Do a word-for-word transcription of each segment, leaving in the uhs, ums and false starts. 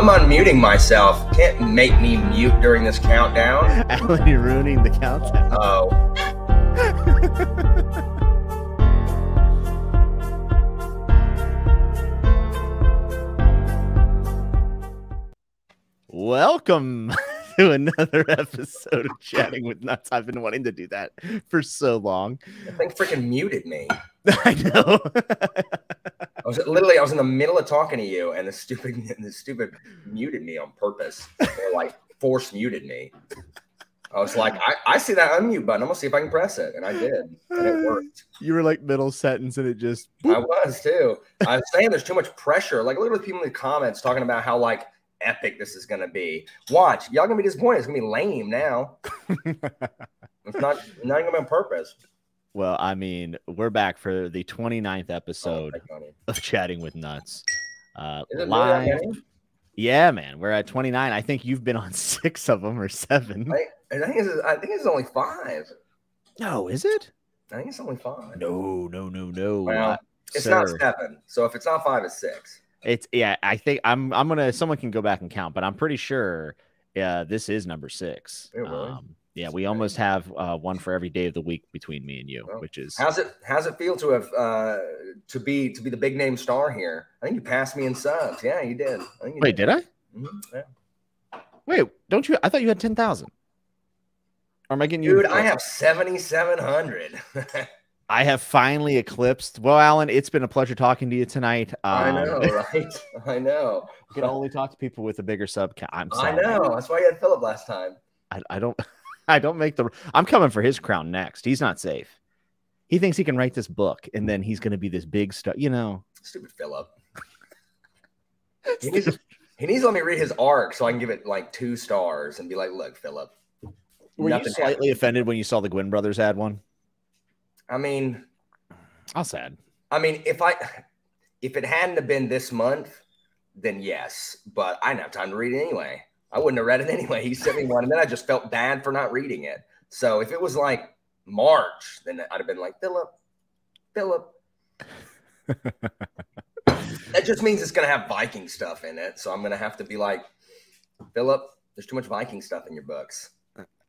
I'm unmuting myself. Can't make me mute during this countdown. Alan, you're ruining the countdown. Oh. Welcome to another episode of Chatting with Nuts. I've been wanting to do that for so long. I think freaking muted me. I know. I was literally I was in the middle of talking to you, and the stupid the stupid muted me on purpose. Or like force muted me. I was like, I, I see that unmute button. I'm gonna see if I can press it, and I did, and it worked. You were like middle sentence, and it just. Boop. I was too. I was saying there's too much pressure. Like literally, people in the comments talking about how like. Epic this is gonna be. Watch, y'all gonna be disappointed. It's gonna be lame now. It's not not gonna be on purpose. Well, I mean, we're back for the twenty-ninth episode oh, of Chatting with Nuts. Uh live. Really yeah, man. We're at twenty-nine. I think you've been on six of them or seven. I, I think it's I think it's only five. No, is it? I think it's only five. No, no, no, no. Well, not, it's sir. not seven. So if it's not five, it's six. It's yeah. I think I'm. I'm gonna. Someone can go back and count, but I'm pretty sure. Yeah, uh, this is number six. Really? Um, yeah, we almost have uh, one for every day of the week between me and you, well, which is how's it? How's it feel to have uh, to be to be the big name star here? I think you passed me in subs. Yeah, you did. I think you Wait, did, did I? Mm-hmm. Yeah. Wait, don't you? I thought you had ten thousand. Or am I getting you? Dude, I have seventy-seven hundred. I have finally eclipsed. Well, Alan, it's been a pleasure talking to you tonight. Um, I know, right? I know. You can only talk to people with a bigger sub count. I'm sorry. I know. That's why you had Philip last time. I, I don't. I don't make the. I'm coming for his crown next. He's not safe. He thinks he can write this book, and then he's going to be this big stuff. You know. Stupid Philip. he needs. To, he needs to let me read his arc so I can give it like two stars and be like, "Look, Philip." Were you slightly happened. offended when you saw the Gwynn brothers had one? I mean, how sad. I mean, if I, if it hadn't have been this month, then yes. But I didn't have time to read it anyway. I wouldn't have read it anyway. He sent me one, and then I just felt bad for not reading it. So if it was like March, then I'd have been like, Philip, Philip. That just means it's gonna have Viking stuff in it. So I'm gonna have to be like, Philip, there's too much Viking stuff in your books.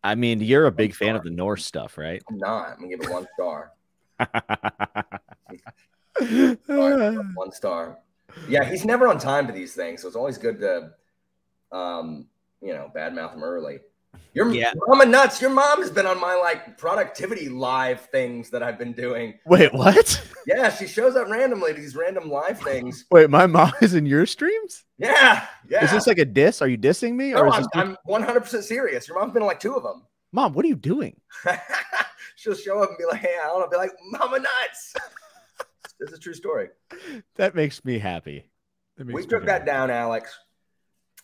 I mean, you're a big fan of the Norse stuff, right? I'm not. I'm going to give it one star. Sorry, one star. Yeah, he's never on time to these things, so it's always good to, um, you know, badmouth him early. Your yeah. mama nuts. Your mom has been on my, like, productivity live things that I've been doing. Wait, what? Yeah, she shows up randomly to these random live things. Wait, my mom is in your streams? Yeah, yeah. Is this like a diss? Are you dissing me? No, or is I'm one hundred percent serious. Your mom's been on, like, two of them. Mom, what are you doing? She'll show up and be like, hey, I don't know. Be like, mama nuts. It's a true story. That makes me happy. That makes we me took happy. that down, Alex.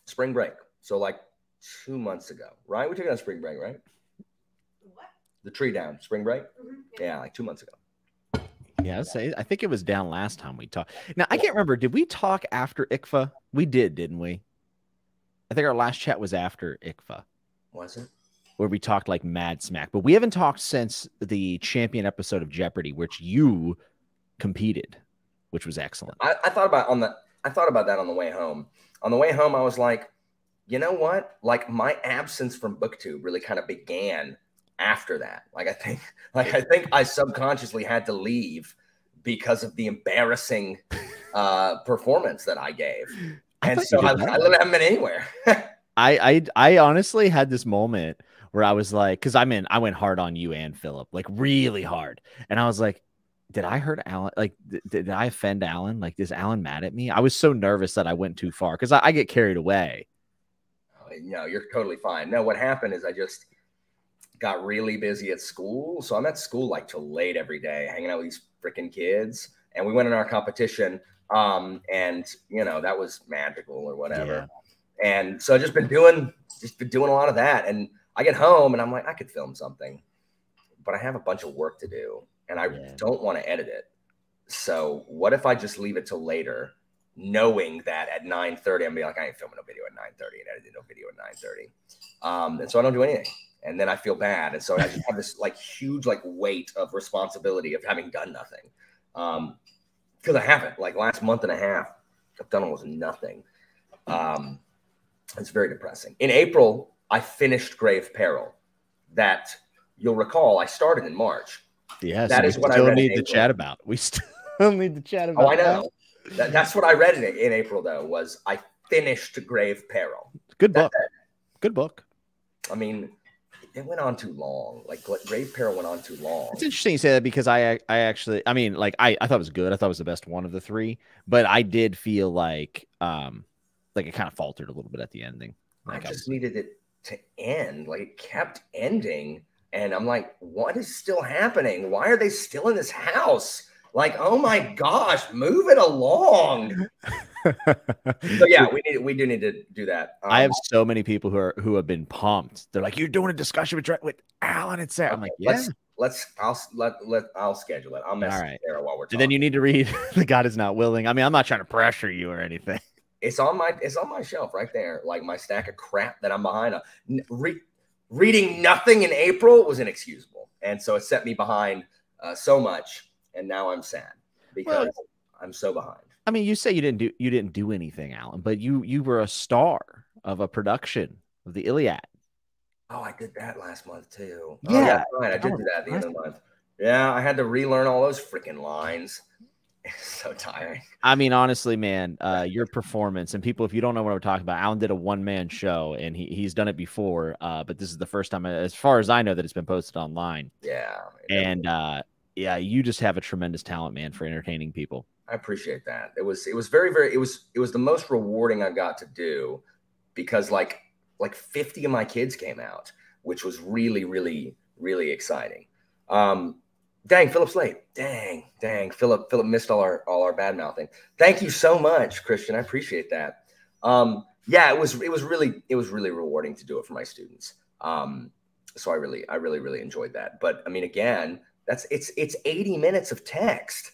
Spring break. So, like, Two months ago, right? We took it on spring break, right? What? The tree down, spring break? Mm-hmm. Yeah, like two months ago. Yeah, I'd say, I think it was down last time we talked. Now, I can't remember. Did we talk after I C F A? We did, didn't we? I think our last chat was after I C F A. Was it? Where we talked like mad smack. But we haven't talked since the champion episode of Jeopardy, which you competed, which was excellent. I, I thought about on the I thought about that on the way home. On the way home, I was like, you know what? Like my absence from BookTube really kind of began after that. Like I think, like I think I subconsciously had to leave because of the embarrassing uh, performance that I gave, and I so I, I literally haven't been anywhere. I, I I honestly had this moment where I was like, because I'm in, I went hard on you and Philip, like really hard, and I was like, did I hurt Alan? Like, did, did I offend Alan? Like, is Alan mad at me? I was so nervous that I went too far because I, I get carried away. No, you're totally fine. No, what happened is I just got really busy at school. So I'm at school like till late every day, hanging out with these freaking kids. And we went in our competition. Um, and, you know, that was magical or whatever. Yeah. And so I've just been doing just been doing a lot of that. And I get home and I'm like, I could film something, but I have a bunch of work to do and I yeah. don't want to edit it. So what if I just leave it till later? Knowing that at nine thirty, I'm gonna be like, I ain't filming no video at nine thirty and editing no video at nine thirty. Um, and so I don't do anything. And then I feel bad. And so I just have this like huge like weight of responsibility of having done nothing. Um, because I haven't. Like last month and a half, I've done almost nothing. Um, It's very depressing. In April, I finished Grave Peril. That, you'll recall, I started in March. Yes, that is what I still need to chat about. We still need to chat about. Oh, I know. That, that's what I read in, in April, though, was I finished Grave Peril. Good book. Good book. I mean, it went on too long. Like, Grave Peril went on too long. It's interesting you say that because I I actually, I mean, like, I, I thought it was good. I thought it was the best one of the three. But I did feel like, um, like it kind of faltered a little bit at the ending. Like I just I needed it to end. Like, it kept ending. And I'm like, what is still happening? Why are they still in this house? Like, oh my gosh, move it along. So yeah, we need, we do need to do that. Um, I have so many people who are who have been pumped. They're like, you're doing a discussion with with Alan and Sarah. Okay, I'm like, yeah. Let's, let's I'll let let I'll schedule it. I'll message right. Sarah while we're talking. And then you need to read The God Is Not Willing. I mean, I'm not trying to pressure you or anything. It's on my it's on my shelf right there, like my stack of crap that I'm behind on. Re reading nothing in April was inexcusable, and so it set me behind uh, so much, and now I'm sad because well, I'm so behind. I mean, you say you didn't do you didn't do anything, Alan, but you you were a star of a production of the Iliad. Oh, I did that last month too. Yeah, oh, yeah, right. I did do that at the end of the month. Yeah, I had to relearn all those freaking lines. So tiring. I mean, honestly, man, uh, your performance, and people, if you don't know what we're talking about, Alan did a one-man show, and he, he's done it before, uh, but this is the first time, as far as I know, that it's been posted online. Yeah. And, uh, yeah, you just have a tremendous talent, man, for entertaining people. I appreciate that. It was, it was very, very, it was, it was the most rewarding I got to do because, like, like fifty of my kids came out, which was really, really, really exciting. Um, Dang, Philip's late. Dang, dang, Philip. Philip missed all our all our bad mouthing. Thank you so much, Christian. I appreciate that. Um, yeah, it was it was really it was really rewarding to do it for my students. Um, so I really I really really enjoyed that. But I mean, again, that's it's it's eighty minutes of text.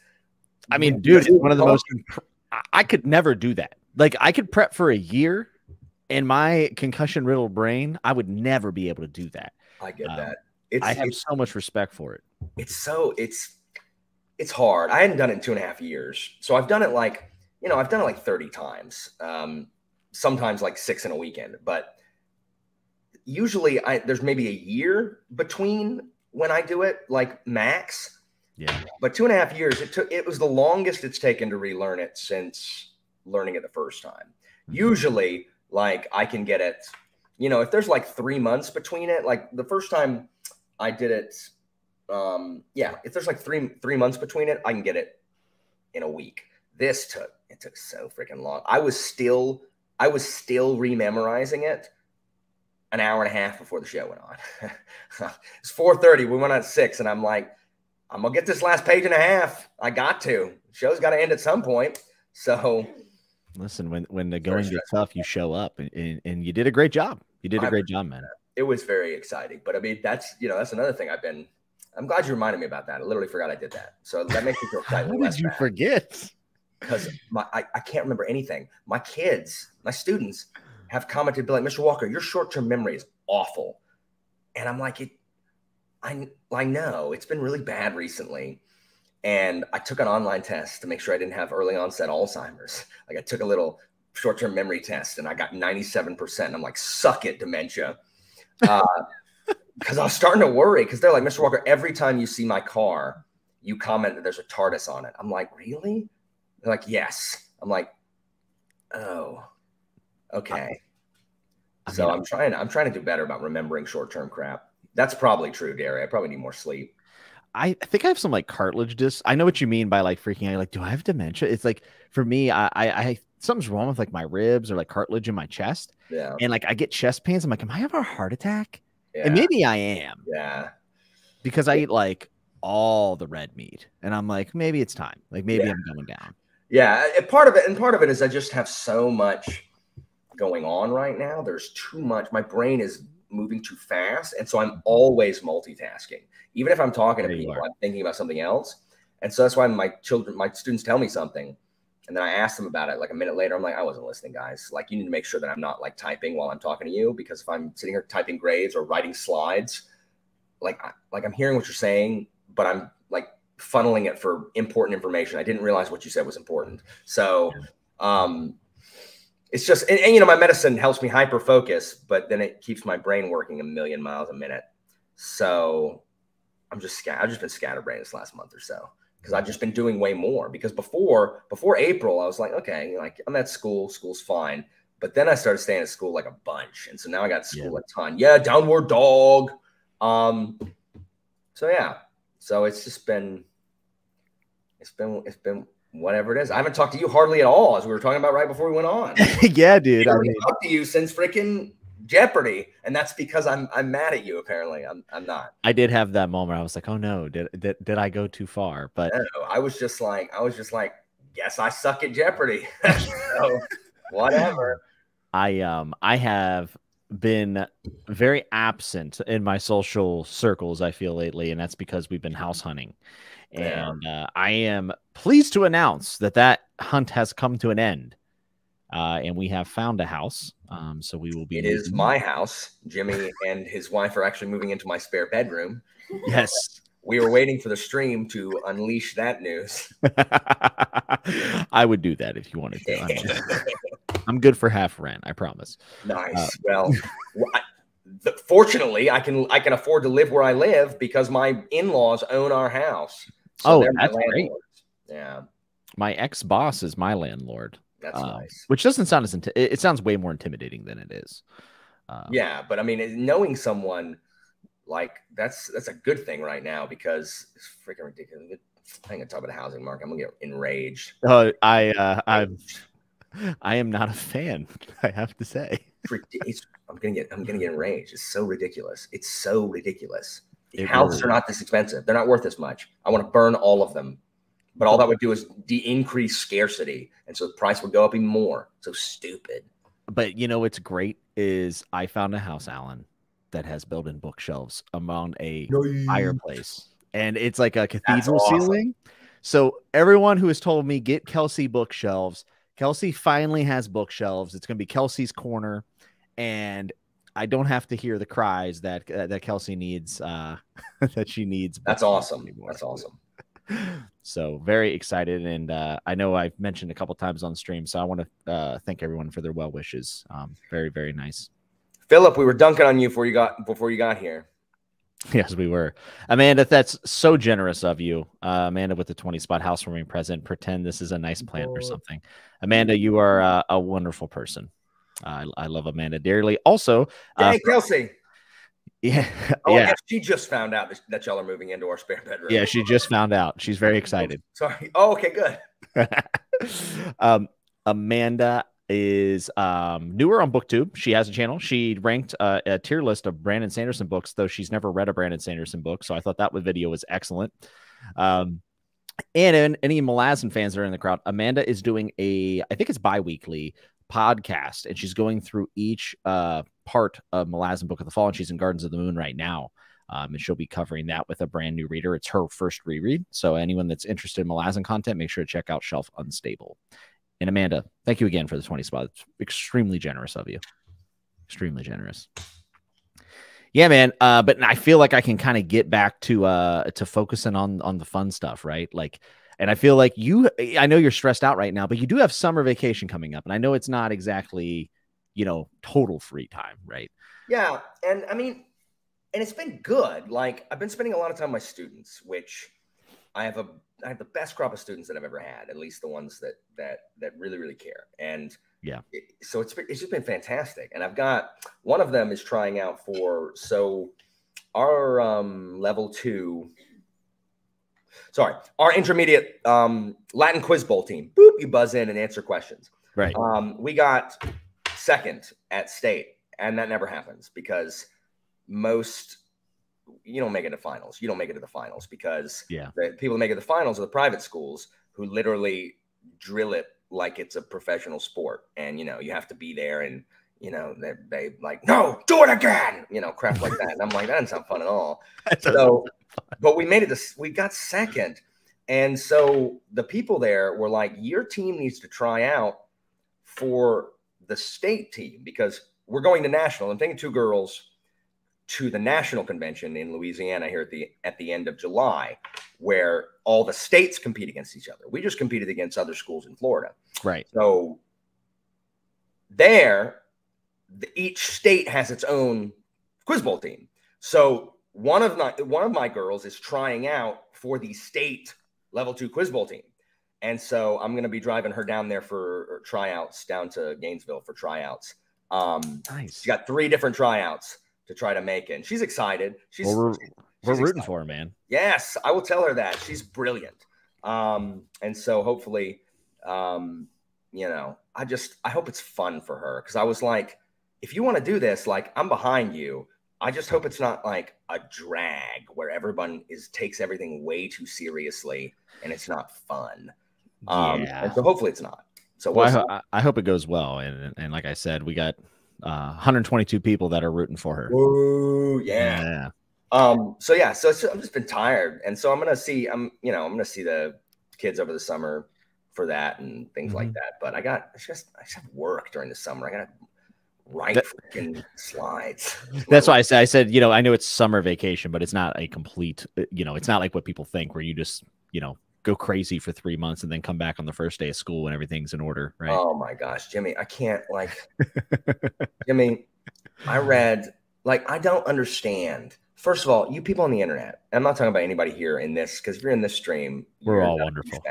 I mean, dude, it's one of the most. I could never do that. Like, I could prep for a year, and my concussion riddled brain, I would never be able to do that. I get um, that. It's, I have it's, so much respect for it. It's so it's it's hard. I hadn't done it in two and a half years, so I've done it like you know I've done it like thirty times, um, sometimes like six in a weekend. But usually, I there's maybe a year between when I do it, like max. Yeah. But two and a half years. It took. It was the longest it's taken to relearn it since learning it the first time. Mm-hmm. Usually, like I can get it. You know, if there's like three months between it, like the first time. I did it. Um, yeah. If there's like three, three months between it, I can get it in a week. This took, it took so freaking long. I was still, I was still rememorizing it an hour and a half before the show went on. It's four thirty. We went on at six and I'm like, I'm gonna get this last page and a half. I got to, the show's got to end at some point. So listen, when, when the going gets tough, you show up and, and, and you did a great job. You did a great job, man. It was very exciting, but I mean, that's, you know, that's another thing I've been, I'm glad you reminded me about that. I literally forgot I did that. So that makes me feel excited. How did you bad. forget? Because my, I, I can't remember anything. My kids, my students have commented, be like, Mister Walker, your short-term memory is awful. And I'm like, it, I, I know it's been really bad recently. And I took an online test to make sure I didn't have early onset Alzheimer's. Like I took a little short-term memory test and I got ninety-seven percent. I'm like, suck it, dementia. Uh, because I was starting to worry because they're like, Mister Walker, every time you see my car, you comment that there's a TARDIS on it. I'm like, really? They're like, yes. I'm like, oh, okay. I, I so mean, I'm trying, I'm trying to do better about remembering short-term crap. That's probably true, Derry. I probably need more sleep. I think I have some like cartilage dis. I know what you mean by like freaking out. You're like, do I have dementia? It's like, for me, I, I, I something's wrong with like my ribs or like cartilage in my chest. Yeah. And like I get chest pains. I'm like, am I having a heart attack? Yeah. And maybe I am. Yeah. Because I eat like all the red meat. And I'm like, maybe it's time. Like maybe yeah. I'm going down. Yeah. And part of it, and part of it is I just have so much going on right now. There's too much. My brain is moving too fast. And so I'm always multitasking. Even if I'm talking there to people, I'm thinking about something else. And so that's why my children, my students tell me something. And then I asked them about it like a minute later. I'm like, I wasn't listening, guys. Like, you need to make sure that I'm not like typing while I'm talking to you, because if I'm sitting here typing grades or writing slides, like, I, like I'm hearing what you're saying, but I'm like funneling it for important information. I didn't realize what you said was important. So, um, it's just, and, and you know, my medicine helps me hyper focus, but then it keeps my brain working a million miles a minute. So I'm just scat. I've just been scatterbrained this last month or so because I've just been doing way more. Because before before April, I was like, okay, like I'm at school, school's fine. But then I started staying at school like a bunch, and so now I got school yeah. a ton. Yeah, downward dog. Um, so yeah, so it's just been, it's been, it's been. Whatever it is, I haven't talked to you hardly at all, as we were talking about right before we went on. Yeah, dude. I haven't talked to you since freaking Jeopardy, and that's because I'm I'm mad at you. Apparently, I'm I'm not. I did have that moment. I was like, oh no, did did, did I go too far? But no, I was just like, I was just like, yes, I suck at Jeopardy. So, whatever. I um I have been very absent in my social circles, I feel lately, and that's because we've been house hunting. And uh, I am pleased to announce that that hunt has come to an end, uh, and we have found a house. Um, so we will be. It is my house. Jimmy and his wife are actually moving into my spare bedroom. Yes. We were waiting for the stream to unleash that news. I would do that if you wanted to. I'm, just, I'm good for half rent, I promise. Nice. Uh, well, I, the, fortunately, I can I can afford to live where I live because my in-laws own our house. So oh, that's great. Yeah. My ex-boss is my landlord. That's uh, nice. Which doesn't sound as inti it sounds way more intimidating than it is. Uh, yeah, but I mean, knowing someone like that's that's a good thing right now because it's freaking ridiculous. I ain't gonna talk about the housing market. I'm gonna get enraged. Oh, I uh, I'm I am not a fan. I have to say, it's, I'm gonna get I'm gonna get enraged. It's so ridiculous. It's so ridiculous. It houses really are not this expensive. They're not worth this much. I want to burn all of them. But all that would do is de-increase scarcity. And so the price would go up even more. So stupid. But, you know, what's great is I found a house, Alan, that has built-in bookshelves among a nice fireplace. And it's like a cathedral awesome. ceiling. So everyone who has told me, get Kelsey bookshelves. Kelsey finally has bookshelves. It's going to be Kelsey's corner. And I don't have to hear the cries that uh, that Kelsey needs, uh, that she needs. That's awesome. Anymore. That's awesome. So very excited. And uh, I know I've mentioned a couple times on stream, so I want to uh, thank everyone for their well wishes. Um, very, very nice. Philip, we were dunking on you before you got before you got here. Yes, we were. Amanda, that's so generous of you. Uh, Amanda with the twenty spot housewarming present. Pretend this is a nice plant or something. Amanda, you are uh, a wonderful person. Uh, I, I love Amanda dearly. Also, uh, hey Kelsey. Yeah, oh, yeah. She just found out that y'all are moving into our spare bedroom. Yeah, she just found out. She's very excited. Sorry. Oh, okay, good. um, Amanda is um, newer on BookTube. She has a channel. She ranked uh, a tier list of Brandon Sanderson books, though she's never read a Brandon Sanderson book. So I thought that video was excellent. Um, and, and any Malazan fans that are in the crowd, Amanda is doing a, I think it's bi-weekly podcast, and she's going through each uh part of Malazan Book of the Fall, and she's in Gardens of the Moon right now, um and she'll be covering that with a brand new reader. It's her first reread, so anyone that's interested in Malazan content, make sure to check out Shelf Unstable. And Amanda, thank you again for the twenty spot. It's extremely generous of you, extremely generous. Yeah, man. Uh but I feel like I can kind of get back to uh to focusing on on the fun stuff, right? Like, and I feel like you, I know you're stressed out right now, but you do have summer vacation coming up. And I know it's not exactly, you know, total free time, right? Yeah. And I mean, and it's been good. Like, I've been spending a lot of time with my students, which I have a, I have the best crop of students that I've ever had, at least the ones that, that, that really, really care. And yeah, it, so it's, it's just been fantastic. And I've got, one of them is trying out for, so our um, level two, Sorry, our intermediate um, Latin quiz bowl team. Boop, you buzz in and answer questions. Right. Um, we got second at state, and that never happens because most you don't make it to finals. You don't make it to the finals because yeah. the people that make it to the finals are the private schools who literally drill it like it's a professional sport, and you know you have to be there, and you know they, they like no, do it again, you know, crap like that. And I'm like, that doesn't sound fun at all. So. But we made it this, we got second. And so the people there were like, your team needs to try out for the state team because we're going to national. I'm taking two girls to the national convention in Louisiana here at the, at the end of July, where all the states compete against each other. We just competed against other schools in Florida. Right. So there, the, each state has its own quiz bowl team. So one of my one of my girls is trying out for the state level two quiz bowl team. And so I'm going to be driving her down there for tryouts, down to Gainesville for tryouts. Um, nice. She got three different tryouts to try to make it. And she's excited. She's, well, we're she's we're rooting excited. for her, man. Yes, I will tell her that. She's brilliant. Um, and so hopefully, um, you know, I just I hope it's fun for her, because I was like, if you want to do this, like, I'm behind you. I just hope it's not like a drag where everyone is takes everything way too seriously and it's not fun. Um, yeah. And so hopefully it's not. So we'll well, I, ho I hope it goes well. And and like I said, we got uh, one hundred twenty-two people that are rooting for her. Ooh, yeah. yeah. Um. So yeah. So, so I've just been tired, and so I'm gonna see. I'm you know I'm gonna see the kids over the summer for that and things mm-hmm. like that. But I got I just I just have work during the summer. I gotta write that, freaking slides. That's why I said I said you know I know it's summer vacation, but it's not a complete you know it's not like what people think where you just you know. go crazy for three months and then come back on the first day of school and everything's in order, right? Oh my gosh, Jimmy, I can't like, Jimmy, I read, like, I don't understand. First of all, you people on the internet, I'm not talking about anybody here in this, because if you're in this stream, we're all wonderful.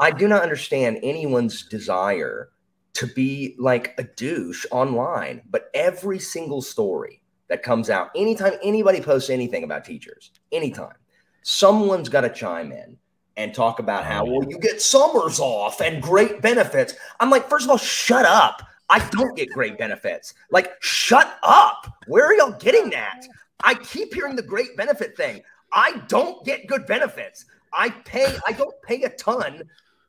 I do not understand anyone's desire to be like a douche online, but every single story that comes out, anytime anybody posts anything about teachers, anytime, someone's got to chime in and talk about how, well, you get summers off and great benefits. I'm like, first of all, shut up. I don't get great benefits. Like, shut up. Where are y'all getting that? I keep hearing the great benefit thing. I don't get good benefits. I pay, I don't pay a ton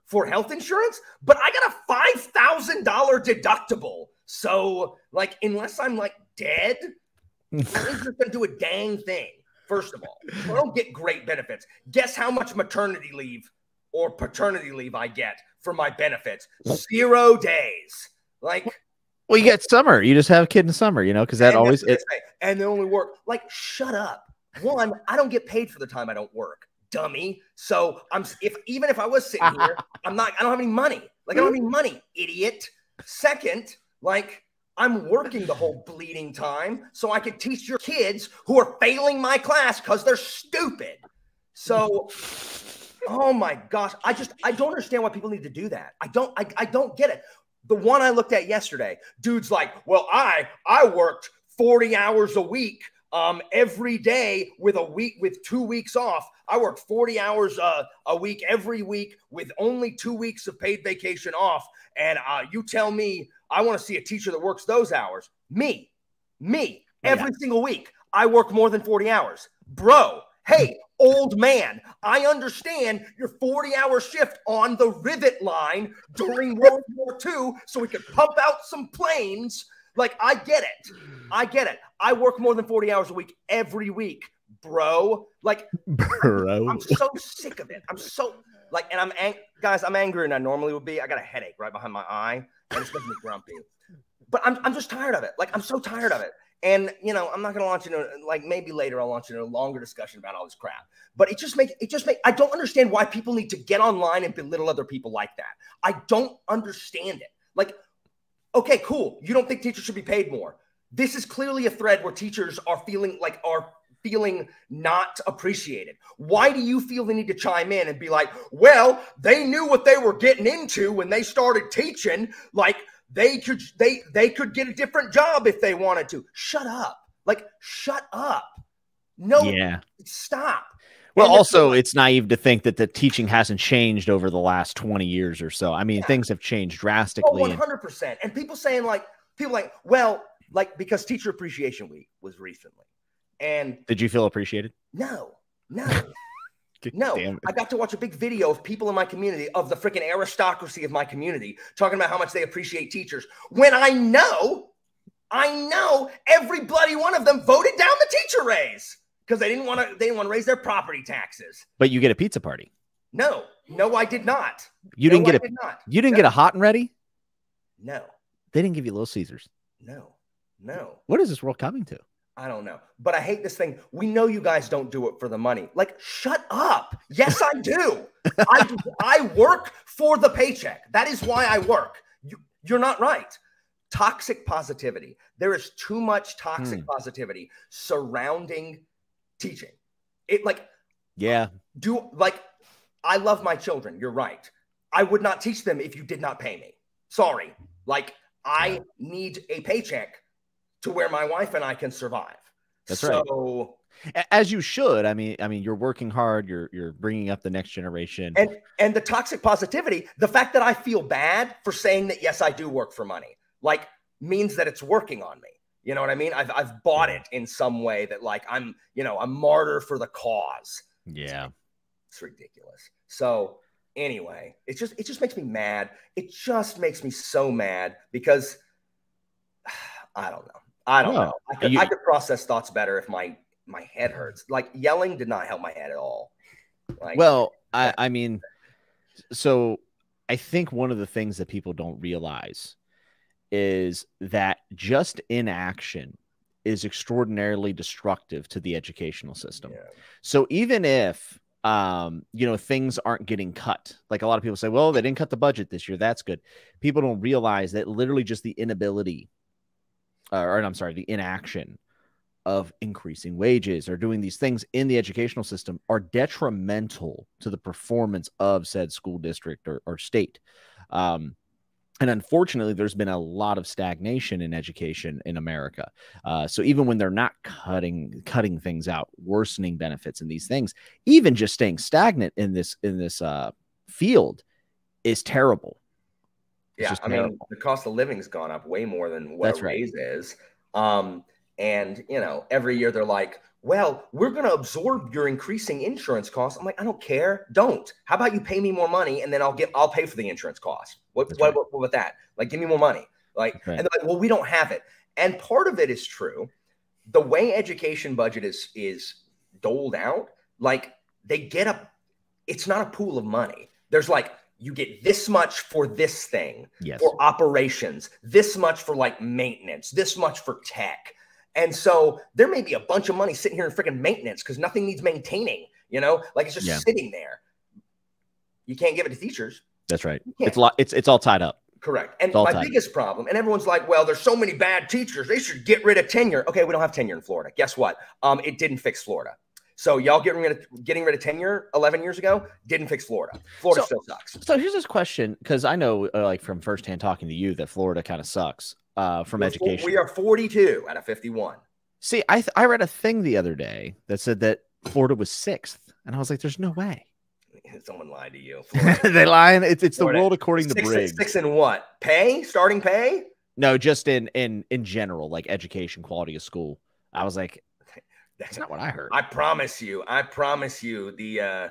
for health insurance, but I got a five thousand dollar deductible. So, like, unless I'm, like, dead, I'm just gonna do a dang thing. First of all, I don't get great benefits. Guess how much maternity leave or paternity leave I get for my benefits? Zero days. Like, well, you get summer. You just have a kid in summer, you know, because that always it, and they only work. Like, shut up. One, I don't get paid for the time I don't work, dummy. So I'm if even if I was sitting here, I'm not. I don't have any money. Like, I don't have any money, idiot. Second, like, I'm working the whole bleeding time so I can teach your kids who are failing my class because they're stupid. So, oh my gosh. I just, I don't understand why people need to do that. I don't, I, I don't get it. The one I looked at yesterday, dude's like, well, I, I worked forty hours a week um, every day with a week, with two weeks off. I worked forty hours uh, a week every week with only two weeks of paid vacation off. And uh, you tell me, I want to see a teacher that works those hours. Me, me, every yeah. single week, I work more than forty hours. Bro, hey, old man, I understand your forty-hour shift on the rivet line during World War Two so we could pump out some planes. Like, I get it. I get it. I work more than forty hours a week every week, bro. Like, bro. I'm so sick of it. I'm so, like, and I'm, ang guys, I'm angrier than I normally would be. I got a headache right behind my eye. I just wasn't grumpy, but I'm, I'm just tired of it. Like, I'm so tired of it. And, you know, I'm not going to launch into, like, maybe later I'll launch into a longer discussion about all this crap, but it just make it just make, I don't understand why people need to get online and belittle other people like that. I don't understand it. Like, okay, cool. You don't think teachers should be paid more. This is clearly a thread where teachers are feeling like are feeling not appreciated. Why do you feel the need to chime in and be like, well, they knew what they were getting into when they started teaching. Like, they could, they, they could get a different job if they wanted to. Shut up. Like, shut up. No, yeah. Stop. Well, and also, it's naive to think that the teaching hasn't changed over the last twenty years or so. I mean, yeah. things have changed drastically. Oh, one hundred percent. And, and people saying, like, people like, well, like, because Teacher Appreciation Week was recently. And did you feel appreciated? No, no, no. I got to watch a big video of people in my community, of the freaking aristocracy of my community, talking about how much they appreciate teachers. When I know, I know every bloody one of them voted down the teacher raise because they didn't want to. They didn't want to raise their property taxes. But you get a pizza party. No, no, I did not. You no, didn't get I a. Did not. You didn't no. get a hot and ready. No, they didn't give you Little Caesars. No, no. What is this world coming to? I don't know, but I hate this thing. We know you guys don't do it for the money. Like, shut up. Yes, I do. I, I work for the paycheck. That is why I work. You, you're not right. Toxic positivity. There is too much toxic mm. positivity surrounding teaching. It like, yeah, do like, I love my children. You're right. I would not teach them if you did not pay me. Sorry. Like I need a paycheck to where my wife and I can survive. That's so, right. As you should. I mean, I mean, you're working hard. You're, you're bringing up the next generation. And, and the toxic positivity, the fact that I feel bad for saying that, yes, I do work for money, like means that it's working on me. You know what I mean? I've, I've bought it in some way that like, I'm, you know, a martyr for the cause. Yeah. It's, it's ridiculous. So anyway, it just, it just makes me mad. It just makes me so mad because I don't know. I don't oh, know. I could, you, I could process thoughts better if my, my head hurts. Like yelling did not help my head at all. Like, well, I, I mean, so I think one of the things that people don't realize is that just inaction is extraordinarily destructive to the educational system. Yeah. So even if, um, you know, things aren't getting cut, like a lot of people say, well, they didn't cut the budget this year. That's good. People don't realize that literally just the inability uh, or I'm sorry, the inaction of increasing wages or doing these things in the educational system are detrimental to the performance of said school district or, or state. Um, And unfortunately, there's been a lot of stagnation in education in America. Uh, so even when they're not cutting cutting things out, worsening benefits and these things, even just staying stagnant in this in this uh, field is terrible. It's yeah, just terrible. I mean, the cost of living has gone up way more than what That's a raise right. is. Um, and you know, every year they're like, "Well, we're going to absorb your increasing insurance costs." I'm like, I don't care. Don't. How about you pay me more money and then I'll get, I'll pay for the insurance costs. What, what, right. what, what with that? Like, give me more money. Like, right. and they're like, well, we don't have it. And part of it is true. The way education budget is, is doled out. Like they get a, it's not a pool of money. There's like, you get this much for this thing, yes. for operations, this much for like maintenance, this much for tech. And so there may be a bunch of money sitting here in freaking maintenance because nothing needs maintaining, you know, like it's just yeah. sitting there. You can't give it to teachers. That's right. It's a lot. It's, it's all tied up. Correct. And my biggest problem, and everyone's like, well, there's so many bad teachers. They should get rid of tenure. Okay. We don't have tenure in Florida. Guess what? Um, it didn't fix Florida. So y'all getting rid of, getting rid of tenure eleven years ago didn't fix Florida. Florida so, still sucks. So here's this question, because I know uh, like from firsthand talking to you that Florida kind of sucks uh, from We're, education. We are forty-two out of fifty-one. See, I, th I read a thing the other day that said that Florida was sixth. And I was like, there's no way. Someone lied to you. They lying. It's, it's Florida. The world according six, to Briggs. Six in what? Pay? Starting pay? No, just in, in, in general, like education, quality of school. I was like, that's not what I heard. I promise you. I promise you the uh,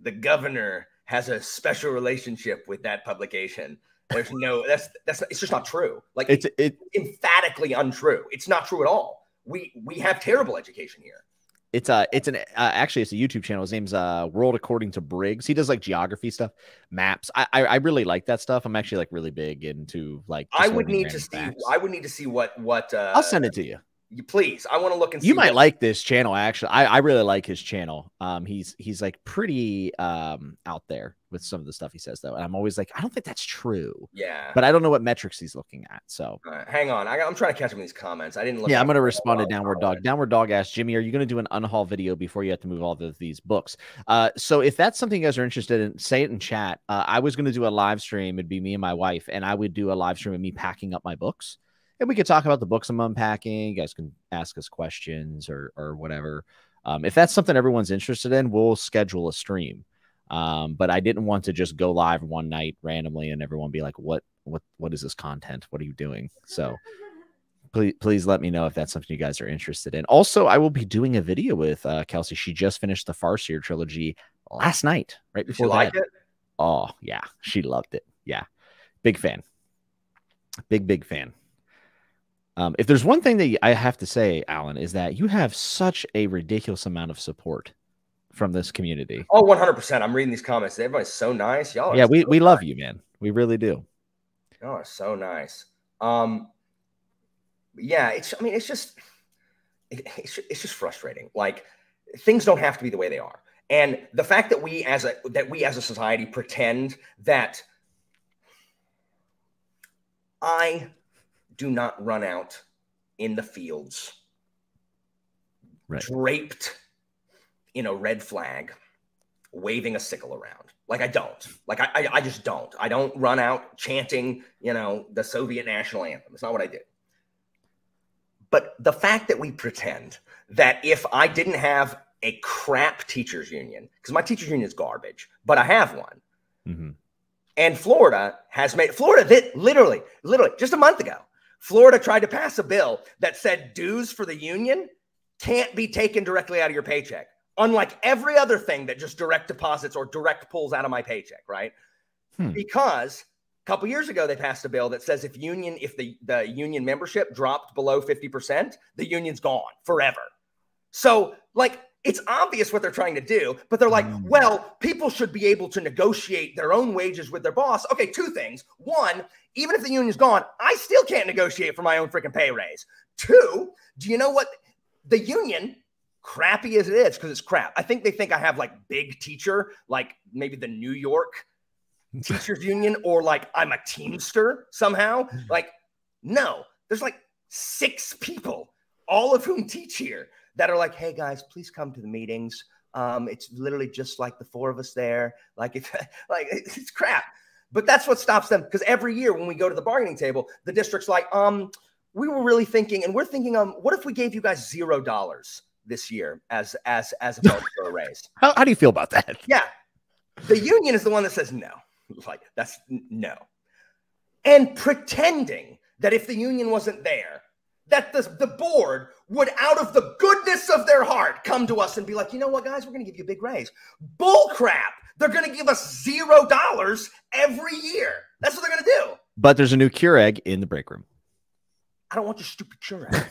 the governor has a special relationship with that publication. There's no that's that's it's just not true. Like it's it, it, emphatically untrue. It's not true at all. We we have terrible education here. It's uh it's an uh, actually it's a YouTube channel. His name's uh World According to Briggs. He does like geography stuff, maps. I I, I really like that stuff. I'm actually like really big into like I would need to see maps. I would need to see what what uh, I'll send it to you. You please, I want to look and see. You might like this channel. Actually, I, I really like his channel. Um, he's he's like pretty um out there with some of the stuff he says though, and I'm always like, I don't think that's true. Yeah, but I don't know what metrics he's looking at. So uh, hang on, I, I'm trying to catch up in these comments. I didn't look. Yeah, I'm gonna respond to Downward Dog. Downward Dog asked Jimmy, "Are you gonna do an unhaul video before you have to move all of these books?" Uh, so if that's something you guys are interested in, say it in chat. Uh, I was gonna do a live stream. It'd be me and my wife, and I would do a live stream of me packing up my books. And we could talk about the books I'm unpacking. You guys can ask us questions or, or whatever. Um, if that's something everyone's interested in, we'll schedule a stream. Um, but I didn't want to just go live one night randomly and everyone be like, what, what, what is this content? What are you doing? So please, please let me know if that's something you guys are interested in. Also, I will be doing a video with uh, Kelsey. She just finished the Farseer trilogy last night, right before Did she like it? Oh yeah. She loved it. Yeah. Big fan, big, big fan. Um, if there's one thing that I have to say, Alan, is that you have such a ridiculous amount of support from this community. Oh, one hundred percent. I'm reading these comments. Everybody's so nice. Y'all are yeah, we, so we nice. Love you, man. We really do. Y'all are so nice. Um, yeah, it's, I mean, it's just, it, it's, it's just frustrating. Like things don't have to be the way they are. And the fact that we as a, that we as a society pretend that I do not run out in the fields, right, draped in a red flag, waving a sickle around. Like, I don't. Like, I, I, I just don't. I don't run out chanting, you know, the Soviet national anthem. It's not what I do. But the fact that we pretend that if I didn't have a crap teachers union, because my teachers union is garbage, but I have one. Mm-hmm. And Florida has made, Florida that literally, literally just a month ago, Florida tried to pass a bill that said dues for the union can't be taken directly out of your paycheck. Unlike every other thing that just direct deposits or direct pulls out of my paycheck, right? Hmm. Because a couple years ago, they passed a bill that says if union, if the, the union membership dropped below fifty percent, the union's gone forever. So like, it's obvious what they're trying to do, but they're like, mm. well, people should be able to negotiate their own wages with their boss. Okay, two things. One, even if the union's gone, I still can't negotiate for my own freaking pay raise. Two, do you know what? The union, crappy as it is, because it's crap. I think they think I have like big teacher, like maybe the New York teachers union, or like I'm a Teamster somehow. Like, no, there's like six people, all of whom teach here, that are like, hey guys, please come to the meetings. Um, it's literally just like the four of us there. Like, it's, like it's crap. But that's what stops them, because every year when we go to the bargaining table, the district's like, um, we were really thinking, and we're thinking, um, what if we gave you guys zero dollars this year as as as a vote for a raise? How, how do you feel about that? Yeah, the union is the one that says no. Like, that's no, and pretending that if the union wasn't there, that the, the board would, out of the goodness of their heart, come to us and be like, you know what, guys, we're going to give you a big raise. Bull crap. They're going to give us zero dollars every year. That's what they're going to do. But there's a new Keurig in the break room. I don't want your stupid Keurig.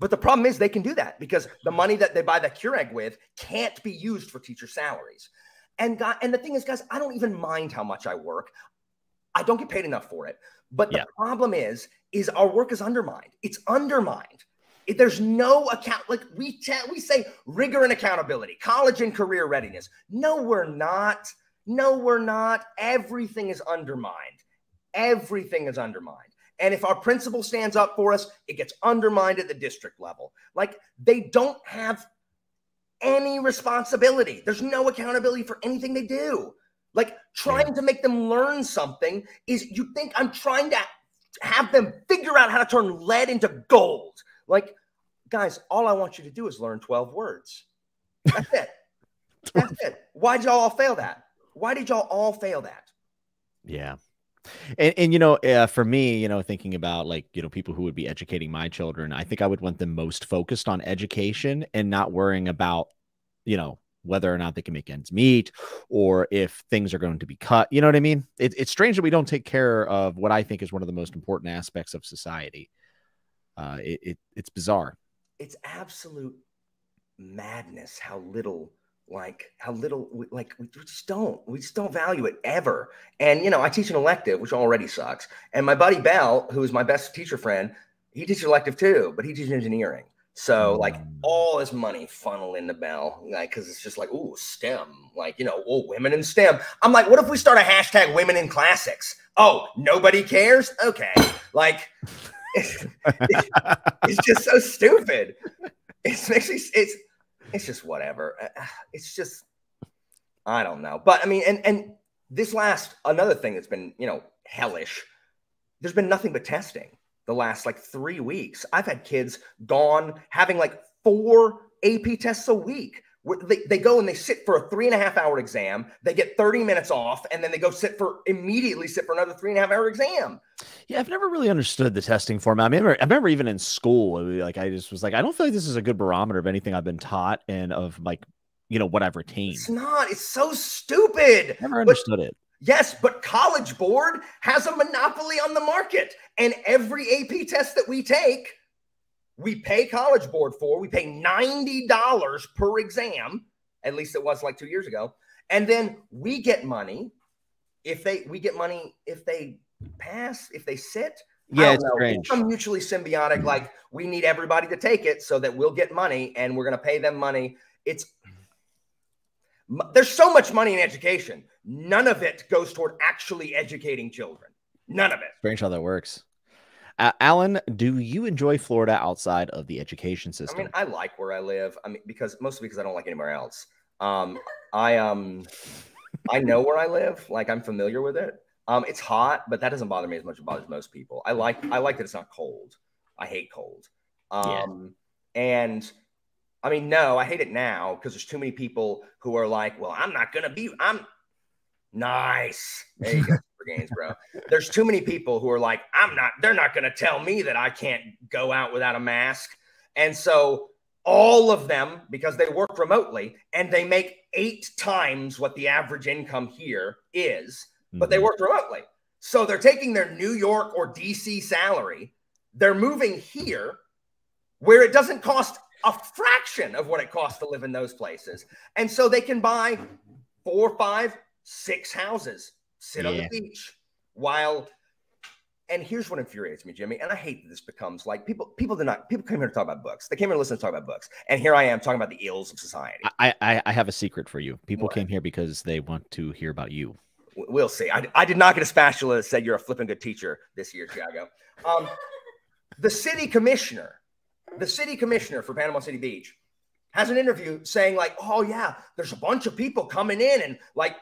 But the problem is they can do that because the money that they buy that Keurig with can't be used for teacher salaries. And, and the thing is, guys, I don't even mind how much I work. I don't get paid enough for it. But the yeah. problem is, is our work is undermined. It's undermined. If there's no account, like we we say rigor and accountability, college and career readiness. No, we're not. No, we're not. Everything is undermined. Everything is undermined. And if our principal stands up for us, it gets undermined at the district level. Like, they don't have any responsibility. There's no accountability for anything they do. Like, trying to make them learn something is, you think I'm trying to have them figure out how to turn lead into gold. Like, guys, all I want you to do is learn twelve words. That's it. That's it. Why did y'all all fail that? Why did y'all all fail that? Yeah. And, and you know, uh, for me, you know, thinking about like, you know, people who would be educating my children, I think I would want them most focused on education and not worrying about, you know, whether or not they can make ends meet or if things are going to be cut. You know what I mean? It, it's strange that we don't take care of what I think is one of the most important aspects of society. Uh, it, it, it's bizarre. It's absolute madness how little, like how little, we, like we just don't, we just don't value it ever. And, you know, I teach an elective, which already sucks. And my buddy Bell, who is my best teacher friend, he teaches elective too, but he teaches engineering. So like all his money funneled into Bell, like, cause it's just like, ooh, STEM, like, you know, oh, women in STEM. I'm like, what if we start a hashtag women in classics? Oh, nobody cares. Okay. Like it's, it's, it's just so stupid. It's actually, it's, it's just whatever. It's just, I don't know. But I mean, and, and this last, another thing that's been, you know, hellish, there's been nothing but testing. The last like three weeks, I've had kids gone having like four A P tests a week. They, they go and they sit for a three and a half hour exam. They get thirty minutes off and then they go sit for immediately sit for another three and a half hour exam. Yeah, I've never really understood the testing format. I remember, I remember even in school, like I just was like, I don't feel like this is a good barometer of anything I've been taught and of like, you know, what I've retained. It's not. It's so stupid. Never understood but it. Yes, but College Board has a monopoly on the market. And every A P test that we take, we pay College Board for. We pay ninety dollars per exam. At least it was like two years ago. And then we get money if they we get money if they pass, if they sit. Yeah, it's strange. It's some mutually symbiotic, like we need everybody to take it so that we'll get money and we're going to pay them money. It's There's so much money in education. None of it goes toward actually educating children. None of it. Strange how that works. Uh, Alan, do you enjoy Florida outside of the education system? I mean, I like where I live. I mean, because mostly because I don't like anywhere else. Um, I um, I know where I live. Like, I'm familiar with it. Um, it's hot, but that doesn't bother me as much as it bothers most people. I like I like that it's not cold. I hate cold. Um, yeah. And I mean, no, I hate it now because there's too many people who are like, well, I'm not gonna be. I'm nice. There you go. Games, bro. There's too many people who are like, I'm not, they're not going to tell me that I can't go out without a mask. And so all of them, because they work remotely and they make eight times what the average income here is, but they work remotely. So they're taking their New York or D C salary. They're moving here where it doesn't cost a fraction of what it costs to live in those places. And so they can buy four, five, six houses. Sit yeah. on the beach while, and here's what infuriates me, Jimmy. And I hate that this becomes like people, people did not, people came here to talk about books. They came here to listen to talk about books. And here I am talking about the ills of society. I, I, I have a secret for you. People what? came here because they want to hear about you. We'll see. I, I did not get a spatula that said you're a flipping good teacher this year, Thiago. Um, the city commissioner, the city commissioner for Panama City Beach has an interview saying like, oh yeah, there's a bunch of people coming in and like,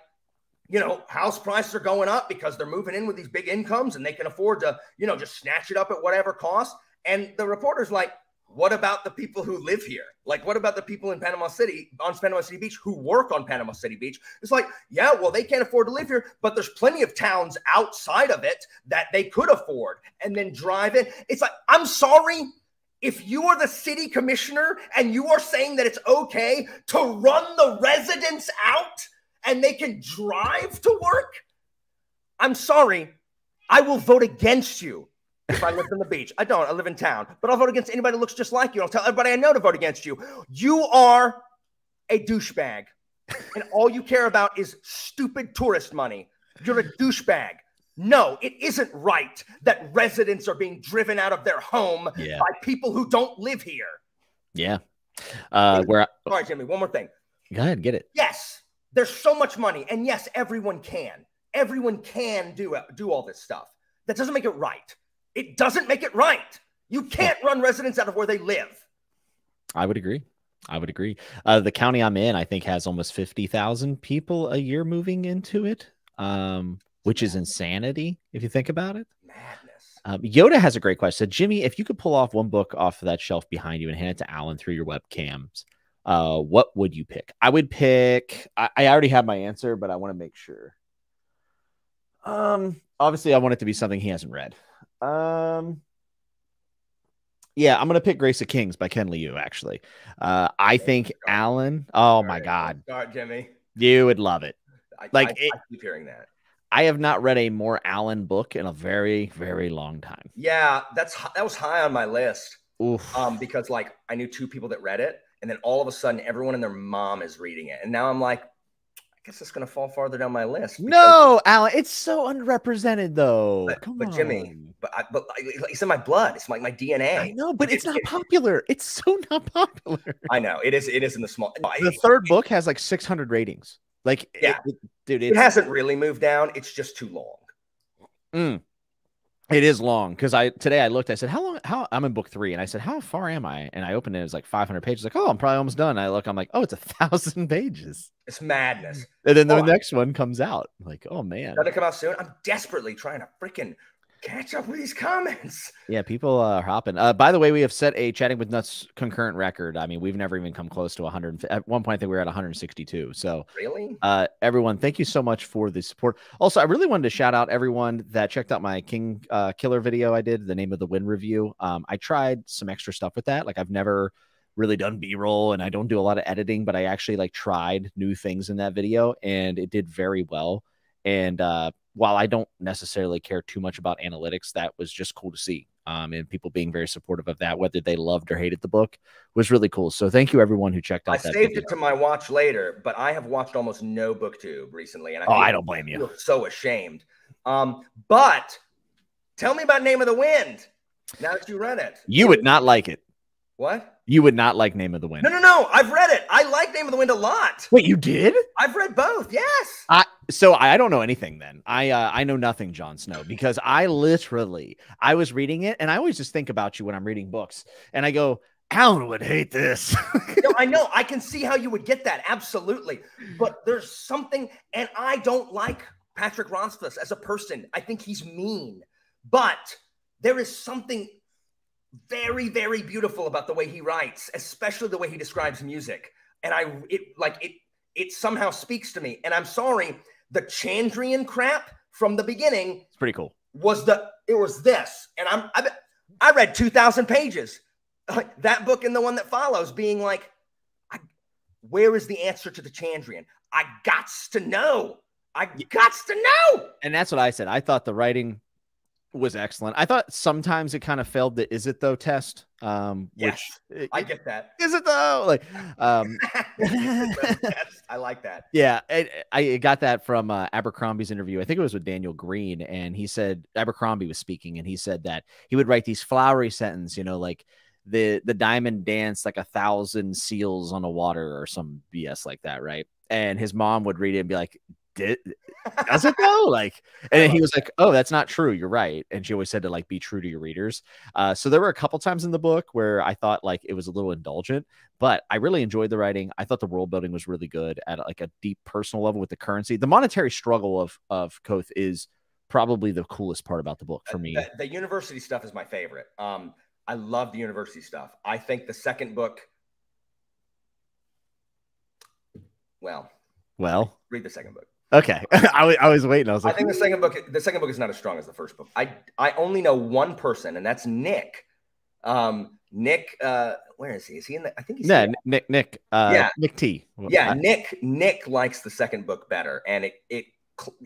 you know, house prices are going up because they're moving in with these big incomes and they can afford to, you know, just snatch it up at whatever cost. And the reporter's like, what about the people who live here? Like, what about the people in Panama City, on Panama City Beach, who work on Panama City Beach? It's like, yeah, well, they can't afford to live here, but there's plenty of towns outside of it that they could afford and then drive in. It's like, I'm sorry, if you are the city commissioner and you are saying that it's okay to run the residents out and they can drive to work, I'm sorry, I will vote against you if I lived on the beach. I don't, I live in town, but I'll vote against anybody that looks just like you. I'll tell everybody I know to vote against you. You are a douchebag, and all you care about is stupid tourist money. You're a douchebag. No, it isn't right that residents are being driven out of their home yeah. by people who don't live here. Yeah. Uh, where I All right, Jimmy, one more thing. Go ahead, get it. Yes. There's so much money, and yes, everyone can. Everyone can do, do all this stuff. That doesn't make it right. It doesn't make it right. You can't run residents out of where they live. I would agree. I would agree. Uh, the county I'm in, I think, has almost fifty thousand people a year moving into it, um, which is insanity, if you think about it. Madness. Um, Yoda has a great question. So, Jimmy, if you could pull off one book off of that shelf behind you and hand it to Alan through your webcams, Uh, what would you pick? I would pick, I, I already have my answer, but I want to make sure. Um, obviously I want it to be something he hasn't read. Um, yeah, I'm going to pick Grace of Kings by Ken Liu, actually. Uh, I think Alan, oh my God, Jimmy, you would love it. Like, I, I, I keep hearing that. I have not read a more Alan book in a very, very long time. Yeah. That's, that was high on my list. Oof. Um, because like I knew two people that read it. And then all of a sudden, everyone and their mom is reading it. And now I'm like, I guess it's going to fall farther down my list. No, Alan, it's so underrepresented, though. But, Come but on. Jimmy, but, I, but it's in my blood. It's like my, my D N A. I know, but it's, it's not it, popular. It's so not popular. I know. It is It is in the small. The it, third it, book has like six hundred ratings. Like, yeah. it, it, dude, it hasn't really moved down. It's just too long. Mm. It is long because I today I looked, I said, how long, how I'm in book three. And I said, how far am I? And I opened it. It was like five hundred pages. Like, oh, I'm probably almost done. And I look, I'm like, oh, it's a thousand pages. It's madness. And then the oh, next one comes out. I'm like, oh, man. Does it come out soon? I'm desperately trying to freaking catch up with these comments. Yeah, people uh, are hopping. Uh, by the way, we have set a Chatting with Nuts concurrent record. I mean, we've never even come close to one hundred. At one point, I think we were at one hundred sixty-two. So really, uh, everyone, thank you so much for the support. Also, I really wanted to shout out everyone that checked out my King uh, Killer video I did, the Name of the Wind review. Um, I tried some extra stuff with that. Like, I've never really done B-roll, and I don't do a lot of editing, but I actually like tried new things in that video, and it did very well. And uh, while I don't necessarily care too much about analytics, that was just cool to see. Um, and people being very supportive of that, whether they loved or hated the book, was really cool. So thank you, everyone who checked out. I that saved video. it to my watch later, but I have watched almost no BookTube recently. And I oh, I don't blame you. Feel so ashamed. Um, but tell me about Name of the Wind. Now that you read it, you would not like it. What? You would not like Name of the Wind. No, no, no. I've read it. I I like Name of the Wind a lot. Wait, you did? I've read both. Yes. I, so I don't know anything then. I uh, I know nothing, Jon Snow, because I literally I was reading it, and I always just think about you when I'm reading books, and I go, Alan would hate this. No, I know. I can see how you would get that. Absolutely. But there's something, and I don't like Patrick Rothfuss as a person. I think he's mean, but there is something very, very beautiful about the way he writes, especially the way he describes music. And I, it like it, it somehow speaks to me. And I'm sorry, the Chandrian crap from the beginning. It's pretty cool. Was the, it was this. And I'm, I, I read two thousand pages. Like that book and the one that follows being like, I, where is the answer to the Chandrian? I gots to know. I gots to know. And that's what I said. I thought the writing was excellent. I thought sometimes it kind of failed the is it though test. Um, yes, which, I get that. Is it though? Like, um, I like that. Yeah, it, I got that from uh, Abercrombie's interview. I think it was with Daniel Green, and he said Abercrombie was speaking, and he said that he would write these flowery sentences, you know, like, the the diamond danced like a thousand seals on the water or some B S like that, right? And his mom would read it and be like, Did, does it though? Like, and then he was like, oh, that's not true, you're right. And she always said to like be true to your readers. Uh so there were a couple times in the book where I thought like it was a little indulgent, but I really enjoyed the writing. I thought the world building was really good at like a deep personal level with the currency. The monetary struggle of of Koth is probably the coolest part about the book for me. The, the university stuff is my favorite. um I love the university stuff. I think the second book. Well, well, read the second book. Okay. I, I was waiting. I was like, I think the second book, the second book is not as strong as the first book. I, I only know one person, and that's Nick. Um, Nick, uh, where is he? Is he in the, I think he's yeah, Nick, Nick, uh, yeah. Nick T. Yeah. I, Nick, Nick likes the second book better. And it, it,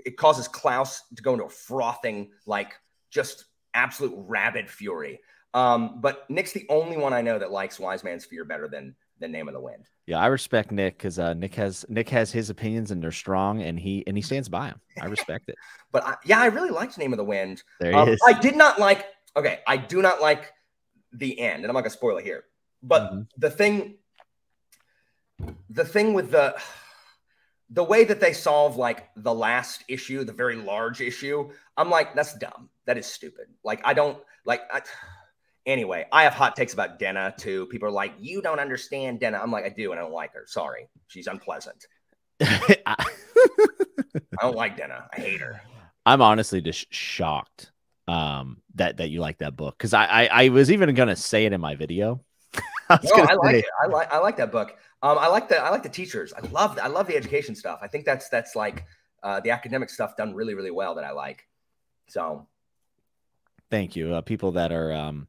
it causes Klaus to go into a frothing, like just absolute rabid fury. Um, but Nick's the only one I know that likes Wise Man's Fear better than the Name of the Wind. Yeah, I respect Nick because uh, Nick has Nick has his opinions and they're strong, and he and he stands by them. I respect it. But I, yeah, I really liked Name of the Wind. There um, is. I did not like. Okay, I do not like the end, and I'm not gonna spoil it here. But mm-hmm. the thing, the thing with the the way that they solve like the last issue, the very large issue, I'm like, that's dumb. That is stupid. Like I don't like. I, Anyway, I have hot takes about Denna, too. People are like, you don't understand Denna. I'm like, I do, and I don't like her. Sorry. She's unpleasant. I don't like Denna. I hate her. I'm honestly just shocked um, that, that you like that book. Because I, I, I was even going to say it in my video. I no, I like it. I like, I like that book. Um, I, like the, I like the teachers. I love, I love the education stuff. I think that's, that's like uh, the academic stuff done really, really well that I like. So. Thank you. Uh, people that are... Um...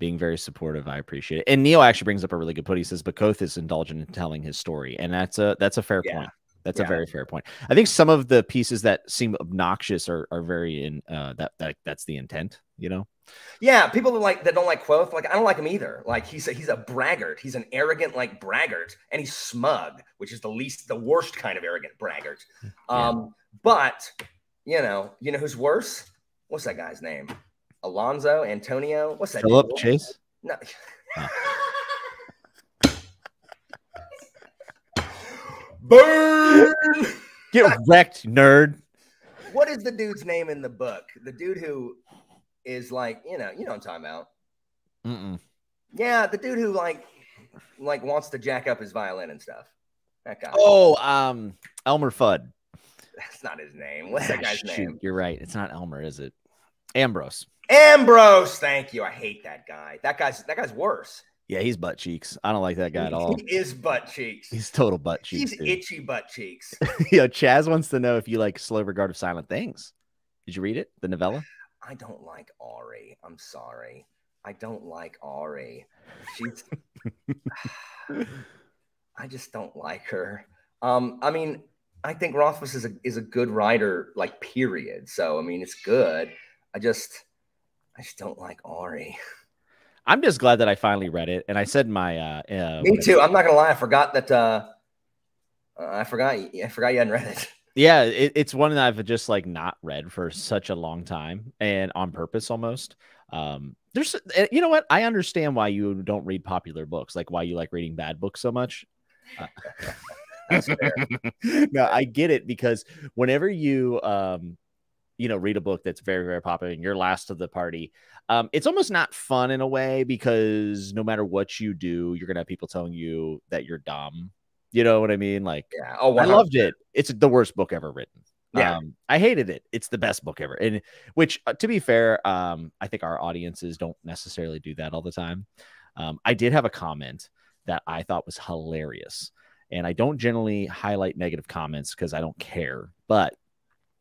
being very supportive, I appreciate it. And Neil actually brings up a really good point. He says, "But Koth is indulgent in telling his story, and that's a that's a fair yeah. point. That's yeah. a very fair point. I think some of the pieces that seem obnoxious are are very in uh, that that that's the intent, you know." Yeah, people that like that don't like Koth. Like I don't like him either. Like he's a, he's a braggart. He's an arrogant like braggart, and he's smug, which is the least the worst kind of arrogant braggart. Yeah. Um, but you know, you know who's worse? What's that guy's name? Alonzo, Antonio, what's that? Philip Chase? No. Burn! Get wrecked, nerd. What is the dude's name in the book? The dude who is like, you know, you know what I'm talking about. Mm-mm. Yeah, the dude who like, like wants to jack up his violin and stuff. That guy. Oh, um, Elmer Fudd. That's not his name. What's that guy's Shoot, name? You're right. It's not Elmer, is it? Ambrose. Ambrose, thank you. I hate that guy. That guy's that guy's worse. Yeah, he's butt cheeks. I don't like that guy at all. He is butt cheeks. He's total butt cheeks. He's dude. itchy butt cheeks. Yo, Chaz wants to know if you like Slow Regard of Silent Things. Did you read it? The novella? I don't like Ari. I'm sorry. I don't like Ari. She's I just don't like her. Um, I mean, I think Rothfuss is a is a good writer, like period. So I mean it's good. I just I just don't like Ari. I'm just glad that I finally read it. And I said my uh, uh me too. I'm not gonna lie, I forgot that uh, uh I forgot I forgot you hadn't read it. Yeah, it, it's one that I've just like not read for such a long time and on purpose almost. Um there's you know what? I understand why you don't read popular books, like why you like reading bad books so much. That's fair. No, I get it, because whenever you um you know read a book that's very, very popular and you're last of the party, um it's almost not fun in a way, because no matter what you do, you're gonna have people telling you that you're dumb. You know what I mean? Like, yeah. Oh, wow. I loved it. It's the worst book ever written. Yeah. Um, I hated it. It's the best book ever. And which, uh, to be fair, um, I think our audiences don't necessarily do that all the time. Um, I did have a comment that I thought was hilarious, and I don't generally highlight negative comments because I don't care. But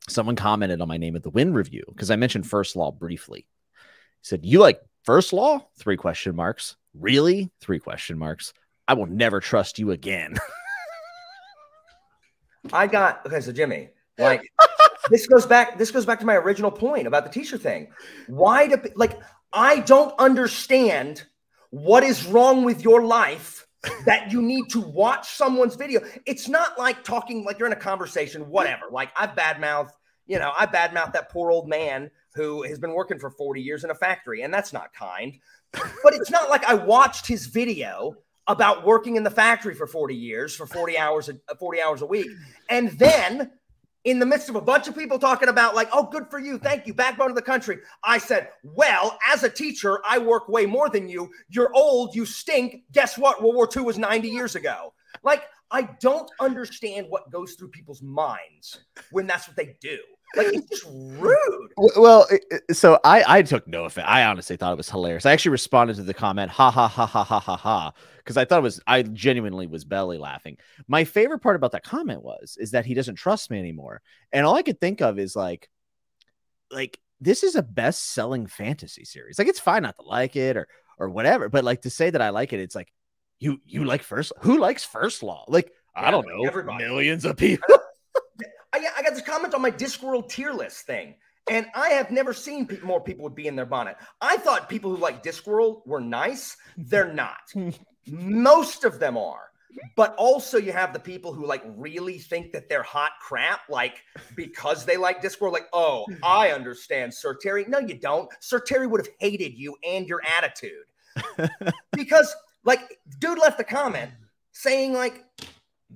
someone commented on my Name of the Wind review, because I mentioned First Law briefly. He said, "You like First Law? Three question marks. Really? Three question marks. I will never trust you again." I got okay. So Jimmy, like this goes back. This goes back to my original point about the teacher thing. Why do like I don't understand what is wrong with your life that you need to watch someone's video. It's not like talking like you're in a conversation, whatever. Like I badmouth, you know, I badmouth that poor old man who has been working for forty years in a factory, and that's not kind. But it's not like I watched his video about working in the factory for forty years, for forty hours, a, forty hours a week. And then in the midst of a bunch of people talking about like, oh, good for you, thank you, backbone of the country, I said, well, as a teacher, I work way more than you. You're old, you stink. Guess what? World War Two was ninety years ago. Like, I don't understand what goes through people's minds when that's what they do. Like, it's just rude. Well, so I, I took no offense. I honestly thought it was hilarious. I actually responded to the comment, ha, ha, ha, ha, ha, ha, ha, because I thought it was, I genuinely was belly laughing. My favorite part about that comment was, is that he doesn't trust me anymore. And all I could think of is like, like, this is a best-selling fantasy series. Like, it's fine not to like it or, or whatever. But like, to say that I like it, it's like, you, you like First, who likes First Law? Like, yeah, I don't know, everybody. Millions of people. I, I got this comment on my Discworld tier list thing, and I have never seen pe more people would be in their bonnet. I thought people who like Discworld were nice. They're not. Most of them are. But also you have the people who like really think that they're hot crap, like because they like Discworld, like, oh, I understand Sir Terry. No, you don't. Sir Terry would have hated you and your attitude. Because like dude left a comment saying like,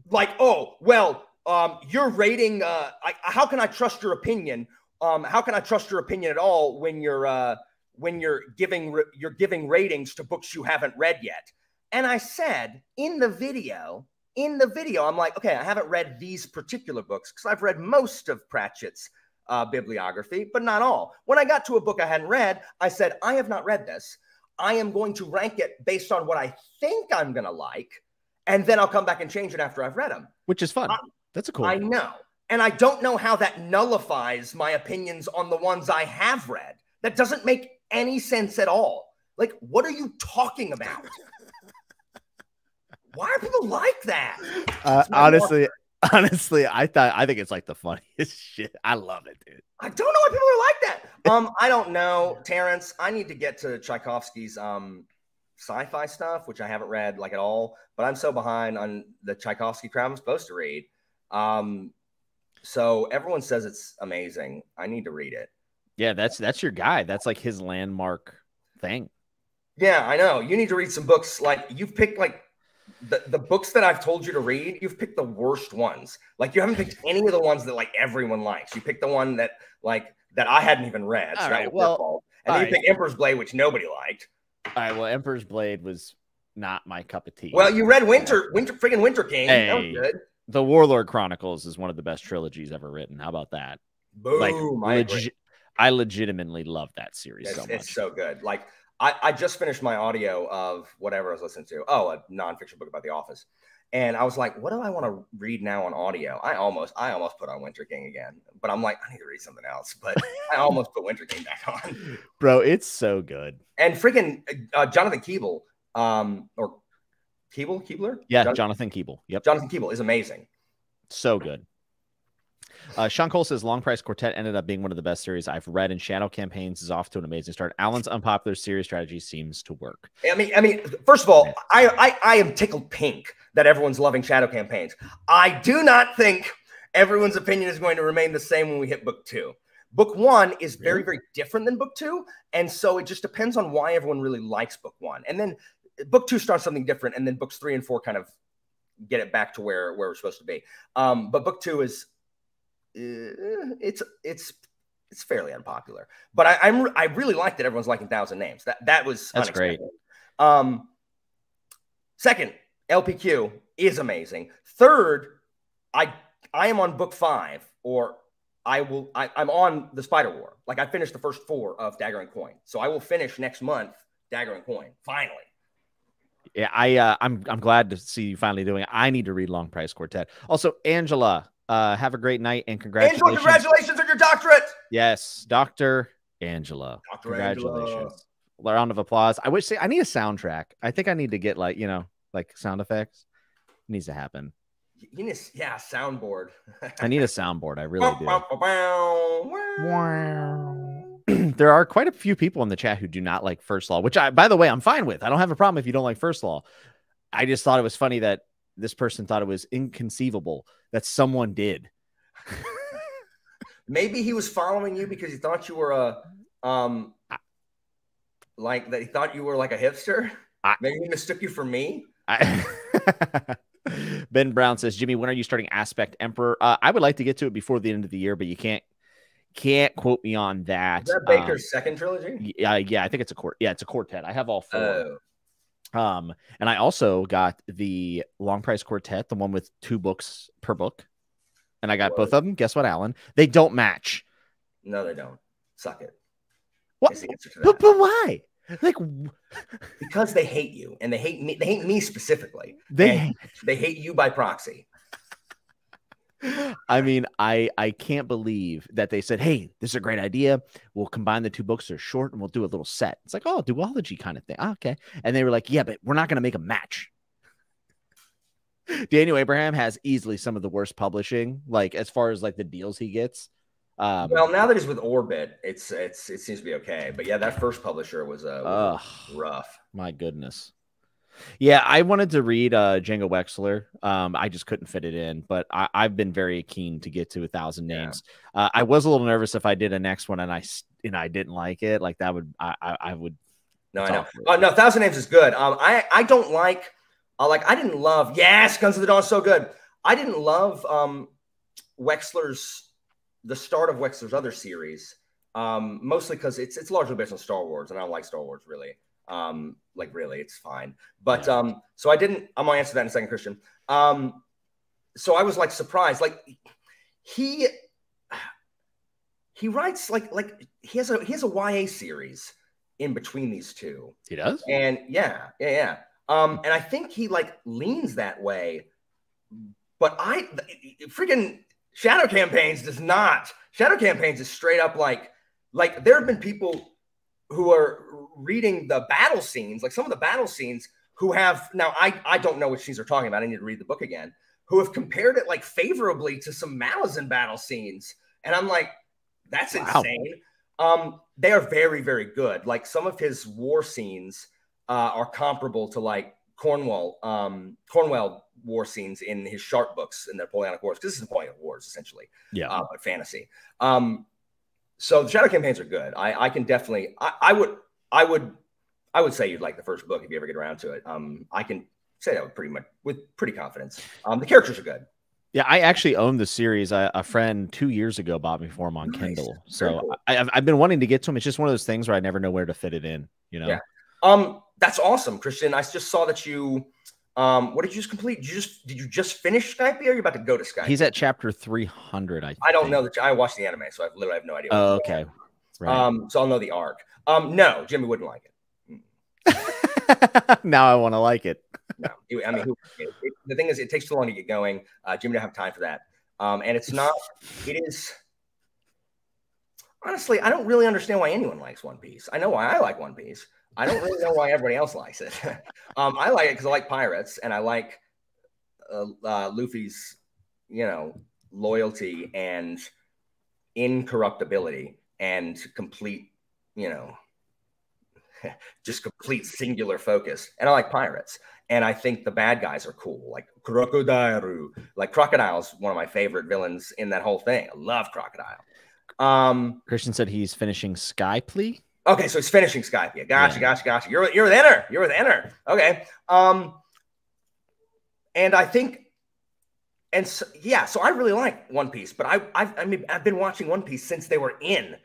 like, oh, well, Um, you're rating, uh, I, how can I trust your opinion? Um, how can I trust your opinion at all when you're, uh, when you're giving, you're giving ratings to books you haven't read yet? And I said in the video, in the video, I'm like, okay, I haven't read these particular books because I've read most of Pratchett's uh, bibliography, but not all. When I got to a book I hadn't read, I said, I have not read this. I am going to rank it based on what I think I'm going to like, and then I'll come back and change it after I've read them. Which is fun. I That's a cool I one. know. And I don't know how that nullifies my opinions on the ones I have read. That doesn't make any sense at all. Like, what are you talking about? Why are people like that? Uh, honestly, marker. honestly, I thought I think it's like the funniest shit. I love it, dude. I don't know why people are like that. Um, I don't know, Terrence. I need to get to Tchaikovsky's um sci-fi stuff, which I haven't read like at all, but I'm so behind on the Tchaikovsky crowd I'm supposed to read. Um, so everyone says it's amazing. I need to read it. Yeah, that's that's your guy. That's like his landmark thing. Yeah, I know. You need to read some books. Like you've picked like the, the books that I've told you to read, you've picked the worst ones. Like you haven't picked any of the ones that like everyone likes. You picked the one that like that I hadn't even read. All so right, well, and then you right. picked Emperor's Blade, which nobody liked. All right, well, Emperor's Blade was not my cup of tea. Well, you read Winter, Winter, friggin' Winter King. Hey, that was good. The Warlord Chronicles is one of the best trilogies ever written. How about that? Boom! Like, I, legi I legitimately love that series it's, so much. It's so good. Like, I, I just finished my audio of whatever I was listening to. Oh, a nonfiction book about The Office. And I was like, what do I want to read now on audio? I almost, I almost put on Winter King again, but I'm like, I need to read something else. But I almost put Winter King back on. Bro, it's so good. And freaking uh, Jonathan Keeble, um, or Keeble, Keebler? Yeah, Jonathan, Jonathan Keeble. Yep. Jonathan Keeble is amazing. So good. Uh, Sean Cole says Long Price Quartet ended up being one of the best series I've read, and Shadow Campaigns is off to an amazing start. Alan's unpopular series strategy seems to work. I mean, I mean, first of all, I, I, I am tickled pink that everyone's loving Shadow Campaigns. I do not think everyone's opinion is going to remain the same when we hit book two. Book one is very, very different than book two, and so it just depends on why everyone really likes book one. And then book two starts something different, and then books three and four kind of get it back to where where we're supposed to be. Um, but book two is uh, it's it's it's fairly unpopular. But I I'm, I really like that everyone's liking Thousand Names. That that was that's unexpected. Great. Um, second, L P Q is amazing. Third, I I am on book five, or I will I, I'm on the Spider War. Like I finished the first four of Dagger and Coin, so I will finish next month Dagger and Coin finally. Yeah, I uh, I'm I'm glad to see you finally doing it. I need to read Long Price Quartet. Also, Angela, uh, have a great night and congratulations! Angela, congratulations on your doctorate. Yes, Doctor Angela. Doctor Congratulations. Angela. A round of applause. I wish. See, I need a soundtrack. I think I need to get like you know like sound effects. It needs to happen. You need a, yeah, soundboard. I need a soundboard. I really do. There are quite a few people in the chat who do not like First Law, which I, by the way, I'm fine with. I don't have a problem if you don't like First Law. I just thought it was funny that this person thought it was inconceivable that someone did. Maybe he was following you because he thought you were a, um, I, like that he thought you were like a hipster. I, Maybe he mistook you for me. I, Ben Brown says, Jimmy, when are you starting Aspect Emperor? Uh, I would like to get to it before the end of the year, but you can't can't quote me on that. Is that Baker's um, second trilogy? Yeah, yeah, I think it's a quart. Yeah, it's a quartet. I have all four. Oh. Um, and I also got the Long Price Quartet, the one with two books per book, and I got what? both of them. Guess what, Alan? They don't match. No, they don't. Suck it. What? But, but why? Like, because they hate you, and they hate me. They hate me specifically. They they hate you by proxy. I mean, I I can't believe that they said, "Hey, this is a great idea. We'll combine the two books. They're short, and we'll do a little set." It's like, oh, duology kind of thing. Oh, okay, and they were like, "Yeah, but we're not going to make a match." Daniel Abraham has easily some of the worst publishing, like as far as like the deals he gets. Um, well, now that he's with Orbit, it's it's it seems to be okay. But yeah, that first publisher was, uh, was uh, rough. My goodness. Yeah, I wanted to read uh, Django Wexler. Um, I just couldn't fit it in. But I, I've been very keen to get to a thousand names. Yeah. Uh, I was a little nervous if I did a next one and I and I didn't like it. Like that would I I, I would. No, I know. Oh, no, Thousand Names is good. Um, I I don't like. I uh, like. I didn't love. Yes, Guns of the Dawn is so good. I didn't love um, Wexler's. The start of Wexler's other series, um, mostly because it's it's largely based on Star Wars, and I don't like Star Wars really. Um, like really, it's fine. But yeah. um, so I didn't. I'm gonna answer that in a second, Christian. Um, so I was like surprised. Like he he writes like like he has a he has a Y A series in between these two. He does, and yeah, yeah, yeah. Um, and I think he like leans that way. But I freaking. Shadow Campaigns does not. Shadow Campaigns is straight up like, like there have been people who are reading the battle scenes, like some of the battle scenes who have, now I, I don't know which scenes they're talking about. I need to read the book again, who have compared it like favorably to some Malazan battle scenes. And I'm like, that's wow. insane. Um, they are very, very good. Like some of his war scenes uh, are comparable to like Cornwell, um, Cornwell war scenes in his Sharp books in the Napoleonic Wars, because this is Napoleonic Wars essentially, yeah, uh, but fantasy. Um, so the Shadow Campaigns are good. I, I can definitely, I, I would, I would, I would say you'd like the first book if you ever get around to it. Um, I can say that with pretty much with pretty confidence. Um, the characters are good. Yeah, I actually own the series. I, a friend two years ago bought me for him on nice. Kindle, so cool. I, I've, I've been wanting to get to him. It's just one of those things where I never know where to fit it in. You know. Yeah. Um, that's awesome, Christian. I just saw that you. Um, what did you just complete? Did you just did you just finish Skype? Or are you about to go to Skype? He's at chapter three hundred. I I don't think. know that I watched the anime, so I literally have no idea. Oh, okay. Right. Um, so I'll know the arc. Um, no, Jimmy wouldn't like it. Now I want to like it. No, I mean, it, it, the thing is, it takes too long to get going. Uh, Jimmy don't have time for that. Um, and it's not. It is. Honestly, I don't really understand why anyone likes One Piece. I know why I like One Piece. I don't really know why everybody else likes it. um, I like it because I like pirates and I like uh, uh, Luffy's, you know, loyalty and incorruptibility and complete, you know, just complete singular focus. And I like pirates. And I think the bad guys are cool, like Crocodile. Like Crocodile's one of my favorite villains in that whole thing. I love Crocodile. Um, Christian said he's finishing Skype. Okay, so he's finishing Skype. Yeah, gotcha, yeah. gotcha, gotcha. You're you're with Enter. You're with Enter. Okay. Um, And I think, and so, yeah, so I really like One Piece, but I, I've, I mean, I've been watching One Piece since they were in,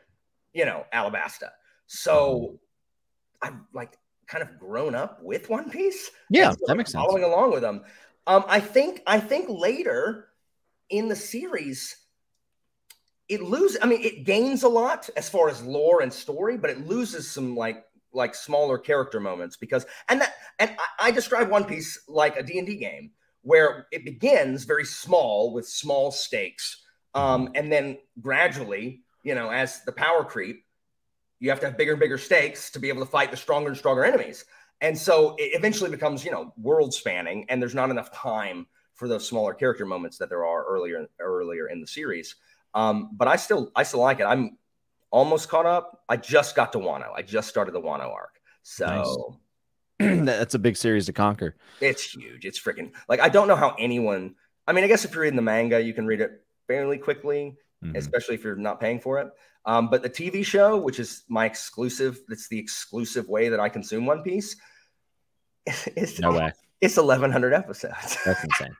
you know, Alabasta. So I'm like kind of grown up with One Piece. Yeah, so that makes sense. Following along with them. Um, I think, I think later in the series, it loses, I mean, it gains a lot as far as lore and story, but it loses some like, like smaller character moments because, and that, and I, I describe One Piece like a D and D game, where it begins very small with small stakes. Um, and then gradually, you know, as the power creep, you have to have bigger and bigger stakes to be able to fight the stronger and stronger enemies. And so it eventually becomes, you know, world spanning, and there's not enough time for those smaller character moments that there are earlier, earlier in the series. Um, but I still, I still like it. I'm almost caught up. I just got to Wano. I just started the Wano arc. So... Nice. That's a big series to conquer. It's huge. It's freaking like, I don't know how anyone, I mean, I guess if you're reading the manga, you can read it fairly quickly, mm-hmm. especially if you're not paying for it. Um, but the T V show, which is my exclusive, that's the exclusive way that I consume One Piece. It's, no way. It's eleven hundred episodes. That's insane.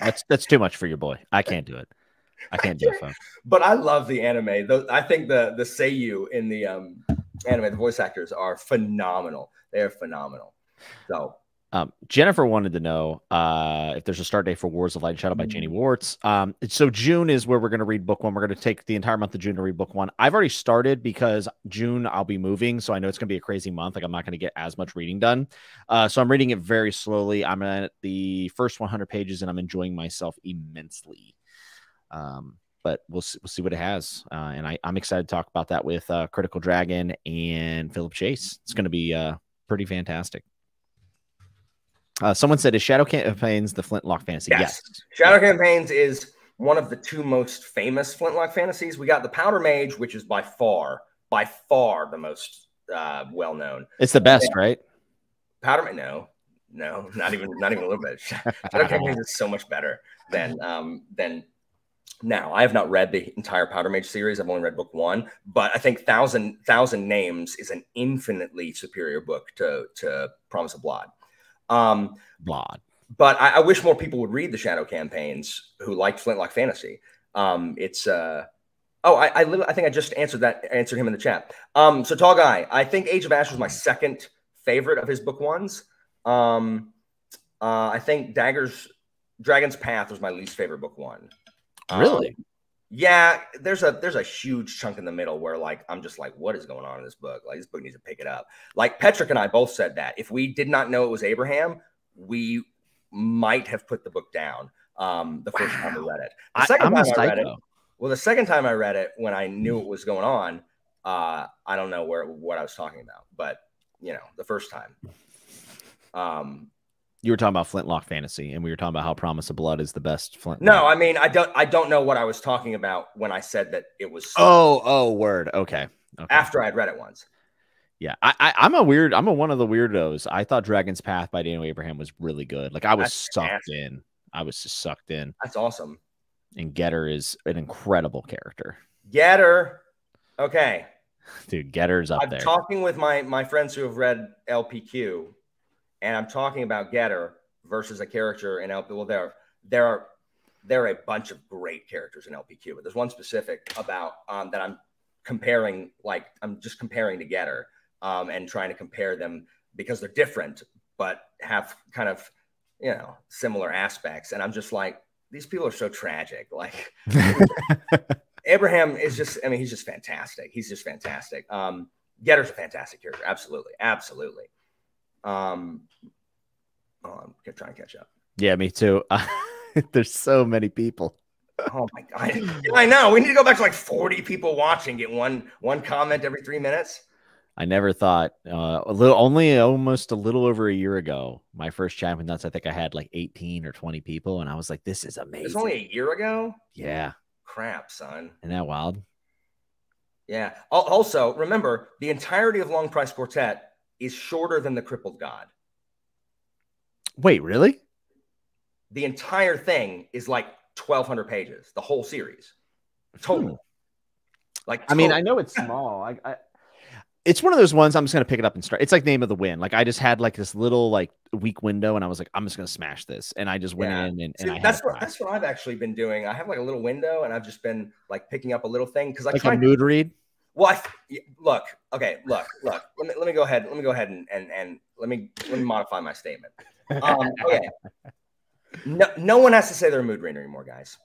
That's, that's too much for your boy. I can't do it. I can't do it. Phone. But I love the anime. The, I think the, the Seiyu in the um, anime, the voice actors are phenomenal. They're phenomenal. So, um, Jennifer wanted to know uh, if there's a start date for Wars of Light and Shadow by Janie Warts. Um, so June is where we're going to read book one. We're going to take the entire month of June to read book one. I've already started because June I'll be moving, so I know it's going to be a crazy month. Like I'm not going to get as much reading done. Uh, so I'm reading it very slowly. I'm at the first one hundred pages, and I'm enjoying myself immensely. Um, but we'll see, we'll see what it has. Uh, and I, I'm excited to talk about that with uh, Critical Dragon and Philip Chase. It's going to be uh, pretty fantastic. Uh, someone said, is Shadow Campaigns the Flintlock Fantasy? Yes. yes. Shadow Campaigns is one of the two most famous Flintlock Fantasies. We got the Powder Mage, which is by far, by far the most uh, well-known. It's the best, yeah. right? Powder Mage? No. No, not even not even a little bit. Shadow Campaigns is so much better than, um, than now. I have not read the entire Powder Mage series. I've only read book one. But I think Thousand, Thousand Names is an infinitely superior book to, to Promise of Blood. Um, Blood. But I, I wish more people would read the Shadow Campaigns who liked Flintlock Fantasy. Um, it's uh, oh, I I, I think I just answered that answered him in the chat. Um, so Tall Guy, I think Age of Ash was my second favorite of his book ones. Um, uh, I think Dagger's Dragon's Path was my least favorite book one. Really? Um, yeah, there's a there's a huge chunk in the middle where like I'm just like, what is going on in this book? Like this book needs to pick it up. Like Patrick and I both said that if we did not know it was Abraham, we might have put the book down. Um, the first wow. time we read it, the I, second I'm time I read it, well, the second time I read it when I knew what was going on, uh, I don't know where what I was talking about, but you know, the first time, um. You were talking about Flintlock Fantasy, and we were talking about how Promise of Blood is the best Flintlock. No, I mean, I don't, I don't know what I was talking about when I said that it was. Oh, oh, word. Okay. okay. After I had read it once. Yeah, I, I, I'm a weird. I'm a one of the weirdos. I thought Dragon's Path by Daniel Abraham was really good. Like I was That's sucked nasty. in. I was just sucked in. That's awesome. And Getter is an incredible character. Getter. Okay. Dude, Getter's up I'm there. I'm talking with my my friends who have read L P Q. And I'm talking about Getter versus a character in L P Q. Well, there, there are there are a bunch of great characters in L P Q, but there's one specific about um, that I'm comparing. Like I'm just comparing to Getter um, and trying to compare them because they're different, but have kind of you know similar aspects. And I'm just like, these people are so tragic. Like Abraham is just. I mean, he's just fantastic. He's just fantastic. Um, Getter's a fantastic character. Absolutely, absolutely. Um, oh, I'm trying to catch up. Yeah, me too. Uh, there's so many people. Oh my god! I know. We need to go back to like forty people watching. Get one one comment every three minutes. I never thought. Uh, a little, only almost a little over a year ago, my first Chatting with Nuts. I think I had like eighteen or twenty people, and I was like, "This is amazing." It's only a year ago. Yeah. Crap, son. Isn't that wild? Yeah. Also, remember the entirety of Long Price Quartet is shorter than the Crippled God. Wait, really? The entire thing is like twelve hundred pages, the whole series. Total. Hmm. Like, total. I mean, I know it's small. I, I, it's one of those ones I'm just going to pick it up and start. It's like Name of the Wind. Like I just had like this little like week window and I was like, I'm just going to smash this. And I just went yeah. in and, and See, I that's what, that's what I've actually been doing. I have like a little window and I've just been like picking up a little thing. Cause I like tried a mood read. Well, I, look, okay, look, look, let me, let me go ahead. Let me go ahead and, and, and let me, let me modify my statement. Um, okay. No, no one has to say they're a mood reader anymore, guys.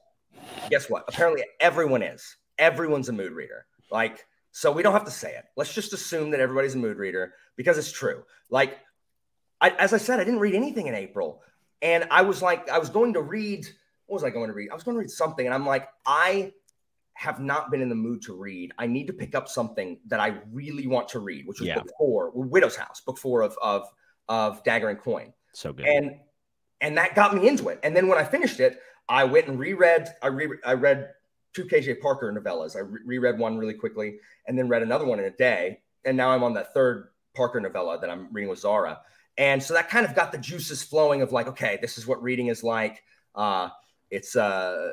Guess what? Apparently everyone is. Everyone's a mood reader. Like, so we don't have to say it. Let's just assume that everybody's a mood reader because it's true. Like, I, as I said, I didn't read anything in April. And I was like, I was going to read, what was I going to read? I was going to read something. And I'm like, I have not been in the mood to read. I need to pick up something that I really want to read, which was yeah. before Widow's House, before of, of, of Dagger and Coin. So good. And, and that got me into it. And then when I finished it, I went and reread, I, re I read two K J Parker novellas. I re reread one really quickly and then read another one in a day. And now I'm on that third Parker novella that I'm reading with Zara. And so that kind of got the juices flowing of like, okay, this is what reading is like. Uh, it's, uh,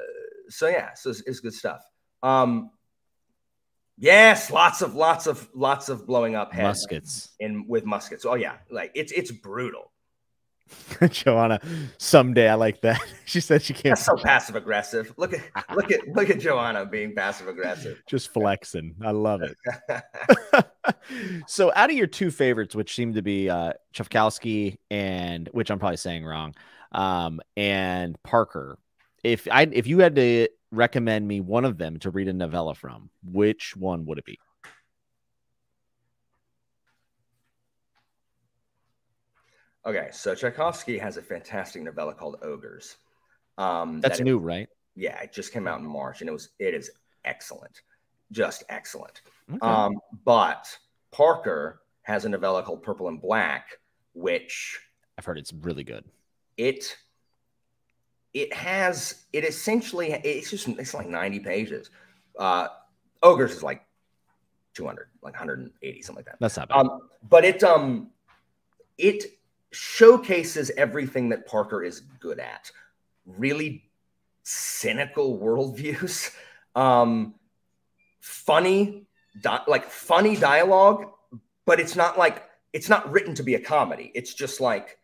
so yeah, so it's, it's good stuff. Um, yes. Lots of, lots of, lots of blowing up heads muskets in with muskets. Oh yeah. Like it's, it's brutal. Joanna, someday I like that. She said she can't. That's so passive aggressive. Look at look at look at Joanna being passive aggressive. Just flexing. I love it. So, out of your two favorites, which seem to be uh, Tchaikovsky and which I'm probably saying wrong, um, and Parker, if I if you had to recommend me one of them to read a novella from, which one would it be? Okay, so Tchaikovsky has a fantastic novella called Ogres. Um, That's that new, it, right? Yeah, it just came out in March, and it was it is excellent, just excellent. Okay. Um, but Parker has a novella called Purple and Black, which I've heard it's really good. It it has it essentially it's just it's like ninety pages. Uh, Ogres is like two hundred, like one hundred and eighty, something like that. That's not bad. Um, but it um it. showcases everything that Parker is good at. Really cynical worldviews, um, funny, like funny dialogue, but it's not like, it's not written to be a comedy. It's just like,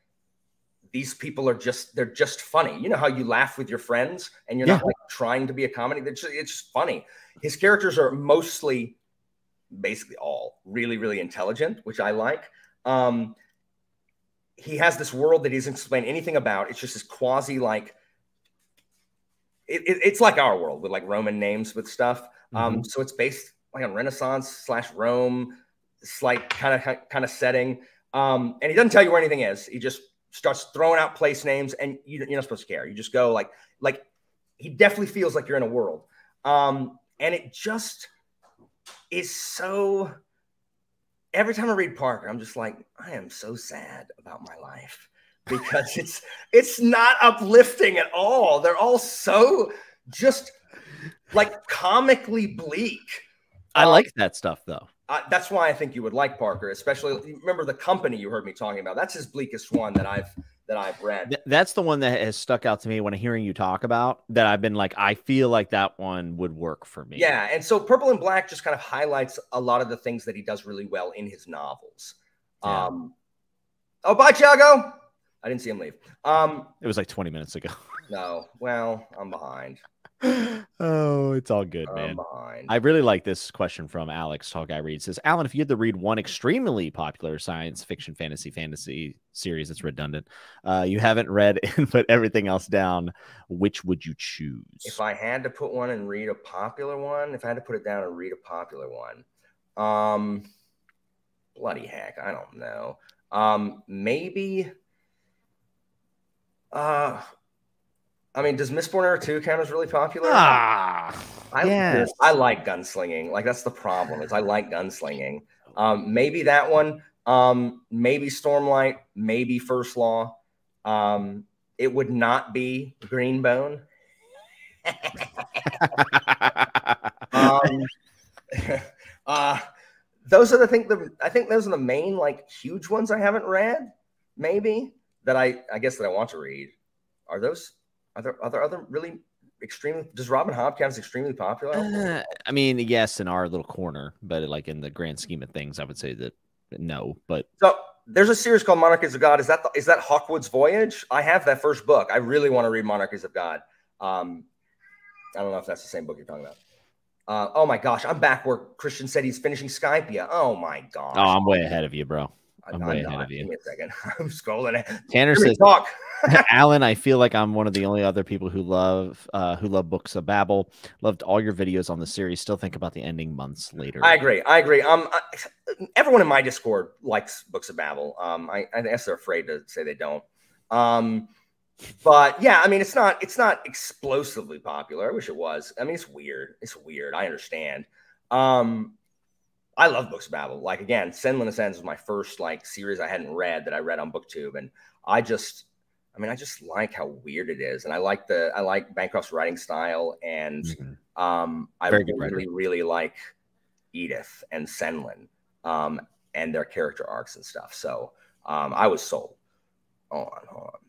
these people are just, they're just funny. You know how you laugh with your friends and you're yeah. not like trying to be a comedy. They're just, it's just funny. His characters are mostly, basically all really, really intelligent, which I like. Um, He has this world that he doesn't explain anything about. It's just this quasi like it, it, it's like our world with like Roman names with stuff. Mm-hmm. Um, so it's based like on Renaissance slash Rome, like kind of kind of setting. Um, and he doesn't tell you where anything is. He just starts throwing out place names, and you, you're not supposed to care. You just go like like he definitely feels like you're in a world, um, and it just is so. Every time I read Parker, I'm just like, I am so sad about my life because it's it's not uplifting at all. They're all so just like comically bleak. I like um, that stuff, though. Uh, that's why I think you would like Parker, especially. Remember The Company you heard me talking about? That's his bleakest one that I've that I've read. Th that's the one that has stuck out to me when I'm hearing you talk about that. I've been like, I feel like that one would work for me. Yeah. And so Purple and Black just kind of highlights a lot of the things that he does really well in his novels. Yeah. Um, oh, bye, Thiago. I didn't see him leave. Um, it was like twenty minutes ago. No. Well, I'm behind. Oh, it's all good, man. Mine. I really like this question from Alex. Tall Guy Reads says, Alan, if you had to read one extremely popular science fiction, fantasy, fantasy series that's redundant, uh, you haven't read and put everything else down, which would you choose? If I had to put one and read a popular one, if I had to put it down and read a popular one, um, bloody heck, I don't know. Um, maybe, uh, I mean, does Mistborn Era two count as really popular? Ah, I, yes. I like gunslinging. Like, that's the problem is I like gunslinging. Um, maybe that one. Um, maybe Stormlight. Maybe First Law. Um, it would not be Greenbone. um, uh, those are the things. I think those are the main, like, huge ones I haven't read. Maybe that I, I guess that I want to read. Are those? Are there, are there other really extremely, does Robin Hobcap's extremely popular? Uh, I mean, yes, in our little corner, but like in the grand scheme of things, I would say that no. But so there's a series called Monarchies of God. Is that the, is that Hawkwood's Voyage? I have that first book. I really want to read Monarchies of God. Um, I don't know if that's the same book you're talking about. Uh, oh my gosh, I'm back where Christian said he's finishing Skypia. Oh my gosh. Oh, I'm way ahead of you, bro. I'm, I'm way not. ahead of you. Give me a second. I'm scrolling. Tanner says, talk. Alan, I feel like I'm one of the only other people who love uh, who love Books of Babel. Loved all your videos on the series. Still think about the ending months later. I agree. I agree. Um, I, everyone in my Discord likes Books of Babel. Um, I, I guess they're afraid to say they don't. Um, but yeah, I mean, it's not it's not explosively popular. I wish it was. I mean, it's weird. It's weird. I understand. Um, I love Books of Babel. Like again, Sendland Ascends was my first like series I hadn't read that I read on BookTube, and I just, I mean, I just like how weird it is, and I like the I like Bancroft's writing style, and mm-hmm. um, I Very really really like Edith and Sendland, um, and their character arcs and stuff. So um, I was sold. Hold on, hold on.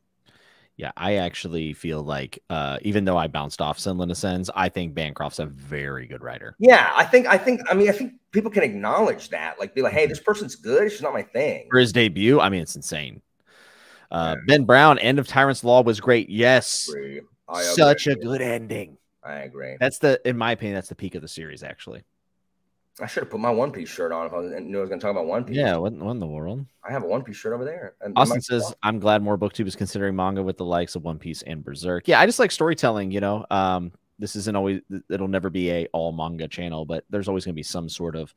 Yeah, I actually feel like uh, even though I bounced off Sendland Ascends, I think Bancroft's a very good writer. Yeah, I think I think I mean I think people can acknowledge that, like be like, hey, this person's good. She's not my thing. For his debut, I mean, it's insane. Uh, yeah. Ben Brown, end of Tyrant's Law was great. Yes, I I such a good ending. I agree. That's the, in my opinion, that's the peak of the series. Actually, I should have put my One Piece shirt on if I knew I was going to talk about One Piece. Yeah, what, what in the world? I have a One Piece shirt over there. And Austin says, I'm glad more BookTube is considering manga with the likes of One Piece and Berserk. Yeah, I just like storytelling, you know. Um, this isn't always, it'll never be a all manga channel, but there's always going to be some sort of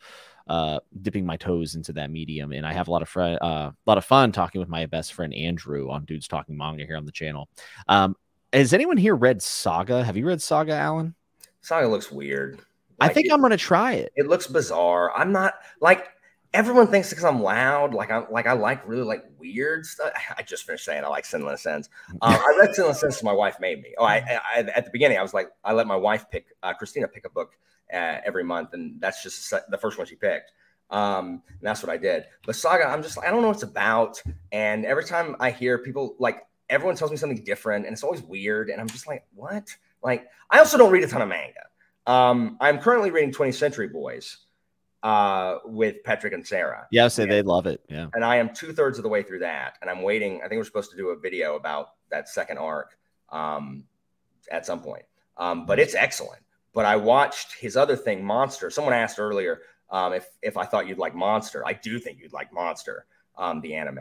uh, dipping my toes into that medium. And I have a lot of friend, uh, a lot of fun talking with my best friend, Andrew, on Dudes Talking Manga here on the channel. Um, has anyone here read Saga? Have you read Saga, Alan? Saga looks weird. Like, I think it, I'm gonna try it. It looks bizarre. I'm not like everyone thinks because I'm loud. Like I'm like I like really like weird stuff. I just finished saying I like Sendland Ascends. Um, I read Sendland Ascends. My wife made me. Oh, I, I at the beginning I was like I let my wife pick uh, Christina pick a book uh, every month, and that's just the first one she picked. Um, and that's what I did. But Saga, I'm just I don't know what it's about. And every time I hear people like everyone tells me something different, and it's always weird. And I'm just like what? Like I also don't read a ton of manga. Um, I'm currently reading twentieth century boys uh, with Patrick and Sarah. Yeah, so and, they love it. Yeah, and I am two thirds of the way through that, and I'm waiting. I think we're supposed to do a video about that second arc um, at some point. Um, but it's excellent. But I watched his other thing, Monster. Someone asked earlier um, if if I thought you'd like Monster. I do think you'd like Monster, um, the anime.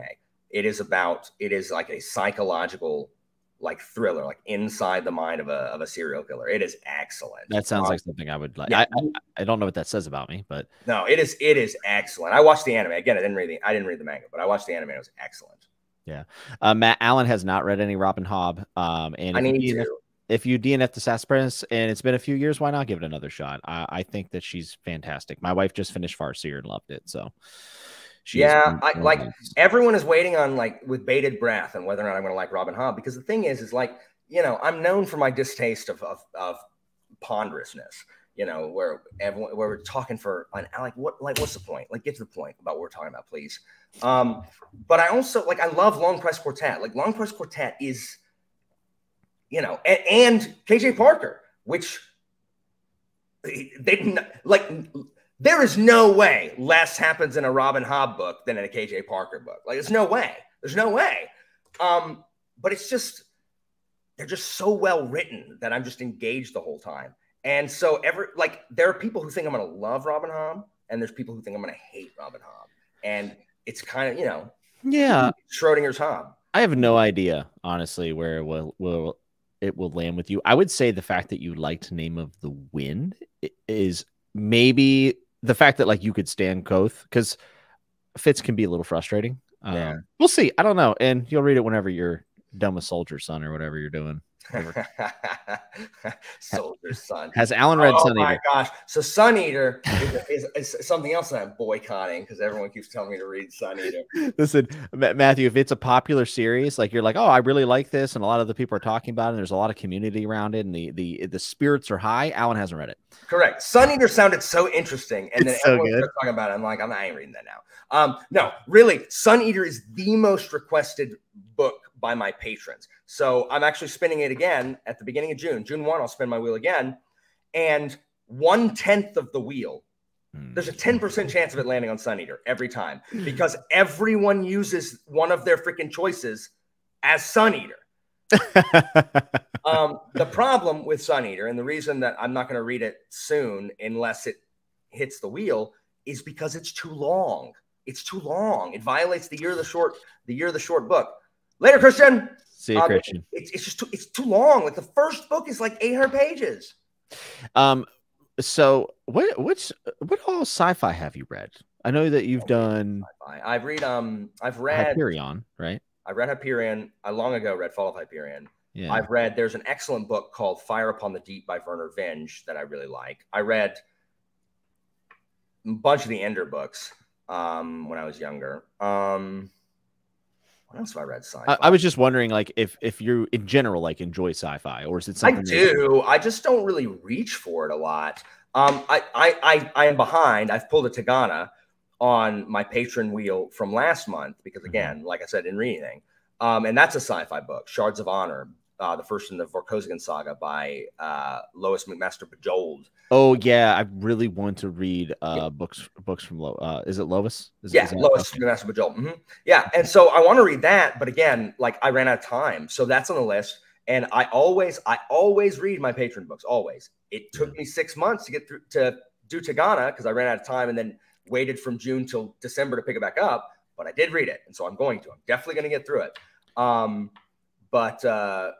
It is about it is like a psychological. Like thriller, like inside the mind of a, of a serial killer. It is excellent. That sounds um, like something I would like. Yeah. I, I I don't know what that says about me, but no, it is it is excellent. I watched the anime again. I didn't read the I didn't read the manga, but I watched the anime. It was excellent. Yeah, uh, Matt Allen has not read any Robin Hobb. Um, and I need you to. If you D N F the Sassaprince and it's been a few years, why not give it another shot? I, I think that she's fantastic. My wife just finished Farseer and loved it. So. She's yeah, I, like everyone is waiting on like with bated breath and whether or not I'm going to like Robin Hobb, because the thing is, is like, you know, I'm known for my distaste of, of, of ponderousness, you know, where everyone, where we're talking for an like, what, like, what's the point? Like, get to the point about what we're talking about, please. Um, but I also like, I love Long Price Quartet. Like Long Price Quartet is, you know, and, and K J Parker, which they didn't like. There is no way less happens in a Robin Hobb book than in a K J Parker book. Like, there's no way. There's no way. Um, but it's just, they're just so well written that I'm just engaged the whole time. And so, ever like, there are people who think I'm going to love Robin Hobb, and there's people who think I'm going to hate Robin Hobb. And it's kind of, you know, yeah, Schrodinger's Hobb. I have no idea, honestly, where it will, will, it will land with you. I would say the fact that you liked Name of the Wind is maybe. The fact that like you could stand Koth, because Fitz can be a little frustrating. Yeah. Um, we'll see. I don't know. And you'll read it whenever you're done with Soldier Son or whatever you're doing. Soldier Son. Has Alan read oh, Sun Eater? Oh my gosh. So Sun Eater is, is, is something else that I'm boycotting because everyone keeps telling me to read Sun Eater. Listen, Matthew, if it's a popular series, like you're like, oh, I really like this, and a lot of the people are talking about it, and there's a lot of community around it, and the the the spirits are high. Alan hasn't read it. Correct. Sun Eater sounded so interesting, and it's then everyone so started talking about it. I'm like, I'm not I ain't reading that now. Um, no, really, Sun Eater is the most requested book by my patrons. So I'm actually spinning it again at the beginning of June. June first, I'll spin my wheel again. And one-tenth of the wheel, there's a ten percent chance of it landing on Sun Eater every time, because everyone uses one of their freaking choices as Sun Eater. um, the problem with Sun Eater, and the reason that I'm not going to read it soon unless it hits the wheel, is because it's too long. It's too long. It violates the year of the short, the year of the short book. Later, Christian. See you, um, Christian. It's, it's just too, it's too long. Like the first book is like eight hundred pages. Um. So what what's what all sci-fi have you read? I know that you've I've done. I've read um. I've read Hyperion, right? I read Hyperion. I long ago read Fall of Hyperion. Yeah. I've read, there's an excellent book called Fire Upon the Deep by Werner Vinge that I really like. I read a bunch of the Ender books um, when I was younger. Um, what else have I read? Sci-fi. I, I was just wondering, like, if if you in general like enjoy sci-fi, or is it something? I do. I just don't really reach for it a lot. Um, I I I, I am behind. I've pulled a Tagana on my patron wheel from last month, because again, like I said, didn't read anything. Um, and that's a sci-fi book, Shards of Honor, uh, the first in the Vorkosigan saga by uh, Lois McMaster Bejold. Oh yeah, I really want to read uh, yeah. books books from Lois. Uh, is it Lois? Is, yeah, is it Lois okay. McMaster Bejold. Mm-hmm. Yeah, and so I want to read that, but again, like I ran out of time, so that's on the list. And I always, I always read my patron books. Always. It took me six months to get through to do Tagana because I ran out of time, and then waited from June till December to pick it back up, but I did read it. And so I'm going to, I'm definitely going to get through it. Um, but uh,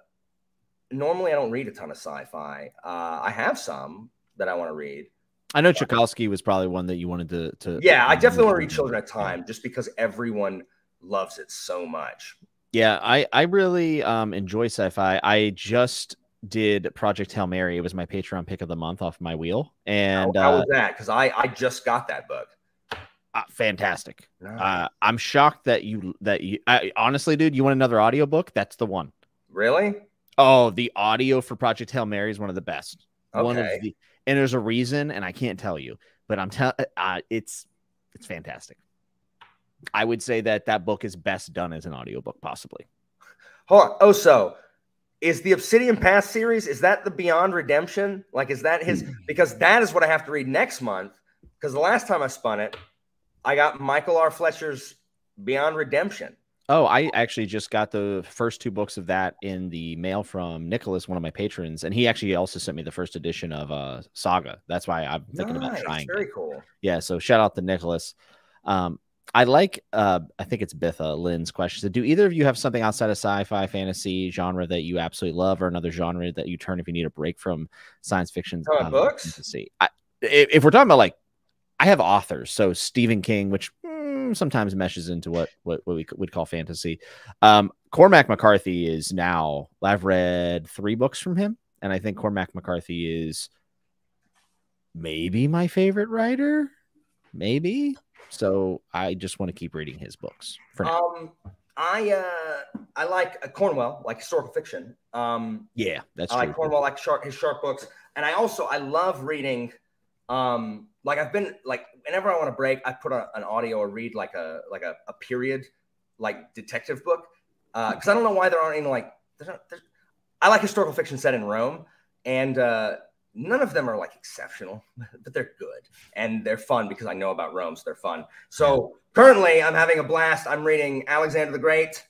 normally I don't read a ton of sci-fi. Uh, I have some that I want to read. I know Tchaikovsky was probably one that you wanted to. to yeah, I definitely want to read Children at Time, just because everyone loves it so much. Yeah, I, I really um, enjoy sci-fi. I just did Project Hail Mary. It was my Patreon pick of the month off my wheel. And how, how uh, was that? Because I, I just got that book. Uh, fantastic. No. Uh, I'm shocked that you that you I, honestly, dude, you want another audiobook? That's the one. Really? Oh, the audio for Project Hail Mary is one of the best. Okay. One of the, and there's a reason, and I can't tell you, but I'm telling uh, it's it's fantastic. I would say that that book is best done as an audiobook, possibly. Hold on. Oh, so is the Obsidian Pass series? Is that the Beyond Redemption? Like, is that his? Because that is what I have to read next month. Because the last time I spun it, I got Michael R. Fletcher's Beyond Redemption. Oh, I actually just got the first two books of that in the mail from Nicholas, one of my patrons. And he actually also sent me the first edition of uh, Saga. That's why I'm thinking nice. about trying. Very cool. Yeah, so shout out to Nicholas. Um, I like, uh, I think it's Bitha Lynn's question. Do either of you have something outside of sci-fi, fantasy genre that you absolutely love, or another genre that you turn if you need a break from science fiction? Um, books? I, if we're talking about like, I have authors, so Stephen King, which mm, sometimes meshes into what, what what we would call fantasy. Um, Cormac McCarthy is now, I've read three books from him, and I think Cormac McCarthy is maybe my favorite writer, maybe. So I just want to keep reading his books for now. Um, I uh, I like uh, Cornwell, like historical fiction. Um, yeah, that's I true. like Cornwell, like Sharp, his Sharp books, and I also I love reading. Um, like I've been like, whenever I want to break, I put on an audio or read like a, like a, a period, like detective book. Uh, cause I don't know why there aren't any like, there's not, there's, I like historical fiction set in Rome, and, uh, none of them are like exceptional, but they're good and they're fun because I know about Rome. So they're fun. So currently I'm having a blast. I'm reading Alexander the Great.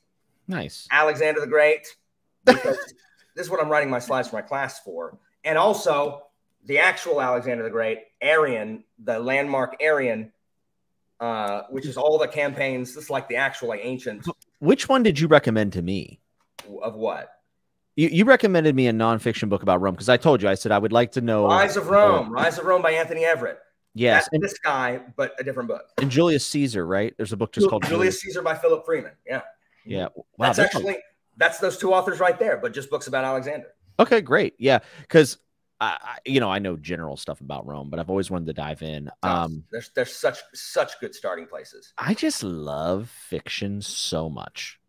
Nice. Alexander the Great. Because this is what I'm writing my slides for my class for. And also, the actual Alexander the Great, Arian, the landmark Arian, uh, which is all the campaigns. This is like the actual like, ancient. Which one did you recommend to me? Of what? You, you recommended me a nonfiction book about Rome, because I told you, I said I would like to know. Rise of Rome. Or, Rise of Rome by Anthony Everett. Yes. That's and, this guy, but a different book. And Julius Caesar, right? There's a book just Julius called Julius Caesar by Philip Freeman. Yeah. Yeah. Wow, that's, that's actually, that's those two authors right there, but just books about Alexander. Okay, great. Yeah, because I, you know, I know general stuff about Rome, but I've always wanted to dive in. Um, there's, there's such, such good starting places. I just love fiction so much.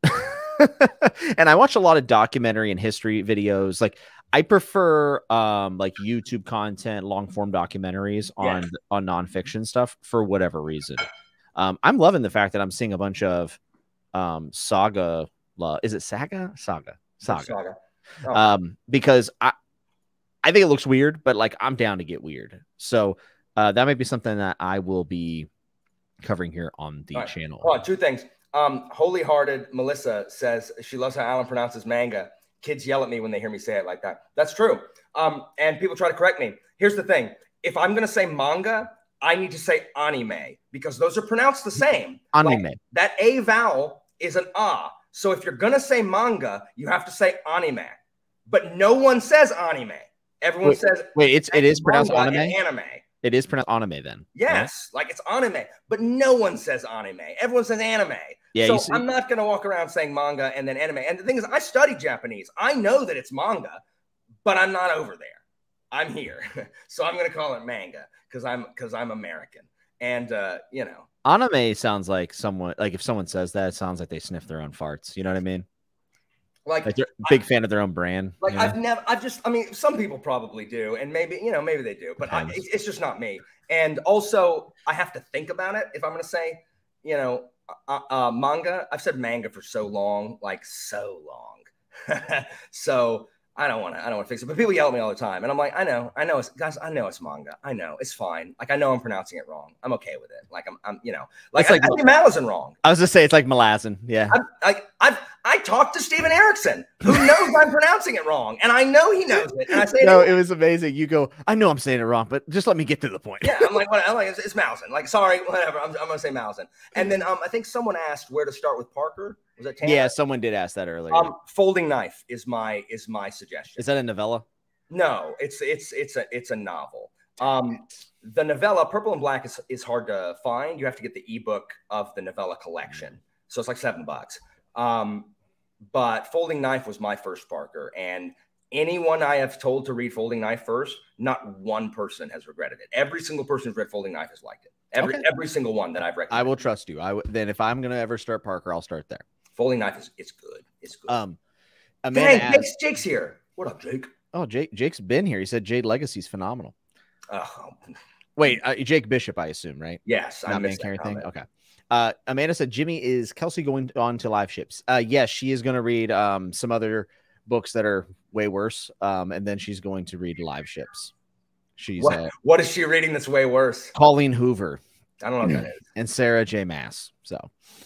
And I watch a lot of documentary and history videos. Like I prefer, um, like YouTube content, long form documentaries on, yeah. on nonfiction stuff for whatever reason. Um, I'm loving the fact that I'm seeing a bunch of, um, saga Law. Is it Saga? Saga. Saga. Saga. Oh. Um, because I, I think it looks weird, but like I'm down to get weird. So uh, that might be something that I will be covering here on the right. channel. Oh, two things. Um, Holy Hearted Melissa says she loves how Alan pronounces manga. Kids yell at me when they hear me say it like that. That's true. Um, and people try to correct me. Here's the thing. If I'm going to say manga, I need to say anime because those are pronounced the same. Anime. Like, that A vowel is an ah. So if you're going to say manga, you have to say anime. But no one says anime. Everyone wait, says Wait, it's it is pronounced anime. Anime. It is pronounced anime then. Yes, right? Like it's anime, but no one says anime. Everyone says anime. Yeah, so I'm not going to walk around saying manga and then anime. And the thing is, I study Japanese. I know that it's manga, but I'm not over there. I'm here. So I'm going to call it manga because I'm because I'm American. And, uh, you know. Anime sounds like someone like if someone says that, it sounds like they sniff their own farts. You know what I mean? Like, like they're a big I, fan of their own brand. Like you know? I've never, I've just, I mean, some people probably do, and maybe, you know, maybe they do, but I, it's just not me. And also I have to think about it. If I'm going to say, you know, uh, uh, manga, I've said manga for so long, like so long. So I don't want to, I don't want to fix it, but people yell at me all the time. And I'm like, I know, I know it's guys. I know it's manga. I know it's fine. Like, I know I'm pronouncing it wrong. I'm okay with it. Like I'm, I'm you know, like, like I, I think Malazan wrong. I was just saying it's like Malazan. Yeah. Like I've, I've I talked to Steven Erickson, who knows I'm pronouncing it wrong, and I know he knows it. And I say, no, it, it was amazing. You go, I know I'm saying it wrong, but just let me get to the point. Yeah, I'm like, what, I'm like it's, it's Malazan. Like, sorry, whatever. I'm, I'm gonna say Malazan. And then um, I think someone asked where to start with Parker. Was that Tanner? Yeah, someone did ask that earlier. Um, Folding Knife is my is my suggestion. Is that a novella? No, it's it's it's a it's a novel. Um, the novella Purple and Black is is hard to find. You have to get the ebook of the novella collection, so it's like seven bucks. Um. But Folding Knife was my first Parker, and anyone I have told to read Folding Knife first, not one person has regretted it. Every single person who's read Folding Knife has liked it. Every okay. every single one that I've read. I will trust you. I w then if I'm gonna ever start Parker, I'll start there. Folding Knife is it's good. It's good. Um, Amanda Dang, Jake's, Jake's here. What up, Jake? Oh, Jake. Jake's been here. He said Jade Legacy's phenomenal. Oh, wait, uh, Jake Bishop, I assume, right? Yes, not I main carry thing. Okay. Uh, Amanda said, Jimmy, is Kelsey going on to live ships? Uh, yes, she is going to read um, some other books that are way worse. Um, and then she's going to read live ships. She's what, uh, what is she reading that's way worse? Colleen Hoover. I don't know what that is. And Sarah J. Maas. So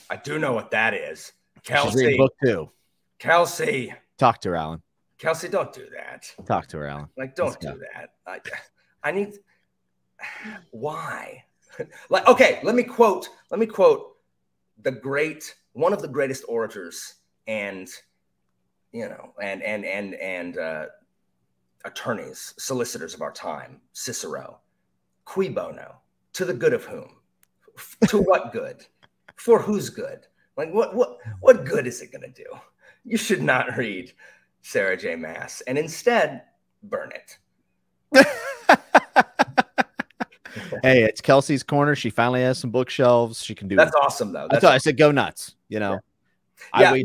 I do know what that is. Kelsey. She's reading book two. Kelsey. Talk to her, Alan. Kelsey, don't do that. Talk to her, Alan. Like, don't Let's do go. that. I, I need. Why? Like, okay, let me quote, let me quote the great, one of the greatest orators and, you know, and, and, and, and, uh, attorneys, solicitors of our time, Cicero, cui bono, to the good of whom, F to what good, for whose good? Like, what, what, what good is it going to do? You should not read Sarah J. Maas and instead burn it. Hey, it's Kelsey's corner. She finally has some bookshelves. She can do That's it. awesome, though. That's I, awesome. I said, go nuts. You know, yeah. I yeah.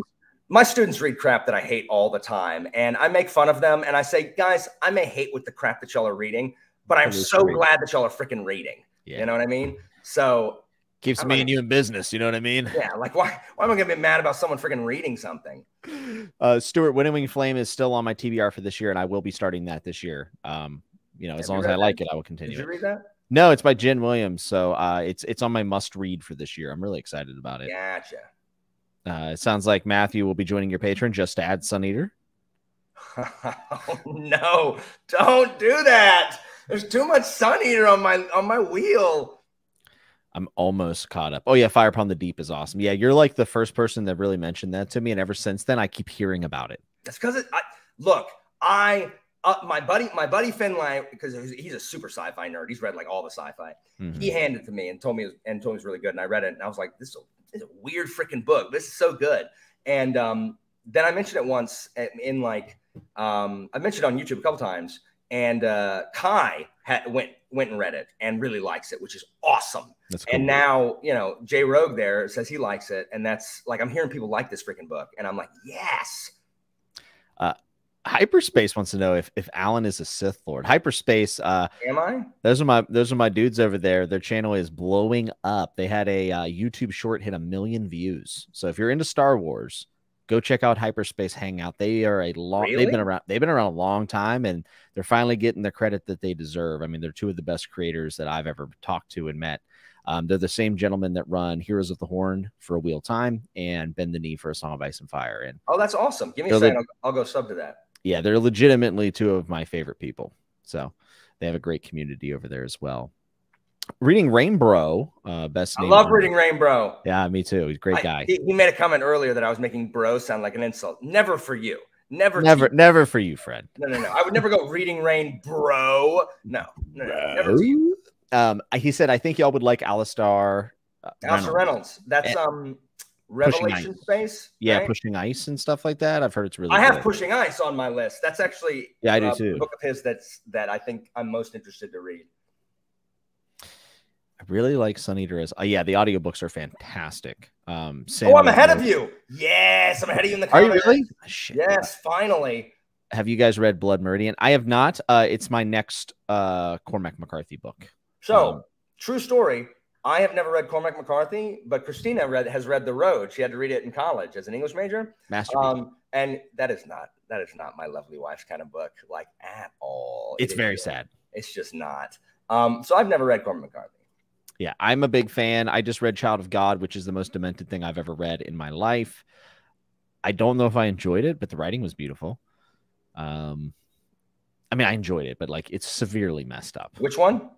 My students read crap that I hate all the time, and I make fun of them. And I say, guys, I may hate with the crap that y'all are reading, but I'm so reading. glad that y'all are freaking reading. Yeah. You know what I mean? So keeps I'm me like, and you in business. You know what I mean? Yeah. Like, why? Why am I gonna be mad about someone freaking reading something? Uh, Stuart, Winnowing Flame is still on my T B R for this year, and I will be starting that this year. Um, you know, Have as long as I that? like it, I will continue. Did you read that? No, it's by Jen Williams, so uh, it's it's on my must read for this year. I'm really excited about it. Gotcha. Uh, it sounds like Matthew will be joining your Patreon just to add Sun Eater. Oh, no, don't do that. There's too much Sun Eater on my on my wheel. I'm almost caught up. Oh yeah, Fire Upon the Deep is awesome. Yeah, you're like the first person that really mentioned that to me, and ever since then, I keep hearing about it. That's because it. I, look, I. Uh, my buddy, my buddy Finlay, because he's a super sci-fi nerd. He's read like all the sci-fi. Mm-hmm. He handed it to me and told me it was, and told me it was really good. And I read it and I was like, this is a, this is a weird freaking book. This is so good. And um, then I mentioned it once in like um, I mentioned it on YouTube a couple times. And uh, Kai had, went went and read it and really likes it, which is awesome. That's cool. And now you know Jay Rogue there says he likes it, and that's like I'm hearing people like this freaking book, and I'm like, yes. Uh, Hyperspace wants to know if if Alan is a Sith Lord. Hyperspace, uh, am I? Those are my those are my dudes over there. Their channel is blowing up. They had a uh, YouTube short hit a million views. So if you're into Star Wars, go check out Hyperspace Hangout. They are a long, really? they've been around, they've been around a long time, and they're finally getting the credit that they deserve. I mean, they're two of the best creators that I've ever talked to and met. Um, they're the same gentlemen that run Heroes of the Horn for A Wheel Time and Bend the Knee for A Song of Ice and Fire. And oh, that's awesome. Give me a second. I'll, I'll go sub to that. Yeah, they're legitimately two of my favorite people. So they have a great community over there as well. Reading Rainbro, uh, best name. I love Reading Rainbro. Yeah, me too. He's a great I, guy. He, he made a comment earlier that I was making bro sound like an insult. Never for you. Never, never, never for you, Fred. No, no, no. I would never go Reading Rain, bro. No, no, no. Never for you. Um, he said, I think y'all would like Alistar uh, Reynolds. Reynolds. That's and um, Revelation Space. Yeah, right? Pushing Ice and stuff like that. I've heard it's really I good. have Pushing Ice on my list. That's actually yeah, I do uh, too. a book of his that's that I think I'm most interested to read. I really like Sun Eater as... Oh, yeah, the audiobooks are fantastic. Um, oh, I'm ahead of you. Yes, I'm ahead of you in the comments. Are you really? Shit, yes, God. Finally. Have you guys read Blood Meridian? I have not. Uh, it's my next uh, Cormac McCarthy book. So, um, true story, I have never read Cormac McCarthy, but Christina read, has read The Road. She had to read it in college as an English major. Um, and that is not that is not my lovely wife's kind of book, like, at all. It's it very sad. It's just not. Um, so I've never read Cormac McCarthy. Yeah, I'm a big fan. I just read Child of God, which is the most demented thing I've ever read in my life. I don't know if I enjoyed it, but the writing was beautiful. Um, I mean, I enjoyed it, but like it's severely messed up. Which one?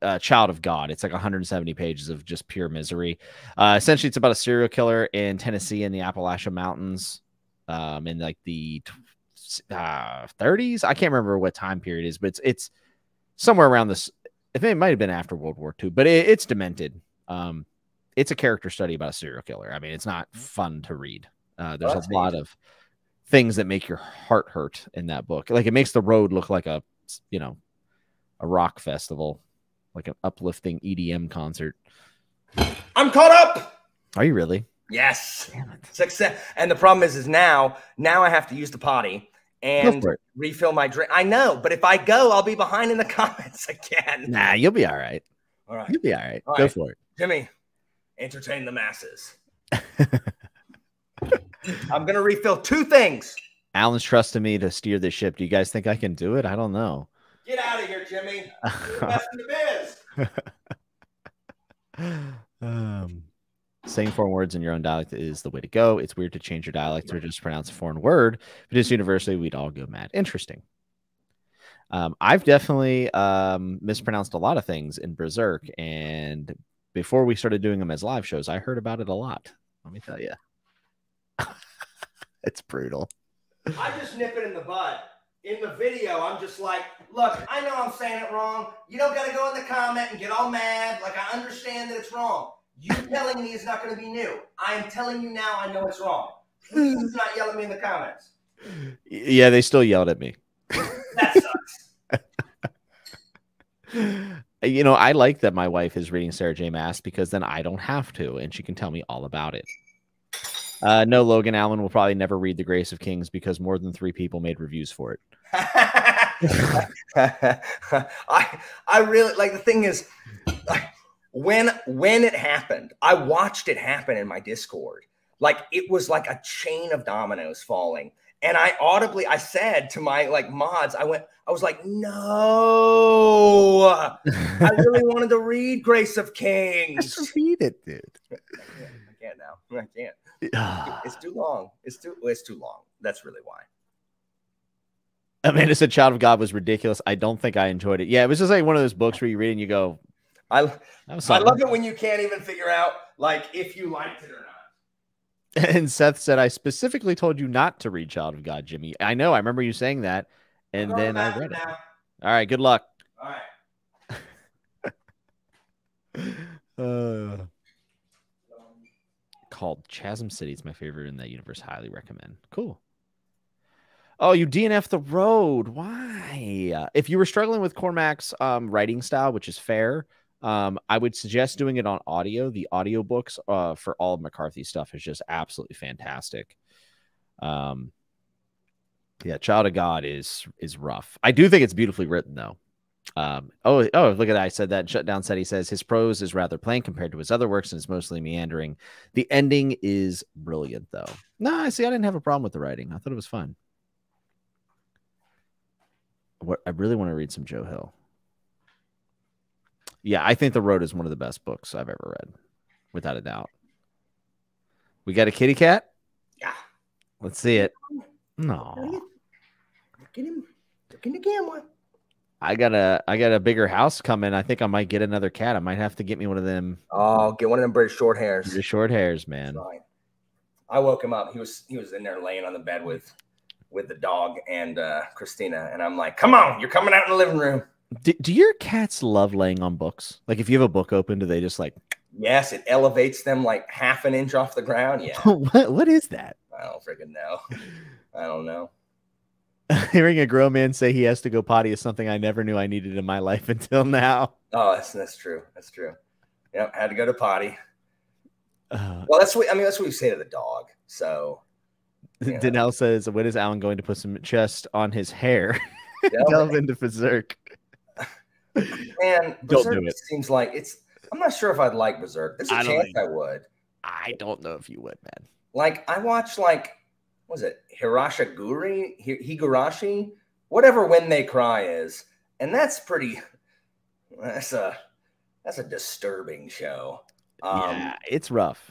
Uh, Child of God. It's like one hundred seventy pages of just pure misery. Uh, essentially, it's about a serial killer in Tennessee in the Appalachian Mountains um, in like the uh, thirties. I can't remember what time period it is, but it's, it's somewhere around this. I think it might have been after World War Two, but it, it's demented. Um, it's a character study about a serial killer. I mean, it's not fun to read. Uh, there's oh, a lot of things that make your heart hurt in that book. Like it makes The Road look like a, you know, a rock festival, like an uplifting E D M concert. I'm caught up. Are you really? Yes. Success. And the problem is, is now, now I have to use the potty and refill my drink. I know, but if I go, I'll be behind in the comments again. Nah, you'll be all right. All right. You'll be all right. All go right. for it. Jimmy, entertain the masses. I'm going to refill two things. Alan's trusting me to steer this ship. Do you guys think I can do it? I don't know. Get out of here, Jimmy. You're the best in the biz. um, Saying foreign words in your own dialect is the way to go. It's weird to change your dialect or just pronounce a foreign word. If it is universally, we'd all go mad. Interesting. Um, I've definitely um, mispronounced a lot of things in Berserk. And before we started doing them as live shows, I heard about it a lot. Let me tell you. It's brutal. I just nip it in the bud. In the video, I'm just like, look, I know I'm saying it wrong. You don't got to go in the comment and get all mad. Like, I understand that it's wrong. You telling me it's not going to be new. I am telling you now I know it's wrong. Please not yell at me in the comments. Yeah, they still yelled at me. That sucks. You know, I like that my wife is reading Sarah J. Maas because then I don't have to, and she can tell me all about it. Uh, no, Logan Allen will probably never read The Grace of Kings because more than three people made reviews for it. I, I really, like, the thing is... I, When when it happened, I watched it happen in my Discord. Like it was like a chain of dominoes falling. And I audibly, I said to my like mods, I went, I was like, no, I really wanted to read Grace of Kings. Just read it, dude. I can't, I can't now. I can't. It's too long. It's too. It's too long. That's really why. Amanda said, "Child of God" was ridiculous. I don't think I enjoyed it. Yeah, it was just like one of those books where you read and you go. I, I love it when you can't even figure out like if you liked it or not. And Seth said, I specifically told you not to read Child of God, Jimmy. I know. I remember you saying that. And then I read it. All right. Good luck. All right. uh, called Chasm City. It's my favorite in that universe. Highly recommend. Cool. Oh, you D N F The Road. Why? If you were struggling with Cormac's um, writing style, which is fair, Um, I would suggest doing it on audio. The audiobooks uh, for all of McCarthy's stuff is just absolutely fantastic. Um, yeah, Child of God is is rough. I do think it's beautifully written, though. Um, oh, oh, look at that. I said that. Shutdown said he says his prose is rather plain compared to his other works and it's mostly meandering. The ending is brilliant, though. No, I see. I didn't have a problem with the writing. I thought it was fun. What I really want to read some Joe Hill. Yeah, I think The Road is one of the best books I've ever read, without a doubt. We got a kitty cat? Yeah. Let's see it. No. Get him. Get the camera. I got a I got a bigger house coming. I think I might get another cat. I might have to get me one of them. Oh, get one of them British short hairs. British short hairs, man. I woke him up. He was he was in there laying on the bed with with the dog and uh, Christina, and I'm like, "Come on, you're coming out in the living room." Do, do your cats love laying on books? Like, if you have a book open, do they just like? Yes, it elevates them like half an inch off the ground. Yeah. what what is that? I don't freaking know. I don't know. Hearing a grown man say he has to go potty is something I never knew I needed in my life until now. Oh, that's that's true. That's true. Yep, had to go to potty. Uh, well, that's what I mean. That's what we say to the dog. So, Danelle know. says, "When is Alan going to put some chest on his hair?" Delve, Delve into Berserk. Man, Berserk do it. seems like it's. I'm not sure if I'd like Berserk. There's a I chance I would. I don't know if you would, man. Like I watch like. Was it Hirashiguri, Higurashi, whatever When They Cry is, and that's pretty. That's a that's a disturbing show. Um, yeah, it's rough.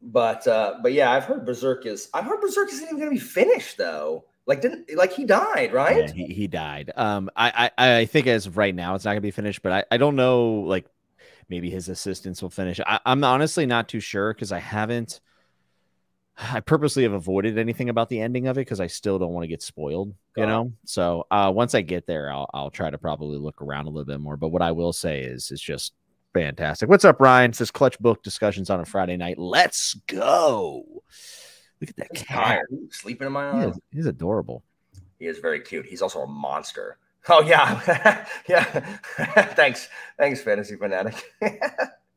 But uh, but yeah, I've heard Berserk is. I've heard Berserk isn't even going to be finished though. Like didn't like he died right? Yeah, he he died. Um, I I I think as of right now it's not going to be finished, but I I don't know. Like maybe his assistants will finish. I, I'm honestly not too sure because I haven't. I purposely have avoided anything about the ending of it because I still don't want to get spoiled, you God. know? So uh, once I get there, I'll, I'll try to probably look around a little bit more. But what I will say is it's just fantastic. What's up, Ryan? It says clutch book discussions on a Friday night. Let's go. Look at that he's cat. Tired. He's sleeping in my arms. He is, he's adorable. He is very cute. He's also a monster. Oh, yeah. yeah. Thanks. Thanks, Fantasy Fanatic.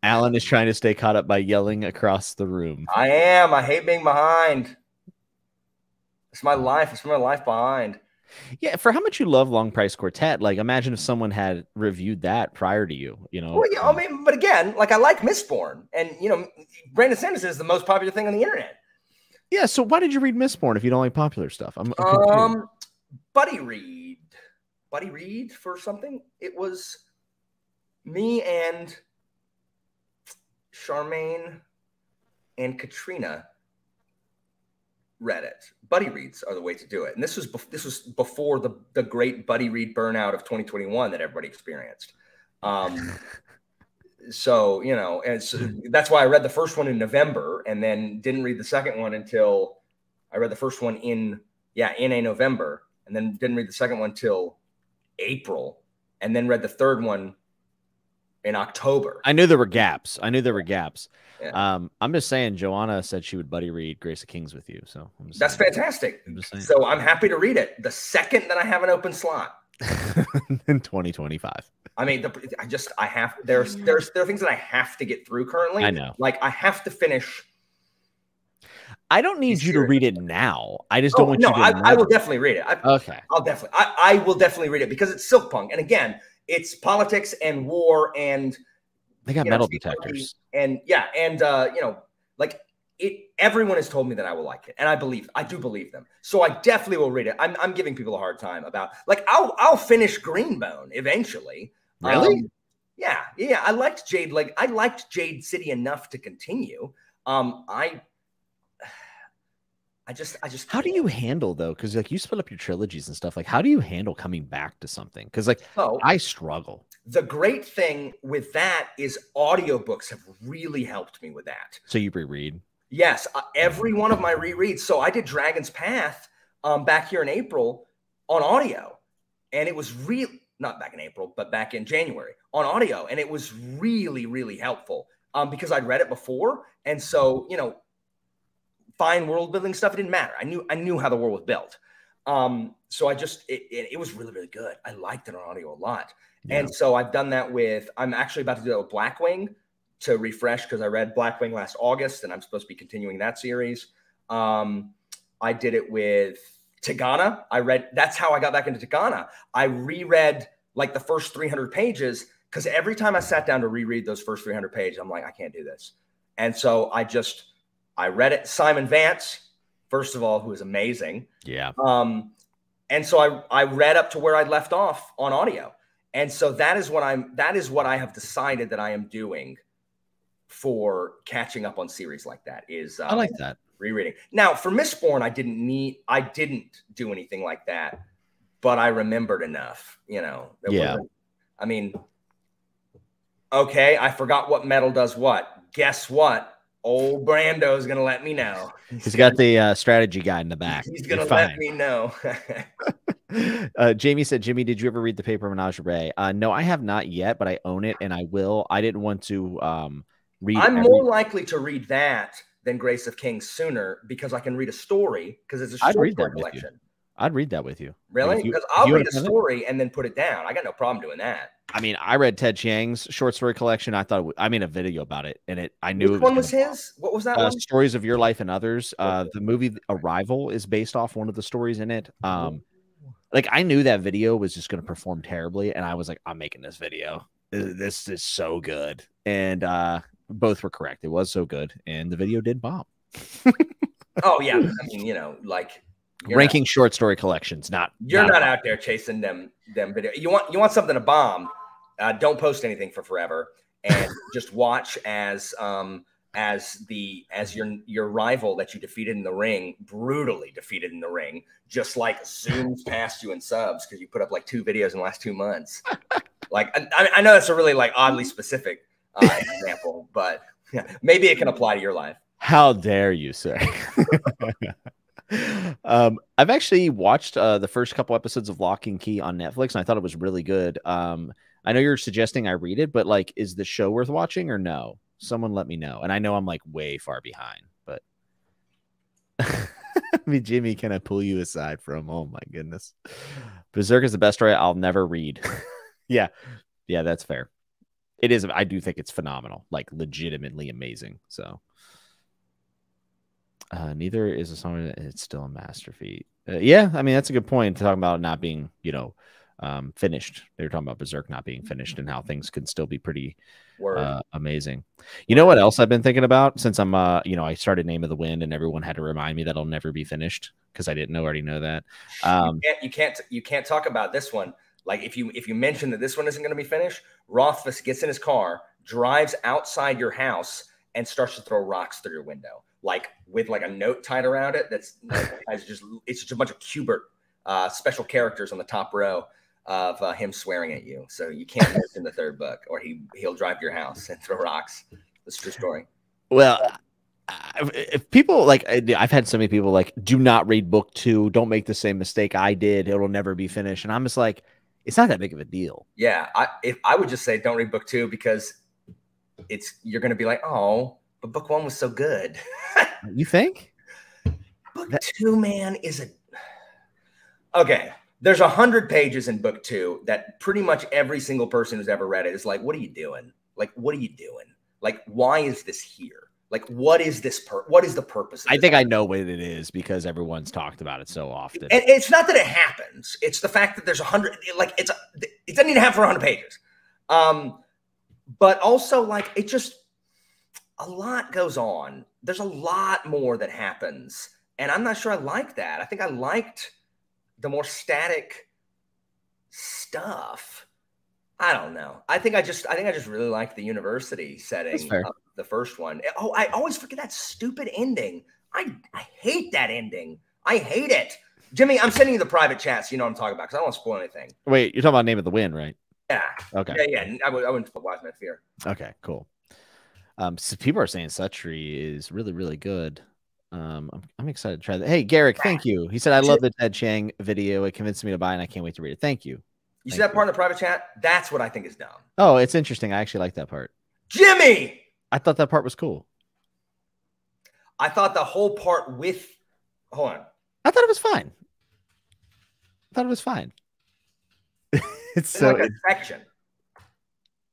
Alan is trying to stay caught up by yelling across the room. I am. I hate being behind. It's my life. It's my life behind. Yeah, for how much you love Long Price Quartet, like imagine if someone had reviewed that prior to you, you know. Well, yeah, I mean, but again, like I like Mistborn, and you know, Brandon Sanderson is the most popular thing on the internet. Yeah, so why did you read Mistborn if you don't like popular stuff? I'm, I'm um, confused. Buddy Reed, Buddy Reed for something. It was me and. Charmaine and Katrina read it. Buddy reads are the way to do it, and this was this was before the the great buddy read burnout of twenty twenty-one that everybody experienced. Um, so you know, and so that's why I read the first one in November, and then didn't read the second one until I read the first one in yeah in a November, and then didn't read the second one till April, and then read the third one. In October. I knew there were gaps. I knew there were gaps. Yeah. Um, I'm just saying Joanna said she would buddy read Grace of Kings with you. So I'm just That's saying. fantastic. I'm just so I'm happy to read it the second that I have an open slot. In twenty twenty-five. I mean, the, I just I have there's there's there are things that I have to get through currently. I know. Like I have to finish. I don't need you to read it now. I just oh, don't want no, you to I, I will definitely read it. I, okay. I'll definitely I, I will definitely read it because it's Silkpunk. And again. It's politics and war and they got metal know, detectors and yeah and uh, you know like it. Everyone has told me that I will like it and I believe I do believe them. So I definitely will read it. I'm I'm giving people a hard time about like I'll I'll finish Greenbone eventually. Really? Um, yeah yeah. I liked Jade like I liked Jade City enough to continue. Um I. I just, I just, how do you handle though? Cause like you split up your trilogies and stuff. Like, how do you handle coming back to something? Cause like, oh, I struggle. The great thing with that is audiobooks have really helped me with that. So you reread? Yes. Uh, every one of my rereads. So I did Dragon's Path um, back here in April on audio. And it was real, not back in April, but back in January on audio. And it was really, really helpful um, because I'd read it before. And so, you know, fine world building stuff. It didn't matter. I knew I knew how the world was built. Um, so I just it, it, it was really really good. I liked it on audio a lot, yeah. And so I've done that with. I'm actually about to do that with Blackwing to refresh because I read Blackwing last August, and I'm supposed to be continuing that series. Um, I did it with Tigana. I read. That's how I got back into Tigana. I reread like the first three hundred pages, because every time I sat down to reread those first three hundred pages, I'm like, I can't do this. And so I just, I read it. Simon Vance, first of all, who is amazing. Yeah. Um, and so I, I read up to where I left off on audio. And so that is what I'm, that is what I have decided that I am doing for catching up on series like that is, uh, I like that rereading. Now for Mistborn, I didn't need, I didn't do anything like that, but I remembered enough, you know, yeah. I mean, okay. I forgot what metal does what. Guess what? Old Brando is going to let me know. He's, he's got the uh, strategy guide in the back. He's going to let me know. uh, Jamie said, Jimmy, did you ever read The Paper Menagerie? Uh, no, I have not yet, but I own it and I will. I didn't want to um, read. I'm every... more likely to read that than Grace of Kings sooner because I can read a story because it's a short I'd read that collection. I'd read that with you. Really? Because I'll you read a story and then put it down. I got no problem doing that. I mean, I read Ted Chiang's short story collection. I thought I made a video about it, and it I knew. Which one was his? What was that uh, one? Stories of Your Life and Others. Uh, the movie Arrival is based off one of the stories in it. Um, like I knew that video was just going to perform terribly, and I was like, I'm making this video. This is so good, and uh, both were correct. It was so good, and the video did bomb. Oh yeah, I mean, you know, like. You're ranking not, short story collections, not you're not, not out there chasing them them video. You want you want something to bomb. Uh, don't post anything for forever, and just watch as um as the as your your rival that you defeated in the ring brutally defeated in the ring just like zooms past you in subs because you put up like two videos in the last two months. Like I, I know that's a really like oddly specific uh, example, but yeah, maybe it can apply to your life. How dare you, sir? Um, I've actually watched uh, the first couple episodes of Lock and Key on Netflix, and I thought it was really good. Um, I know you're suggesting I read it, but like, is the show worth watching or no? Someone let me know. And I know I'm like way far behind, but I mean, Jimmy, can I pull you aside from? Oh my goodness, Berserk is the best story I'll never read. Yeah, yeah, that's fair. It is. I do think it's phenomenal, like legitimately amazing. So. Uh, neither is a song that it's still a masterpiece. Uh, yeah, I mean, that's a good point to talk about not being, you know, um, finished. They were talking about Berserk not being finished and how things can still be pretty uh, amazing. You know what else I've been thinking about since I'm, uh, you know, I started Name of the Wind and everyone had to remind me that I'll never be finished because I didn't know, already know that. Um, you, can't, you can't, you can't talk about this one. Like if you, if you mention that this one isn't going to be finished, Rothfuss gets in his car, drives outside your house and starts to throw rocks through your window. Like with like a note tied around it. That's like, just, it's just a bunch of Qbert uh, special characters on the top row of uh, him swearing at you. So you can't miss in the third book or he, he'll drive your house and throw rocks. It's a true story. Well, if people like, I've had so many people like, do not read book two. Don't make the same mistake I did. It'll never be finished. And I'm just like, it's not that big of a deal. Yeah. I, if I would just say, don't read book two because it's, you're going to be like, oh, but book one was so good. You think? Book that two, man, is a... Okay, there's one hundred pages in book two that pretty much every single person who's ever read it is like, what are you doing? Like, what are you doing? Like, why is this here? Like, what is this? Per what is the purpose? Of I think I know what it is because everyone's talked about it so often. And it's not that it happens. It's the fact that there's one hundred... Like, it's a, it doesn't even happen for one hundred pages. Um, but also, like, it just... A lot goes on. There's a lot more that happens. And I'm not sure I like that. I think I liked the more static stuff. I don't know. I think I just I think I just really liked the university setting of the first one. Oh, I always forget that stupid ending. I, I hate that ending. I hate it. Jimmy, I'm sending you the private chats. So you know what I'm talking about because I don't want to spoil anything. Wait, you're talking about Name of the Wind, right? Yeah. Okay. Yeah, yeah. I, would, I wouldn't put Wise Men Fear. Okay, cool. Um, so people are saying Sutri is really, really good. Um, I'm, I'm excited to try that. Hey, Garrick, thank you. He said, I love the Ted Chiang video. It convinced me to buy and I can't wait to read it. Thank you. You thank see that you. Part in the private chat? That's what I think is dumb. Oh, it's interesting. I actually like that part. Jimmy! I thought that part was cool. I thought the whole part with... Hold on. I thought it was fine. I thought it was fine. it's, it's so... Like a section.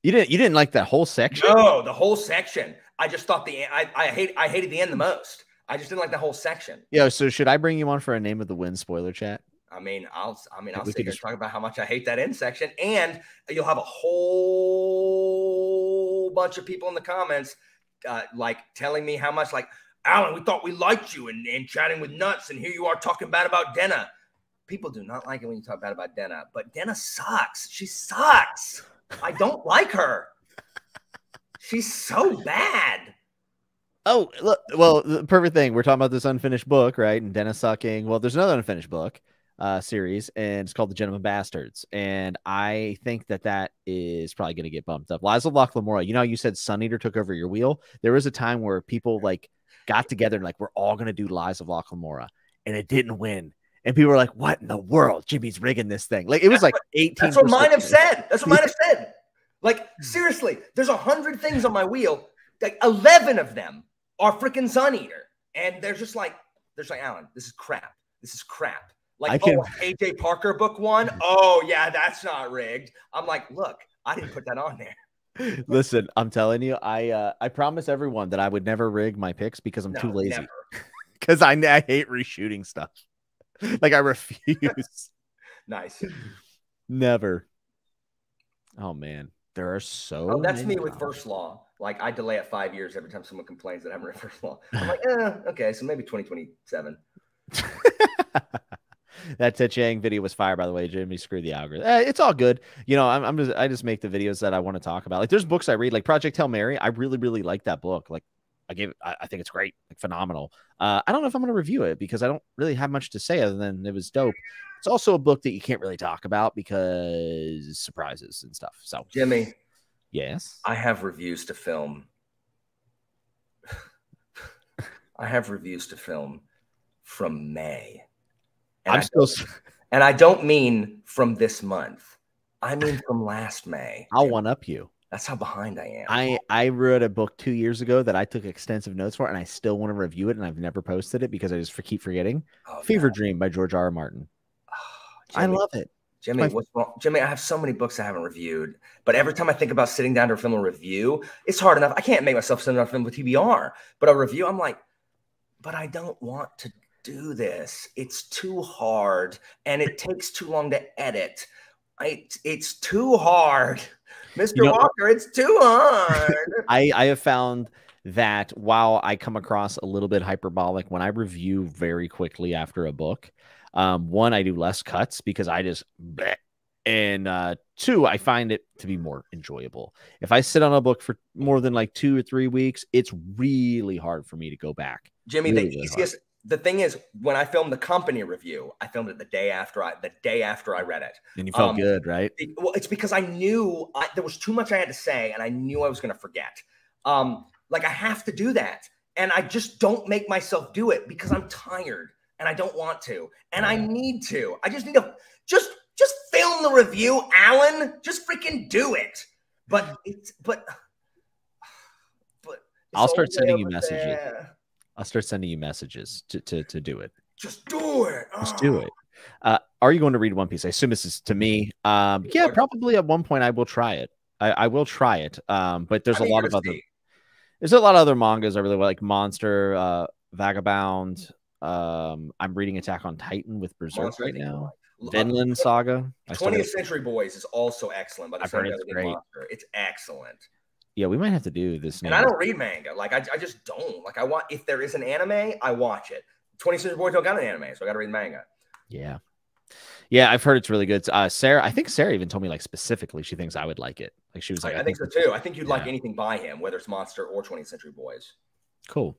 You didn't. You didn't like that whole section. No, the whole section. I just thought the. I. I hate. I hated the end the most. I just didn't like the whole section. Yeah. So should I bring you on for a Name of the Wind spoiler chat? I mean, I'll, I mean, I'll sit here and talk about how much I hate that end section, and you'll have a whole bunch of people in the comments, uh, like telling me how much, like, Alan, we thought we liked you and, and chatting with nuts, and here you are talking bad about Denna. People do not like it when you talk bad about Denna, but Denna sucks. She sucks. I don't like her. She's so bad. Oh, look, well, the perfect thing. We're talking about this unfinished book, right? And Denna sucking. Well, there's another unfinished book uh, series, and it's called The Gentleman Bastards. And I think that that is probably going to get bumped up. Liza Locklamora, you know, you said Sun Eater took over your wheel. There was a time where people like got together and like, we're all going to do Liza Locklamora, and it didn't win. And people were like, what in the world? Jimmy's rigging this thing. Like, it was that's like what, eighteen. That's what mine have said. That's what mine have said. Like, seriously, there's a hundred things on my wheel. Like, eleven of them are freaking Sun Eater, and they're just like, they're just like, Alan, this is crap. This is crap. Like, can... oh, A J Parker book one. Oh yeah, that's not rigged. I'm like, look, I didn't put that on there. Listen, I'm telling you, I uh, I promise everyone that I would never rig my picks because I'm no, too lazy. Because I I hate reshooting stuff. Like, I refuse. Nice. Never. Oh man, there are so. Oh, that's many me with First Law. Like, I delay it five years every time someone complains that I'm read First Law. I'm like, eh, okay, so maybe twenty twenty-seven. That Ted Chiang video was fire, by the way. Jimmy, screw the algorithm. Eh, it's all good. You know, I'm, I'm just I just make the videos that I want to talk about. Like, there's books I read, like Project Hail Mary. I really, really like that book. Like, I gave it, I, I think it's great, like phenomenal. Uh, I don't know if I'm going to review it because I don't really have much to say other than it was dope. It's also a book that you can't really talk about because surprises and stuff. So, Jimmy. Yes. I have reviews to film. I have reviews to film from May. And I'm I still and I don't mean from this month. I mean from last May. I'll one up you. That's how behind I am. I, I wrote a book two years ago that I took extensive notes for, and I still want to review it, and I've never posted it because I just keep forgetting. Oh, Fever yeah. Dream by George R. R. Martin. Oh, I love it. Jimmy, what's wrong? Jimmy, I have so many books I haven't reviewed, but every time I think about sitting down to film a review, it's hard enough. I can't make myself sit down to film with T B R, but a review, I'm like, but I don't want to do this. It's too hard, and it takes too long to edit. I, it's too hard. Mister You know, Walker, it's too hard. I, I have found that while I come across a little bit hyperbolic, when I review very quickly after a book, Um, one, I do less cuts because I just, bleh. And uh, two, I find it to be more enjoyable. If I sit on a book for more than like two or three weeks, it's really hard for me to go back. Jimmy, really, the really easiest, hard. The thing is, when I filmed the company review, I filmed it the day after I, the day after I read it. And you felt um, good, right? It, well, it's because I knew I, there was too much I had to say, and I knew I was going to forget. Um, like, I have to do that. And I just don't make myself do it because I'm tired. And I don't want to, and I need to. I just need to just just film the review, Alan. Just freaking do it. But it's but but I'll start sending you messages. There. I'll start sending you messages to to to do it. Just do it. Oh. Just do it. Uh, are you going to read One Piece? I assume this is to me. Um, yeah, probably at one point I will try it. I, I will try it. Um, but there's I a lot of other see. there's a lot of other mangas I really like, Monster, uh, Vagabond. Um, I'm reading Attack on Titan with Berserk right now. Vinland Saga. twentieth Century Boys is also excellent. By the way, it's great. It's excellent. Yeah, we might have to do this. And I don't read manga. Like, I, I just don't. Like, I want, if there is an anime, I watch it. twentieth Century Boys don't got an anime, so I got to read manga. Yeah. Yeah, I've heard it's really good. Uh, Sarah, I think Sarah even told me, like, specifically she thinks I would like it. Like, she was like, I, I think, think so too. I think you'd yeah. like anything by him, whether it's Monster or twentieth Century Boys. Cool.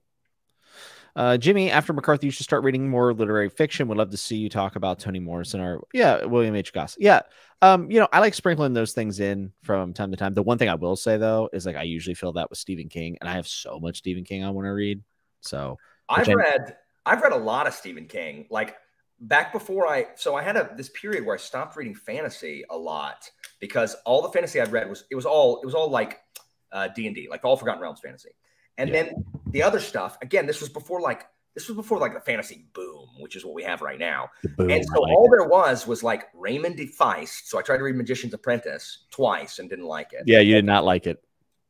Uh, Jimmy, after McCarthy, you should start reading more literary fiction. Would love to see you talk about Toni Morrison or, yeah, William H. Goss. Yeah. Um, you know, I like sprinkling those things in from time to time. The one thing I will say, though, is like I usually fill that with Stephen King, and I have so much Stephen King I want to read. So I've read I've read a lot of Stephen King. Like, back before I so I had a this period where I stopped reading fantasy a lot because all the fantasy I'd read was it was all it was all like uh D and D, like all Forgotten Realms fantasy. And yeah. then the other stuff, again, this was before like this was before like the fantasy boom, which is what we have right now. Boom, and so like all it. there was was like Raymond D. Feist. So I tried to read Magician's Apprentice twice and didn't like it. Yeah, you did not like it.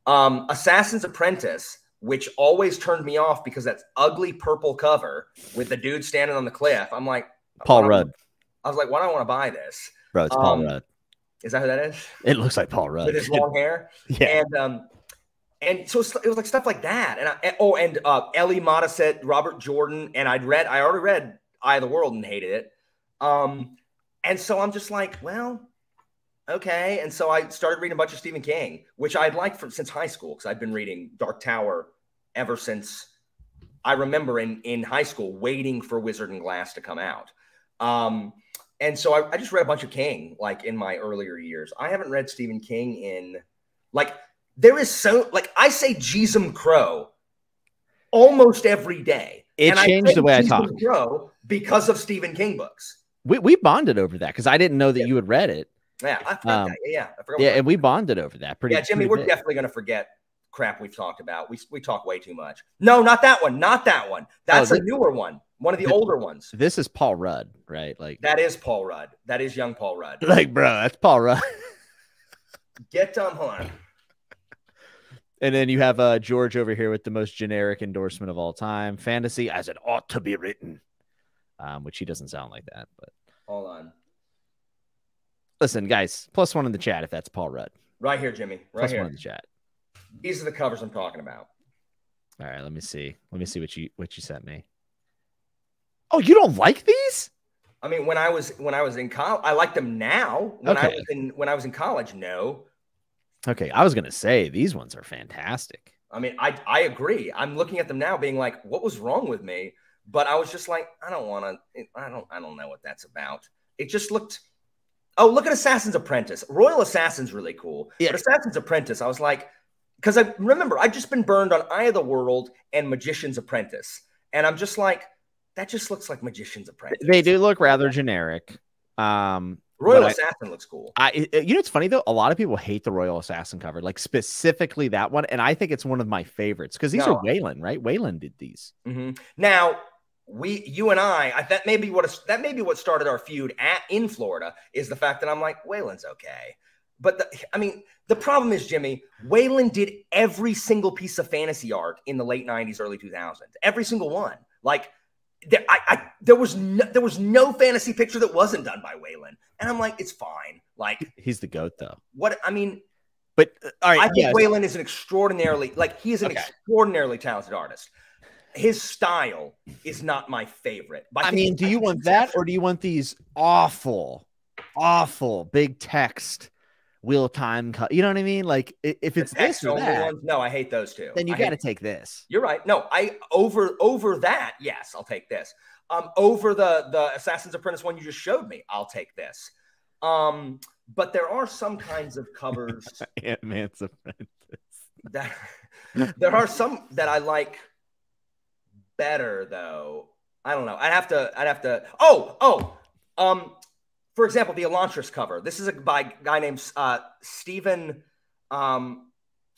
Um, Assassin's Apprentice, which always turned me off because that's ugly purple cover with the dude standing on the cliff. I'm like Paul I'm, Rudd. I was like, why do I want to buy this? Bro, it's um, Paul Rudd. Is that who that is? It looks like Paul Rudd. With his long hair. Yeah. And um, and so it was like stuff like that. And I, oh, and uh, Ellie Modisette, Robert Jordan, and I'd read, I already read Eye of the World and hated it. Um, and so I'm just like, well, okay. And so I started reading a bunch of Stephen King, which I'd liked from since high school because I've been reading Dark Tower ever since I remember in in high school waiting for Wizard and Glass to come out. Um, and so I, I just read a bunch of King like in my earlier years. I haven't read Stephen King in like. There is so like I say Jeezum Crow almost every day. It and changed I the way Jeezum I talk Crow because of Stephen King books. We we bonded over that because I didn't know that yeah. you had read it. Yeah, I forgot um, that. Yeah, I forgot yeah, and we bonded over that. Pretty. Yeah, Jimmy, pretty we're big. definitely gonna forget crap we've talked about. We we talk way too much. No, not that one. Not that one. That's oh, a this, newer one. One of the, the older ones. This is Paul Rudd, right? Like that is Paul Rudd. That is young Paul Rudd. Like, bro, that's Paul Rudd. Get dumb horn. And then you have uh, George over here with the most generic endorsement of all time. Fantasy as it ought to be written. Um, which he doesn't sound like that. But hold on. Listen, guys, plus one in the chat if that's Paul Rudd. Right here, Jimmy. Right plus here. one in the chat. These are the covers I'm talking about. All right, let me see. Let me see what you what you sent me. Oh, you don't like these? I mean, when I was when I was in college, I like them now. When okay. I was in when I was in college, no. Okay, I was going to say, these ones are fantastic. I mean, I, I agree. I'm looking at them now being like, what was wrong with me? But I was just like, I don't want to, I don't, I don't know what that's about. It just looked, oh, look at Assassin's Apprentice. Royal Assassin's really cool. Yeah. But Assassin's Apprentice, I was like, because I remember, I'd just been burned on Eye of the World and Magician's Apprentice. And I'm just like, that just looks like Magician's Apprentice. They do look rather generic. Um Royal but Assassin I, looks cool. I, you know, it's funny though. A lot of people hate the Royal Assassin cover, like specifically that one. And I think it's one of my favorites because these no. are Wayland, right? Wayland did these. Mm-hmm. Now we, you and I, I, that may be what, that may be what started our feud at in Florida is the fact that I'm like, Wayland's okay. But the, I mean, the problem is, Jimmy, Wayland did every single piece of fantasy art in the late nineties, early two thousands, every single one. Like, There, I, I, there was no, there was no fantasy picture that wasn't done by Wayland, and I'm like, it's fine. Like he's the goat, though. What I mean, but uh, all right, I think yeah, Wayland is an extraordinarily like he is an okay. extraordinarily talented artist. His style is not my favorite. But I, I mean, do I you want that, or do you want these awful, awful big text? Wheel time, you know what I mean? Like if it's this or that, ones, no, I hate those two. Then you got to take this. You're right. No, I over over that. Yes, I'll take this. Um, over the the Assassin's Apprentice one you just showed me, I'll take this. Um, but there are some kinds of covers. Ant-Man's Apprentice. That there are some that I like better though. I don't know. I'd have to. I'd have to. Oh, oh. Um. For example, the Elantris cover. This is a by a guy named uh, Stephen. Um,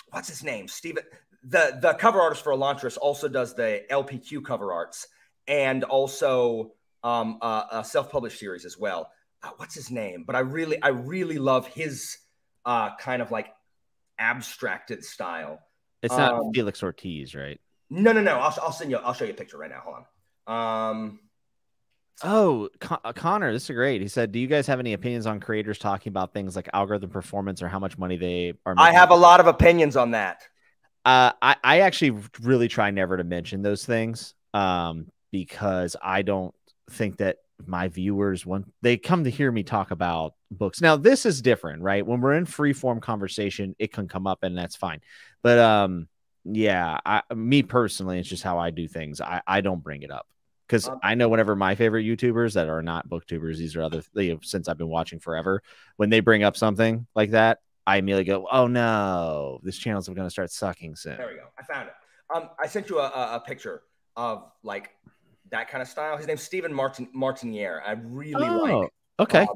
what's his name? Stephen. The the cover artist for Elantris also does the L P Q cover arts and also um, uh, a self published series as well. Uh, what's his name? But I really I really love his uh, kind of like abstracted style. It's um, not Felix Ortiz, right? No, no, no. I'll I'll send you. I'll show you a picture right now. Hold on. Um, Oh, Con Connor, this is great. He said, do you guys have any opinions on creators talking about things like algorithm performance or how much money they are making? I have a lot of opinions on that. Uh, I, I actually really try never to mention those things um, because I don't think that my viewers want, they come to hear me talk about books. Now, this is different, right? When we're in free form conversation, it can come up and that's fine. But um, yeah, I, me personally, it's just how I do things. I, I don't bring it up. Because um, I know whenever my favorite YouTubers that are not booktubers, these are other you know, since I've been watching forever, when they bring up something like that, I immediately go, "Oh no, this channel's going to start sucking soon." There we go. I found it. Um, I sent you a, a picture of like that kind of style. His name's Stephen Martin Martiniere. I really oh, like. Okay. Um,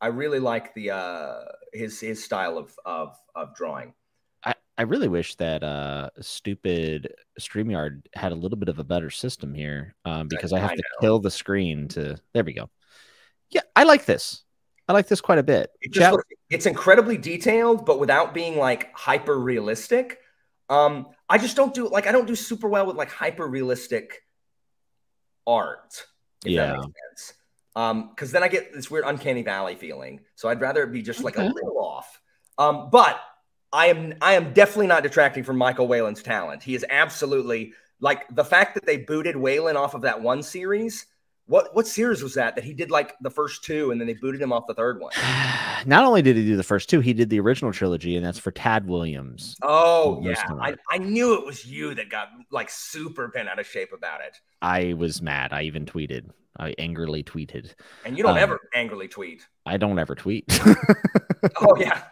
I really like the uh, his his style of of of drawing. I really wish that uh, stupid StreamYard had a little bit of a better system here um, because I, I have I to kill the screen to. There we go. Yeah, I like this. I like this quite a bit. It just looks, it's incredibly detailed, but without being like hyper realistic. Um, I just don't do like I don't do super well with like hyper realistic art. If yeah. That makes sense. Um, because then I get this weird uncanny valley feeling. So I'd rather it be just like okay. a little off. Um, but I am I am definitely not detracting from Michael Whalen's talent. He is absolutely like the fact that they booted Whalen off of that one series. What what series was that that he did like the first two and then they booted him off the third one? Not only did he do the first two, he did the original trilogy, and that's for Tad Williams. Oh yeah, I, I knew it was you that got like super bent out of shape about it. I was mad. I even tweeted. I angrily tweeted. And you don't um, ever angrily tweet. I don't ever tweet. Oh yeah.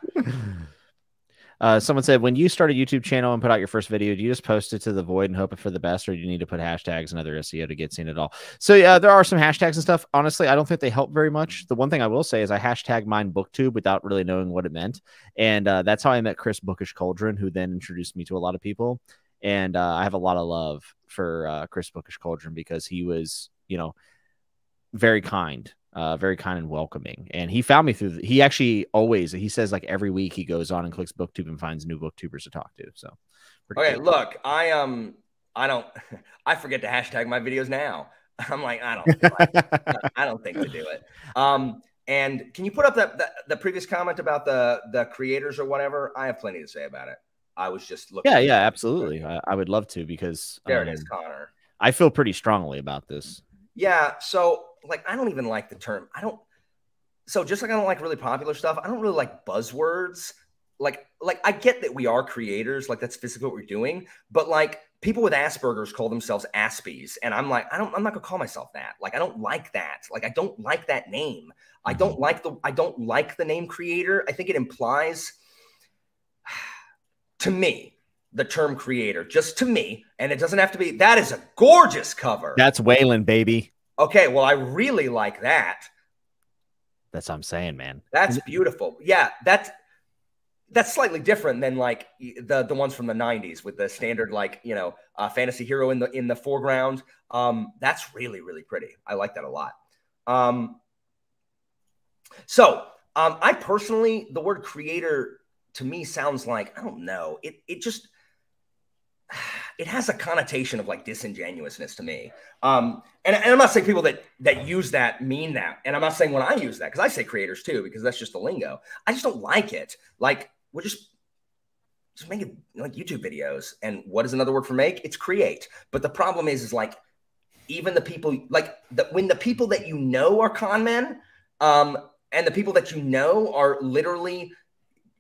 Uh, someone said, when you start a YouTube channel and put out your first video, do you just post it to the void and hope for the best, or do you need to put hashtags and other S E O to get seen at all? So yeah, there are some hashtags and stuff. Honestly, I don't think they help very much. The one thing I will say is I hashtag mine BookTube without really knowing what it meant. And uh, that's how I met Chris Bookish Cauldron, who then introduced me to a lot of people. And uh, I have a lot of love for uh, Chris Bookish Cauldron because he was, you know, very kind. Uh, very kind and welcoming. And he found me through, the, he actually always, he says like every week he goes on and clicks BookTube and finds new BookTubers to talk to. So, okay, cool. Look, I, um, I don't, I forget to hashtag my videos now. I'm like, I don't, like, I don't think to do it. Um, and can you put up that, that, the previous comment about the, the creators or whatever? I have plenty to say about it. I was just looking. Yeah, yeah, absolutely. I, I would love to because there um, it is, Connor. I feel pretty strongly about this. Yeah. So, like, I don't even like the term. I don't. So just like I don't like really popular stuff, I don't really like buzzwords. Like, like I get that we are creators. Like, that's physically what we're doing. But like people with Asperger's call themselves Aspies. And I'm like, I don't, I'm not gonna call myself that. Like, I don't like that. Like, I don't like that name. I don't like the, I don't like the name creator. I think it implies to me. The term creator, just to me, and it doesn't have to be. That is a gorgeous cover. That's Whalen, baby. Okay, well, I really like that. That's what I'm saying, man. That's beautiful. Yeah, that's that's slightly different than like the the ones from the nineties with the standard like you know uh, fantasy hero in the in the foreground. Um, that's really really pretty. I like that a lot. Um, so um, I personally, the word creator to me sounds like I don't know. It it just it has a connotation of like disingenuousness to me. Um, and, and I'm not saying people that, that use that mean that, and I'm not saying when I use that, cause I say creators too, because that's just the lingo. I just don't like it. Like we're just, just making like YouTube videos. And what is another word for make? It's create. But the problem is, is like, even the people like that, when the people that, you know, are con men, um, and the people that, you know, are literally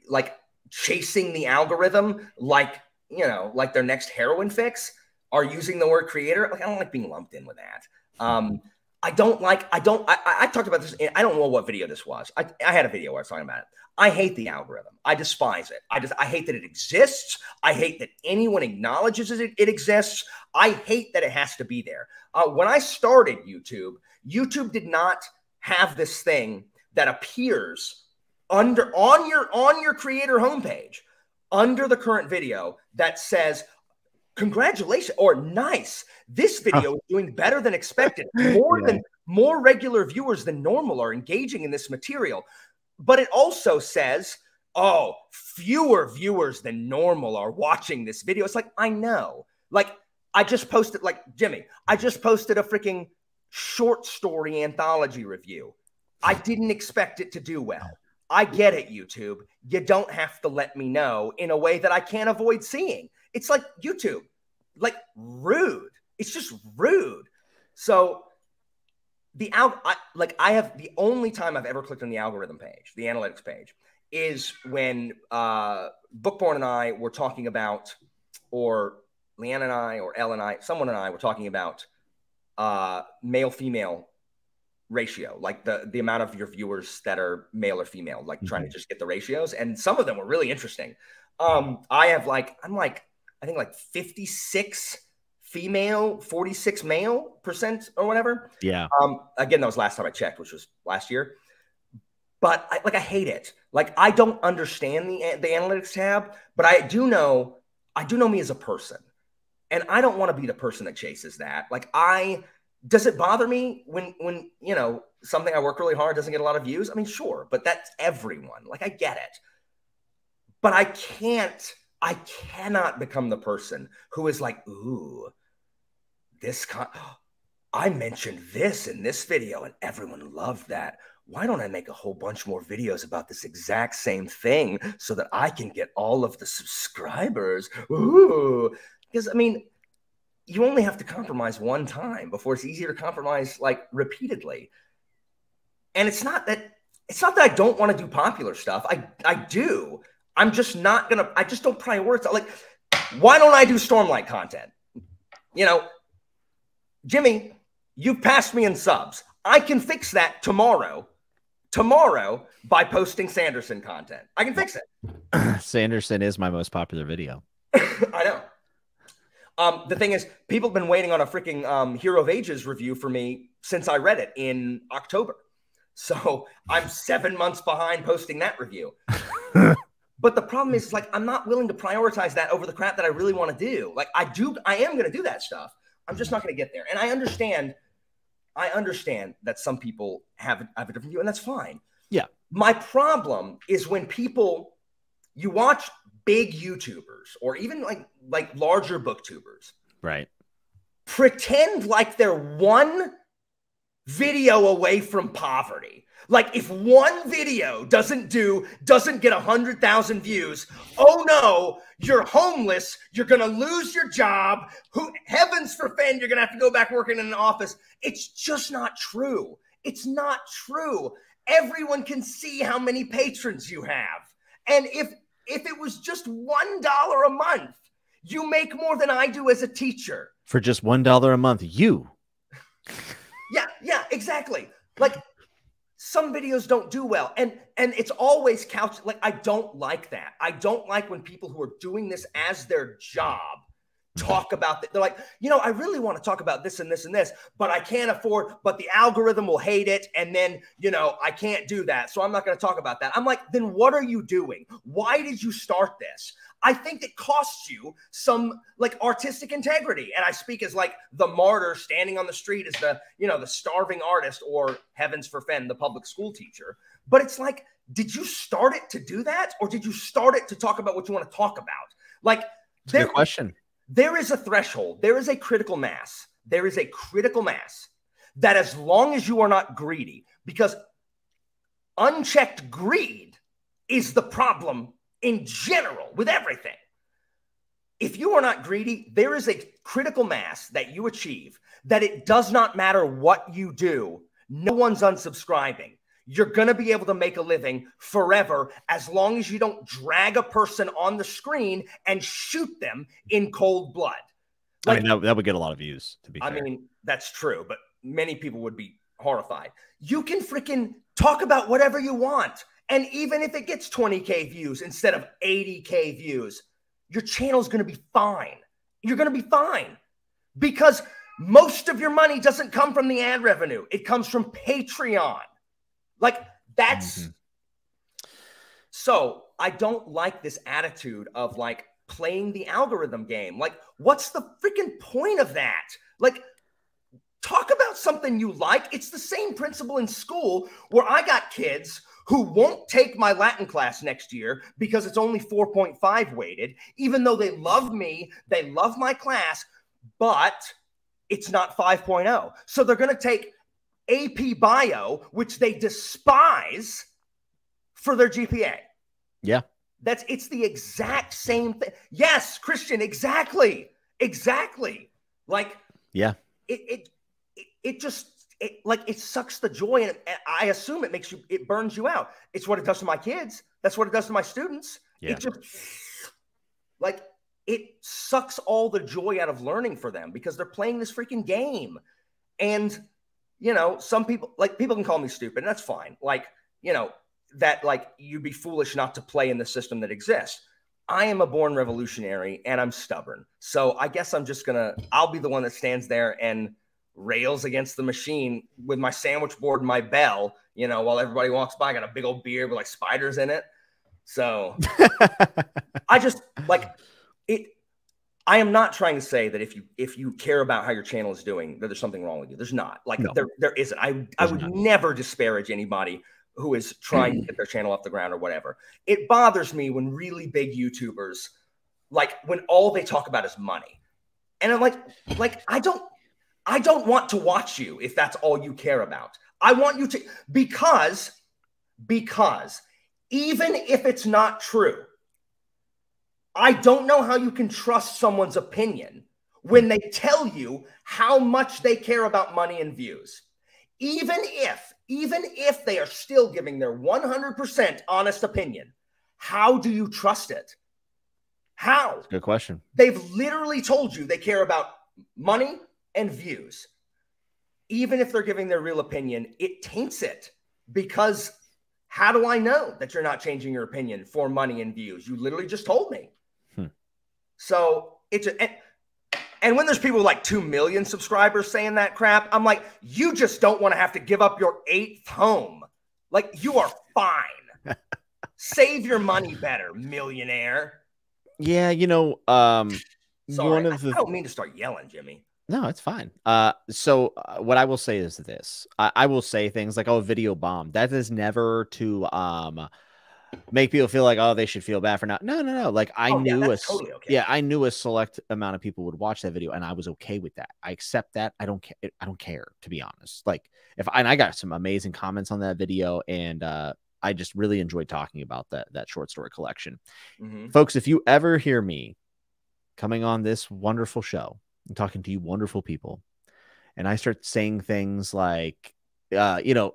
like chasing the algorithm, like, you know, like their next heroin fix, are using the word creator. Like, I don't like being lumped in with that. Um, I don't like, I don't, I, I talked about this. In, I don't know what video this was. I, I had a video where I was talking about it. I hate the algorithm. I despise it. I just, I hate that it exists. I hate that anyone acknowledges it, it exists. I hate that it has to be there. Uh, when I started YouTube, YouTube did not have this thing that appears under on your, on your creator homepage. Under the current video that says, congratulations, or nice, this video oh. is doing better than expected. More yeah. than more regular viewers than normal are engaging in this material. But it also says, oh, fewer viewers than normal are watching this video. It's like, I know. Like, I just posted, like, Jimmy, I just posted a freaking short story anthology review. I didn't expect it to do well. I get it, YouTube. You don't have to let me know in a way that I can't avoid seeing. It's like YouTube, like rude. It's just rude. So the out, like I have the only time I've ever clicked on the algorithm page, the analytics page, is when uh, Bookborn and I were talking about, or Leanne and I, or Elle and I, someone and I were talking about uh, male-female ratio, like the the amount of your viewers that are male or female, like mm-hmm. trying to just get the ratios, and some of them were really interesting. um I have like I'm like I think like fifty-six female, forty-six male percent or whatever. Yeah. Um again, that was last time I checked, which was last year. But I, like I hate it. Like I don't understand the the analytics tab, but I do know I do know me as a person, and I don't want to be the person that chases that. Like I. Does it bother me when, when, you know, something I work really hard doesn't get a lot of views? I mean, sure, but that's everyone. Like, I get it. But I can't, I cannot become the person who is like, ooh, this con I mentioned this in this video and everyone loved that. Why don't I make a whole bunch more videos about this exact same thing so that I can get all of the subscribers? Ooh, because, I mean, you only have to compromise one time before it's easier to compromise, like, repeatedly. And it's not that it's not that I don't want to do popular stuff. I, I do. I'm just not going to – I just don't prioritize. Like, why don't I do Stormlight content? You know, Jimmy, you passed me in subs. I can fix that tomorrow, tomorrow by posting Sanderson content. I can fix it. Sanderson is my most popular video. I know. Um, the thing is, people have been waiting on a freaking um, Hero of Ages review for me since I read it in October. So I'm seven months behind posting that review. But the problem is, like, I'm not willing to prioritize that over the crap that I really want to do. Like, I do, I am going to do that stuff. I'm just not going to get there. And I understand, I understand that some people have, have a different view, and that's fine. Yeah. My problem is when people, you watch big YouTubers or even like, like larger booktubers, right? Pretend like they're one video away from poverty. Like, if one video doesn't do, doesn't get one hundred thousand views, oh no, you're homeless, you're going to lose your job, who, heavens forfend, you're going to have to go back working in an office. It's just not true. It's not true. Everyone can see how many patrons you have. And if, if it was just one dollar a month, you make more than I do as a teacher. For just one dollar a month, you. Yeah, yeah, exactly. Like, some videos don't do well, and and it's always couched. Like, I don't like that. I don't like when people who are doing this as their job talk about that. They're like, you know, I really want to talk about this and this and this, but I can't afford, but the algorithm will hate it. And then, you know, I can't do that. So I'm not going to talk about that. I'm like, then what are you doing? Why did you start this? I think it costs you some, like, artistic integrity. And I speak as, like, the martyr standing on the street as the, you know, the starving artist, or heavens forfend, the public school teacher. But it's like, did you start it to do that? Or did you start it to talk about what you want to talk about? Like, that's a good question. There is a threshold. There is a critical mass. There is a critical mass that, as long as you are not greedy, because unchecked greed is the problem in general with everything. If you are not greedy, there is a critical mass that you achieve that it does not matter what you do. No one's unsubscribing. You're going to be able to make a living forever as long as you don't drag a person on the screen and shoot them in cold blood. Like, I mean, that, that would get a lot of views, to be fair. I mean, that's true, but many people would be horrified. You can freaking talk about whatever you want. And even if it gets twenty K views instead of eighty K views, your channel's going to be fine. You're going to be fine because most of your money doesn't come from the ad revenue. It comes from Patreon. Like, that's mm-hmm. So I don't like this attitude of, like, playing the algorithm game. Like, what's the freaking point of that? Like, talk about something you like. It's the same principle in school where I got kids who won't take my Latin class next year because it's only four point five weighted, even though they love me, they love my class, but it's not five point oh. So they're going to take A P Bio, which they despise, for their G P A. Yeah. That's, it's the exact same thing. Yes, Christian, exactly. Exactly. Like, yeah, it, it, it, it just, it, like, it sucks the joy. And it, I assume it makes you, it burns you out. It's what it does to my kids. That's what it does to my students. Yeah. It just, like, it sucks all the joy out of learning for them because they're playing this freaking game. And, you know, some people, like, people can call me stupid, and that's fine. Like, you know, that, like, you'd be foolish not to play in the system that exists. I am a born revolutionary, and I'm stubborn. So I guess I'm just going to, I'll be the one that stands there and rails against the machine with my sandwich board and my bell, you know, while everybody walks by. I got a big old beard with, like, spiders in it. So I just, like, it. I am not trying to say that if you if you care about how your channel is doing, that there's something wrong with you. There's not. Like, no. there, there isn't. I, there's I would not. never disparage anybody who is trying to get their channel off the ground or whatever. It bothers me when really big YouTubers, like, when all they talk about is money. And I'm like, like, I don't, I don't want to watch you if that's all you care about. I want you to, because, because even if it's not true, I don't know how you can trust someone's opinion when they tell you how much they care about money and views. Even if, even if they are still giving their one hundred percent honest opinion, how do you trust it? How? Good question. They've literally told you they care about money and views. Even if they're giving their real opinion, it taints it, because how do I know that you're not changing your opinion for money and views? You literally just told me. Hmm. So it's a, and, and when there's people with like two million subscribers saying that crap, I'm like, you just don't want to have to give up your eighth home. Like, you are fine. Save your money better, millionaire. Yeah, you know, um, Sorry, one of the... I don't mean to start yelling, Jimmy. No, it's fine. Uh, so uh, what I will say is this. I, I will say things like, oh, video bomb. That is never to um, make people feel like, oh, they should feel bad for not. No, no, no. Like, I oh, knew yeah, a totally okay. yeah, I knew a select amount of people would watch that video, and I was okay with that. I accept that. I don't care. I don't care, to be honest. Like, if and I got some amazing comments on that video, and uh, I just really enjoyed talking about that that short story collection. Mm-hmm. Folks, if you ever hear me coming on this wonderful show, I'm talking to you wonderful people, and I start saying things like, uh, you know,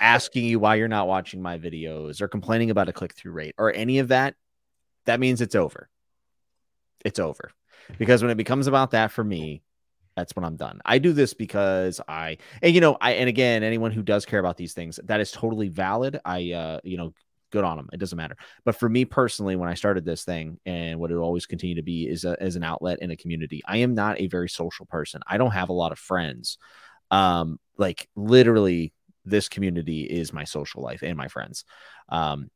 asking you why you're not watching my videos, or complaining about a click-through rate, or any of that, that means it's over. It's over. Because when it becomes about that for me, that's when I'm done. I do this because I, and you know, I, and again, anyone who does care about these things, that is totally valid. I, uh, you know, good on them. It doesn't matter. But for me personally, when I started this thing, and what it will always continue to be is a, as an outlet in a community. I am not a very social person. I don't have a lot of friends. Um, like literally this community is my social life and my friends. Um,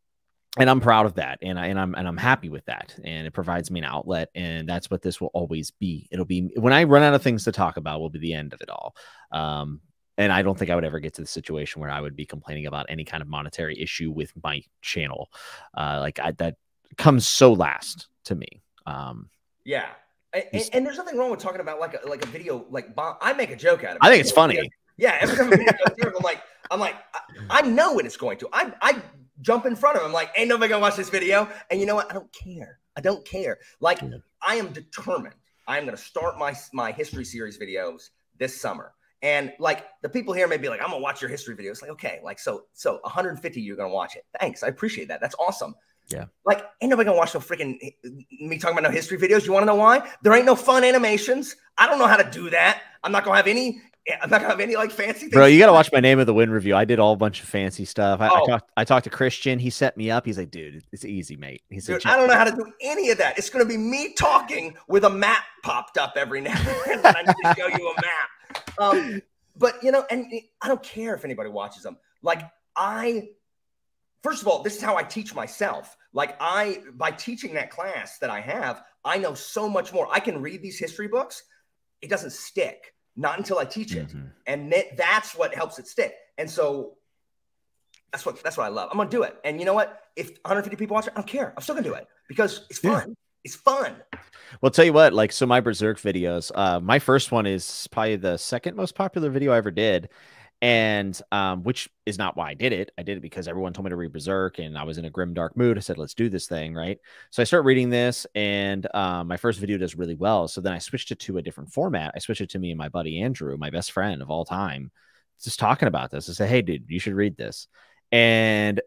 and I'm proud of that. And I, and I'm, and I'm happy with that. And it provides me an outlet, and that's what this will always be. It'll be, when I run out of things to talk about, will be the end of it all. Um, And I don't think I would ever get to the situation where I would be complaining about any kind of monetary issue with my channel. Uh, like I, that comes so last to me. Um, yeah. And, and there's nothing wrong with talking about like a, like a video, like bomb. I make a joke out of it. I think it's funny. Video. Yeah. Every time a video goes here, I'm like, I'm like, I, I know what it's going to. I, I jump in front of him. I'm like, ain't nobody gonna watch this video. And you know what? I don't care. I don't care. Like, yeah. I am determined. I am going to start my, my history series videos this summer. And like, the people here may be like, I'm gonna watch your history video. It's like, okay, like, so, so one hundred fifty, you're gonna watch it. Thanks. I appreciate that. That's awesome. Yeah. Like, ain't nobody gonna watch no freaking me talking about no history videos. You wanna know why? There ain't no fun animations. I don't know how to do that. I'm not gonna have any, I'm not gonna have any like fancy things. Bro, you gotta watch my Name of the Wind review. I did all a bunch of fancy stuff. I, oh. I, talked, I talked to Christian. He set me up. He's like, dude, it's easy, mate. He said, dude, I don't know how to do any of that. It's gonna be me talking with a map popped up every now and then. I need to show you a map. Um, but you know, and I don't care if anybody watches them. Like I, first of all, this is how I teach myself. Like I, by teaching that class that I have, I know so much more. I can read these history books. It doesn't stick, not until I teach it. Mm-hmm. And that, that's what helps it stick. And so that's what, that's what I love. I'm going to do it. And you know what? If one hundred fifty people watch it, I don't care. I'm still gonna do it because it's fun. Yeah. It's fun. Well, tell you what, like, so my Berserk videos, uh, my first one is probably the second most popular video I ever did. And, um, which is not why I did it. I did it because everyone told me to read Berserk, and I was in a grim, dark mood. I said, let's do this thing. Right. So I start reading this, and, um, my first video does really well. So then I switched it to a different format. I switched it to me and my buddy, Andrew, my best friend of all time, just talking about this. I said, hey dude, you should read this. And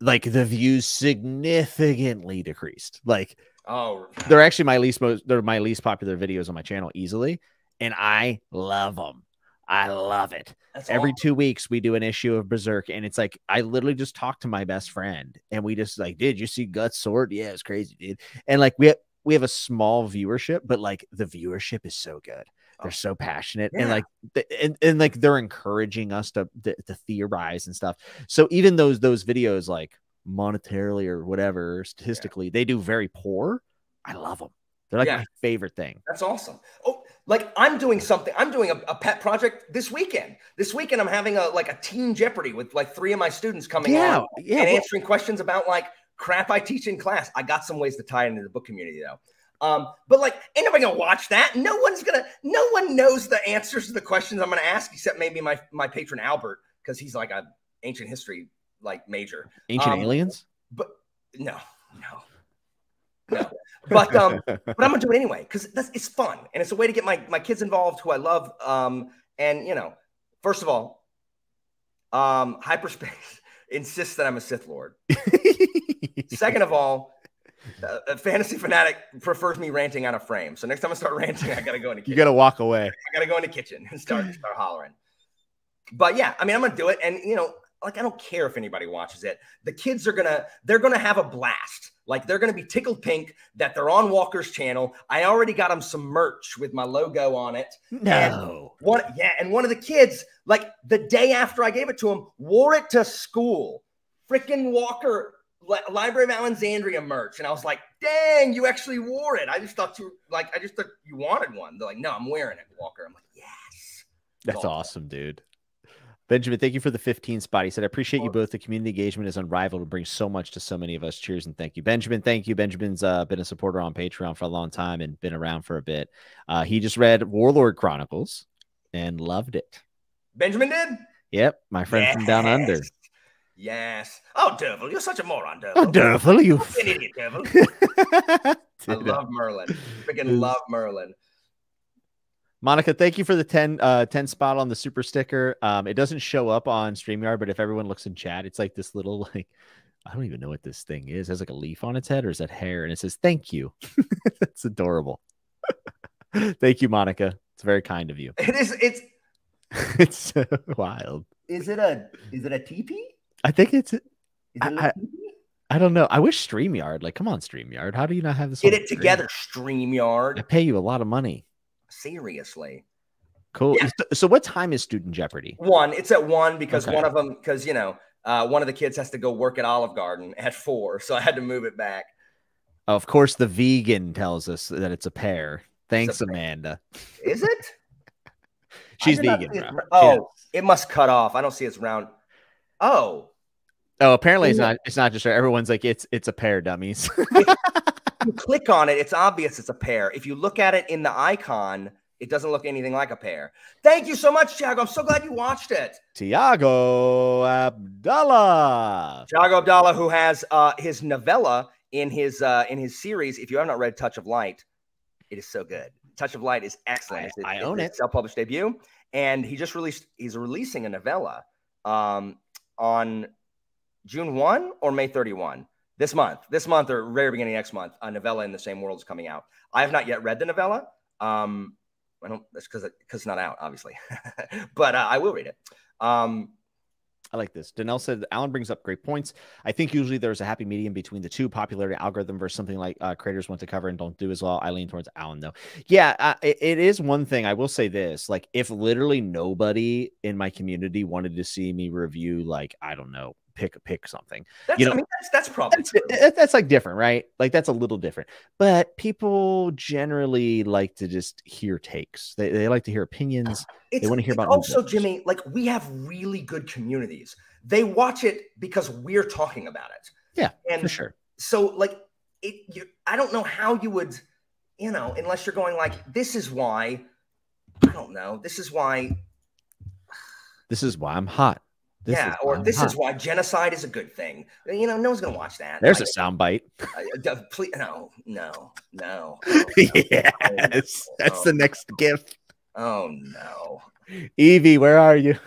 like the views significantly decreased. Like, oh, they're actually my least most, they're my least popular videos on my channel easily. And I love them. I love it. That's Every awesome. two weeks we do an issue of Berserk. And it's like, I literally just talked to my best friend, and we just like, did you see Guts Sword? Yeah, it's crazy, dude. And like, we have, we have a small viewership, but like the viewership is so good. They're so passionate, yeah. and like, and, and like they're encouraging us to, to, to theorize and stuff. So even those, those videos, like, monetarily or whatever, statistically, yeah. they do very poor. I love them. They're like yeah. my favorite thing. That's awesome. Oh, like I'm doing something. I'm doing a, a pet project this weekend. This weekend, I'm having a like a Teen Jeopardy with like three of my students coming yeah. out yeah. and answering questions about like crap I teach in class. I got some ways to tie into the book community though. Um, but like, ain't nobody gonna watch that. No one's gonna, no one knows the answers to the questions I'm gonna ask, except maybe my, my patron Albert, because he's like a ancient history, like major. Ancient um, aliens? But no, no, no. But, um, but I'm gonna do it anyway, because it's fun. And it's a way to get my, my kids involved, who I love. Um, and you know, first of all, um, hyperspace insists that I'm a Sith Lord. Second of all, Uh, a fantasy fanatic prefers me ranting out of frame. So next time I start ranting, I gotta go in the kitchen. You gotta walk away. I gotta go in the kitchen and start start hollering. But yeah, I mean, I'm gonna do it, and you know, like, I don't care if anybody watches it. The kids are gonna, they're gonna have a blast. Like, they're gonna be tickled pink that they're on Walker's channel. I already got them some merch with my logo on it. No. And one, yeah, and one of the kids, like the day after I gave it to him, wore it to school. Freaking Walker. Library of Alexandria merch. And I was like, dang, you actually wore it. I just thought you like, I just thought you wanted one. They're like, no, I'm wearing it, Walker. I'm like, yes. That's awesome. awesome, dude. Benjamin, thank you for the fifteen spot. He said, I appreciate you both. The community engagement is unrivaled and brings so much to so many of us. Cheers and thank you. Benjamin, thank you. Benjamin's uh, been a supporter on Patreon for a long time and been around for a bit. Uh, he just read Warlord Chronicles and loved it. Benjamin did? Yep. My friend yes. from down under. Yes. Oh, Dervil, you're such a moron, Dervil. Oh, Dervil, you an idiot, Dervil. I love Merlin. Freaking love Merlin. Monica, thank you for the ten, uh, ten spot on the super sticker. Um, it doesn't show up on StreamYard, but if everyone looks in chat, it's like this little, like, I don't even know what this thing is. It has like a leaf on its head, or is that hair? And it says, thank you. That's adorable. Thank you, Monica. It's very kind of you. It is. It's, it's so wild. Is it a, is it a teepee? I think it's. Is it I, I, I don't know. I wish StreamYard. Like, come on, StreamYard. How do you not have this? Get it together, StreamYard. I pay you a lot of money. Seriously. Cool. Yeah. So, so, what time is Student Jeopardy? One. It's at one because okay. one of them because you know uh, one of the kids has to go work at Olive Garden at four, so I had to move it back. Of course, the vegan tells us that it's a pear. Thanks, a pear. Amanda. Is it? She's vegan. It, oh, yeah. It must cut off. I don't see it's round. Oh. Oh, apparently it's not. It's not just everyone's like it's. It's a pair, dummies. If you click on it, it's obvious it's a pair. If you look at it in the icon, it doesn't look anything like a pair. Thank you so much, Tiago. I'm so glad you watched it. Tiago Abdallah. Tiago Abdallah, who has uh, his novella in his uh, in his series. If you have not read Touch of Light, it is so good. Touch of Light is excellent. It's, I, I it's, own it. Self-published debut, and he just released. He's releasing a novella um, on. June first or May thirty-first this month, this month or very beginning next month, a novella in the same world is coming out. I have not yet read the novella. Um, I don't, that's because it, it's not out, obviously, but uh, I will read it. Um, I like this. Danelle said, Alan brings up great points. I think usually there's a happy medium between the two, popularity algorithm versus something like uh, creators want to cover and don't do as well. I lean towards Alan, though. Yeah, uh, it, it is one thing. I will say this. Like, if literally nobody in my community wanted to see me review, like, I don't know, pick pick something, that's, you know, I mean, that's, that's probably that's, true. That's like different, right? Like, that's a little different, but people generally like to just hear takes. They, they like to hear opinions. It's, they want to hear about also themselves. Jimmy, like, we have really good communities. They watch it because we're talking about it. Yeah, and for sure. So like it, you, I don't know how you would, you know, unless you're going like, this is why, I don't know. This is why. This is why I'm hot. This yeah, or this hot. Is why genocide is a good thing. You know, no one's gonna watch that. There's like, a soundbite. Uh, please, no, no, no. no, no yes, no, that's no. the next gift. Oh no, Evie, where are you?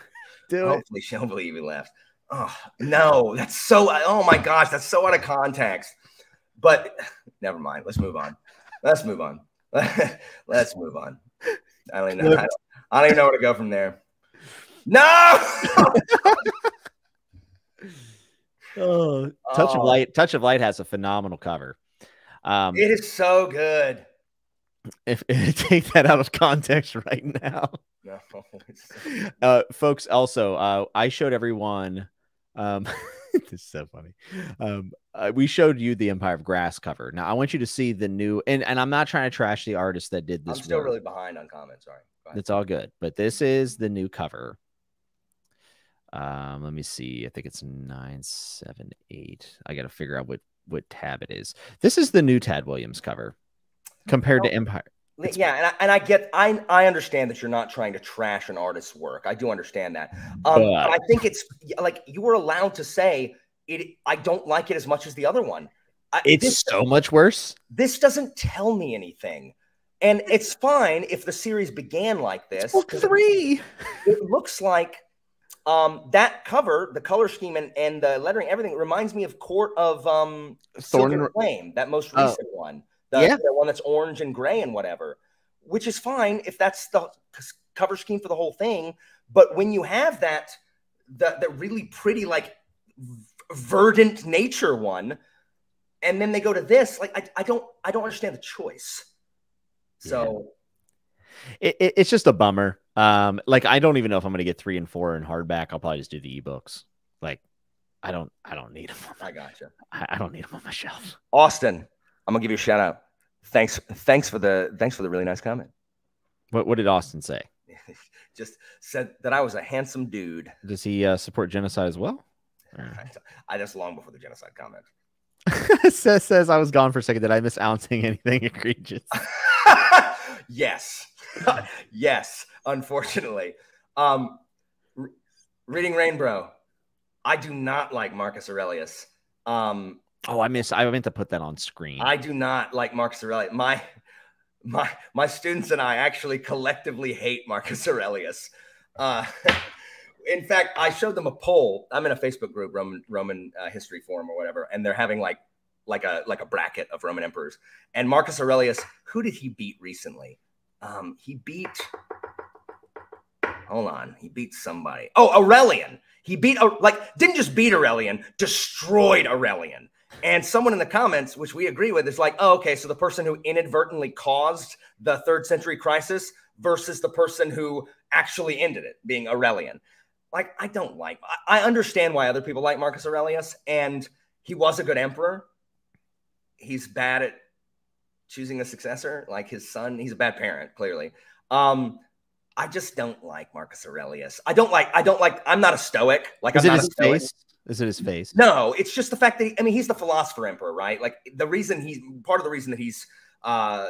Do Hopefully, it. She'll believe you left. Oh no, that's so. Oh my gosh, that's so out of context. But never mind. Let's move on. Let's move on. Let's move on. I don't even know. I don't, I don't even know where to go from there. No. oh, touch oh. of light. Touch of Light has a phenomenal cover. Um, it is so good. If, if take that out of context right now, no. uh, folks. Also, uh, I showed everyone. Um, this is so funny. Um, uh, we showed you the Empire of Grass cover. Now I want you to see the new. And and I'm not trying to trash the artist that did this. I'm still work. really behind on comments. Sorry, it's all good. But this is the new cover. Um, let me see. I think it's nine, seven, eight. I got to figure out what, what tab it is. This is the new Tad Williams cover. compared well, to Empire. It's yeah, and I, and I get, I I understand that you're not trying to trash an artist's work. I do understand that. Um, but. But I think it's like you were allowed to say it. I don't like it as much as the other one. I, it's this, so much worse. This doesn't tell me anything. And it's fine if the series began like this. Book three. It looks like um, that cover, the color scheme and, and the lettering, everything reminds me of Court of um, Thorn and Flame, that most recent oh. one. The, yeah. the one that's orange and gray and whatever, which is fine if that's the cover scheme for the whole thing. But when you have that, the, the really pretty, like, verdant nature one, and then they go to this, like, I, I don't, I don't understand the choice. So yeah. it, it, it's just a bummer. Um, like, I don't even know if I'm going to get three and four in hardback. I'll probably just do the ebooks. Like, I don't, I don't need them. I gotcha. I, I don't need them on my shelf. Austin, I'm gonna give you a shout out. Thanks, thanks for the thanks for the really nice comment. What what did Austin say? Just said that I was a handsome dude. Does he uh, support genocide as well? Or... I just long before the genocide comment. says says I was gone for a second. Did I miss ouncing anything egregious? Yes, yes. Unfortunately, um, reading Rainbow. I do not like Marcus Aurelius. Um. Oh, I miss. I meant to put that on screen. I do not like Marcus Aurelius. My, my, my students and I actually collectively hate Marcus Aurelius. Uh, in fact, I showed them a poll. I'm in a Facebook group, Roman Roman uh, history forum or whatever, and they're having like, like a like a bracket of Roman emperors. And Marcus Aurelius, who did he beat recently? Um, he beat. Hold on, he beat somebody. Oh, Aurelian. He beat like didn't just beat Aurelian, destroyed Aurelian. And someone in the comments, which we agree with, is like, oh, okay, so the person who inadvertently caused the third century crisis versus the person who actually ended it, being Aurelian. Like, I don't like, I understand why other people like Marcus Aurelius, and he was a good emperor. He's bad at choosing a successor, like his son. He's a bad parent, clearly. Um, I just don't like Marcus Aurelius. I don't like, I don't like, I'm not a Stoic. Like, is I'm it not his a Stoic. Face? Is it his face? No, it's just the fact that, he, I mean, he's the philosopher emperor, right? Like the reason he's, part of the reason that he's uh,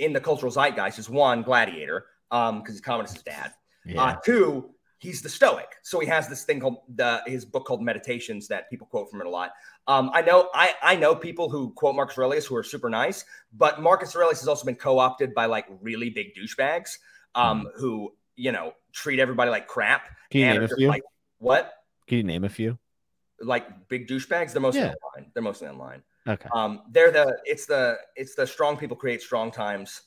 in the cultural zeitgeist is one, gladiator, because um, he's Commodus' dad. Yeah. Uh, two, he's the Stoic. So he has this thing called, the, his book called Meditations that people quote from it a lot. Um, I know I, I know people who quote Marcus Aurelius who are super nice, but Marcus Aurelius has also been co-opted by like really big douchebags um, mm. who, you know, treat everybody like crap. Can you and name a few? Like, what? Can you name a few? Like big douchebags, they're mostly yeah. online. They're mostly online. Okay. Um, they're the it's the it's the strong people create strong times.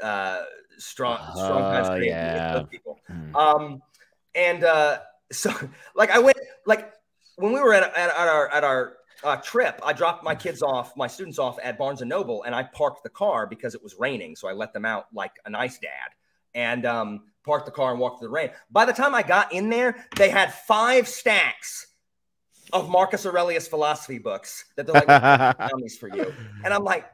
Uh, strong strong times create yeah. those people. Mm. Um, and uh, so like I went like when we were at at, at our at our uh, trip, I dropped my kids off, my students off at Barnes and Noble, and I parked the car because it was raining, so I let them out like a nice dad. And um, parked the car and walked through the rain. By the time I got in there, they had five stacks of Marcus Aurelius philosophy books that they're like, well, these for you. And I'm like,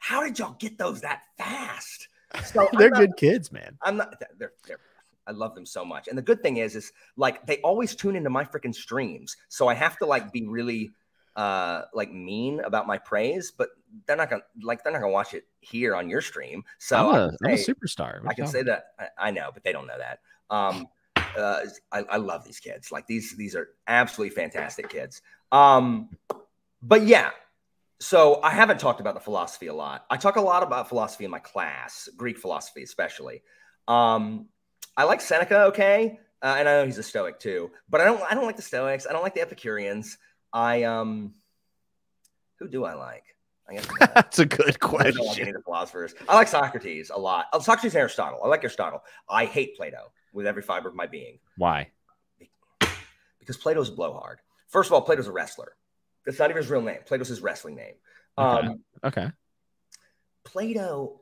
how did y'all get those that fast? So they're not, good kids, man. I'm not, they're, they're, I love them so much. And the good thing is, is like, they always tune into my freaking streams. So I have to like be really uh, like mean about my praise, but they're not going to like, they're not going to watch it here on your stream. So I'm a, I'm say, a superstar. What I can say me? That I, I know, but they don't know that. Um, Uh, I, I love these kids. Like these, these are absolutely fantastic kids. Um, but yeah, so I haven't talked about the philosophy a lot. I talk a lot about philosophy in my class, Greek philosophy especially. Um, I like Seneca, okay, uh, and I know he's a Stoic too. But I don't, I don't like the Stoics. I don't like the Epicureans. I um, who do I like? I guess uh, that's a good question. I don't like any of the philosophers. I like Socrates a lot. Oh, Socrates and Aristotle. I like Aristotle. I hate Plato with every fiber of my being. Why? Because Plato's a blowhard. First of all, Plato's a wrestler. That's not even his real name. Plato's his wrestling name. Okay. Um, okay. Plato.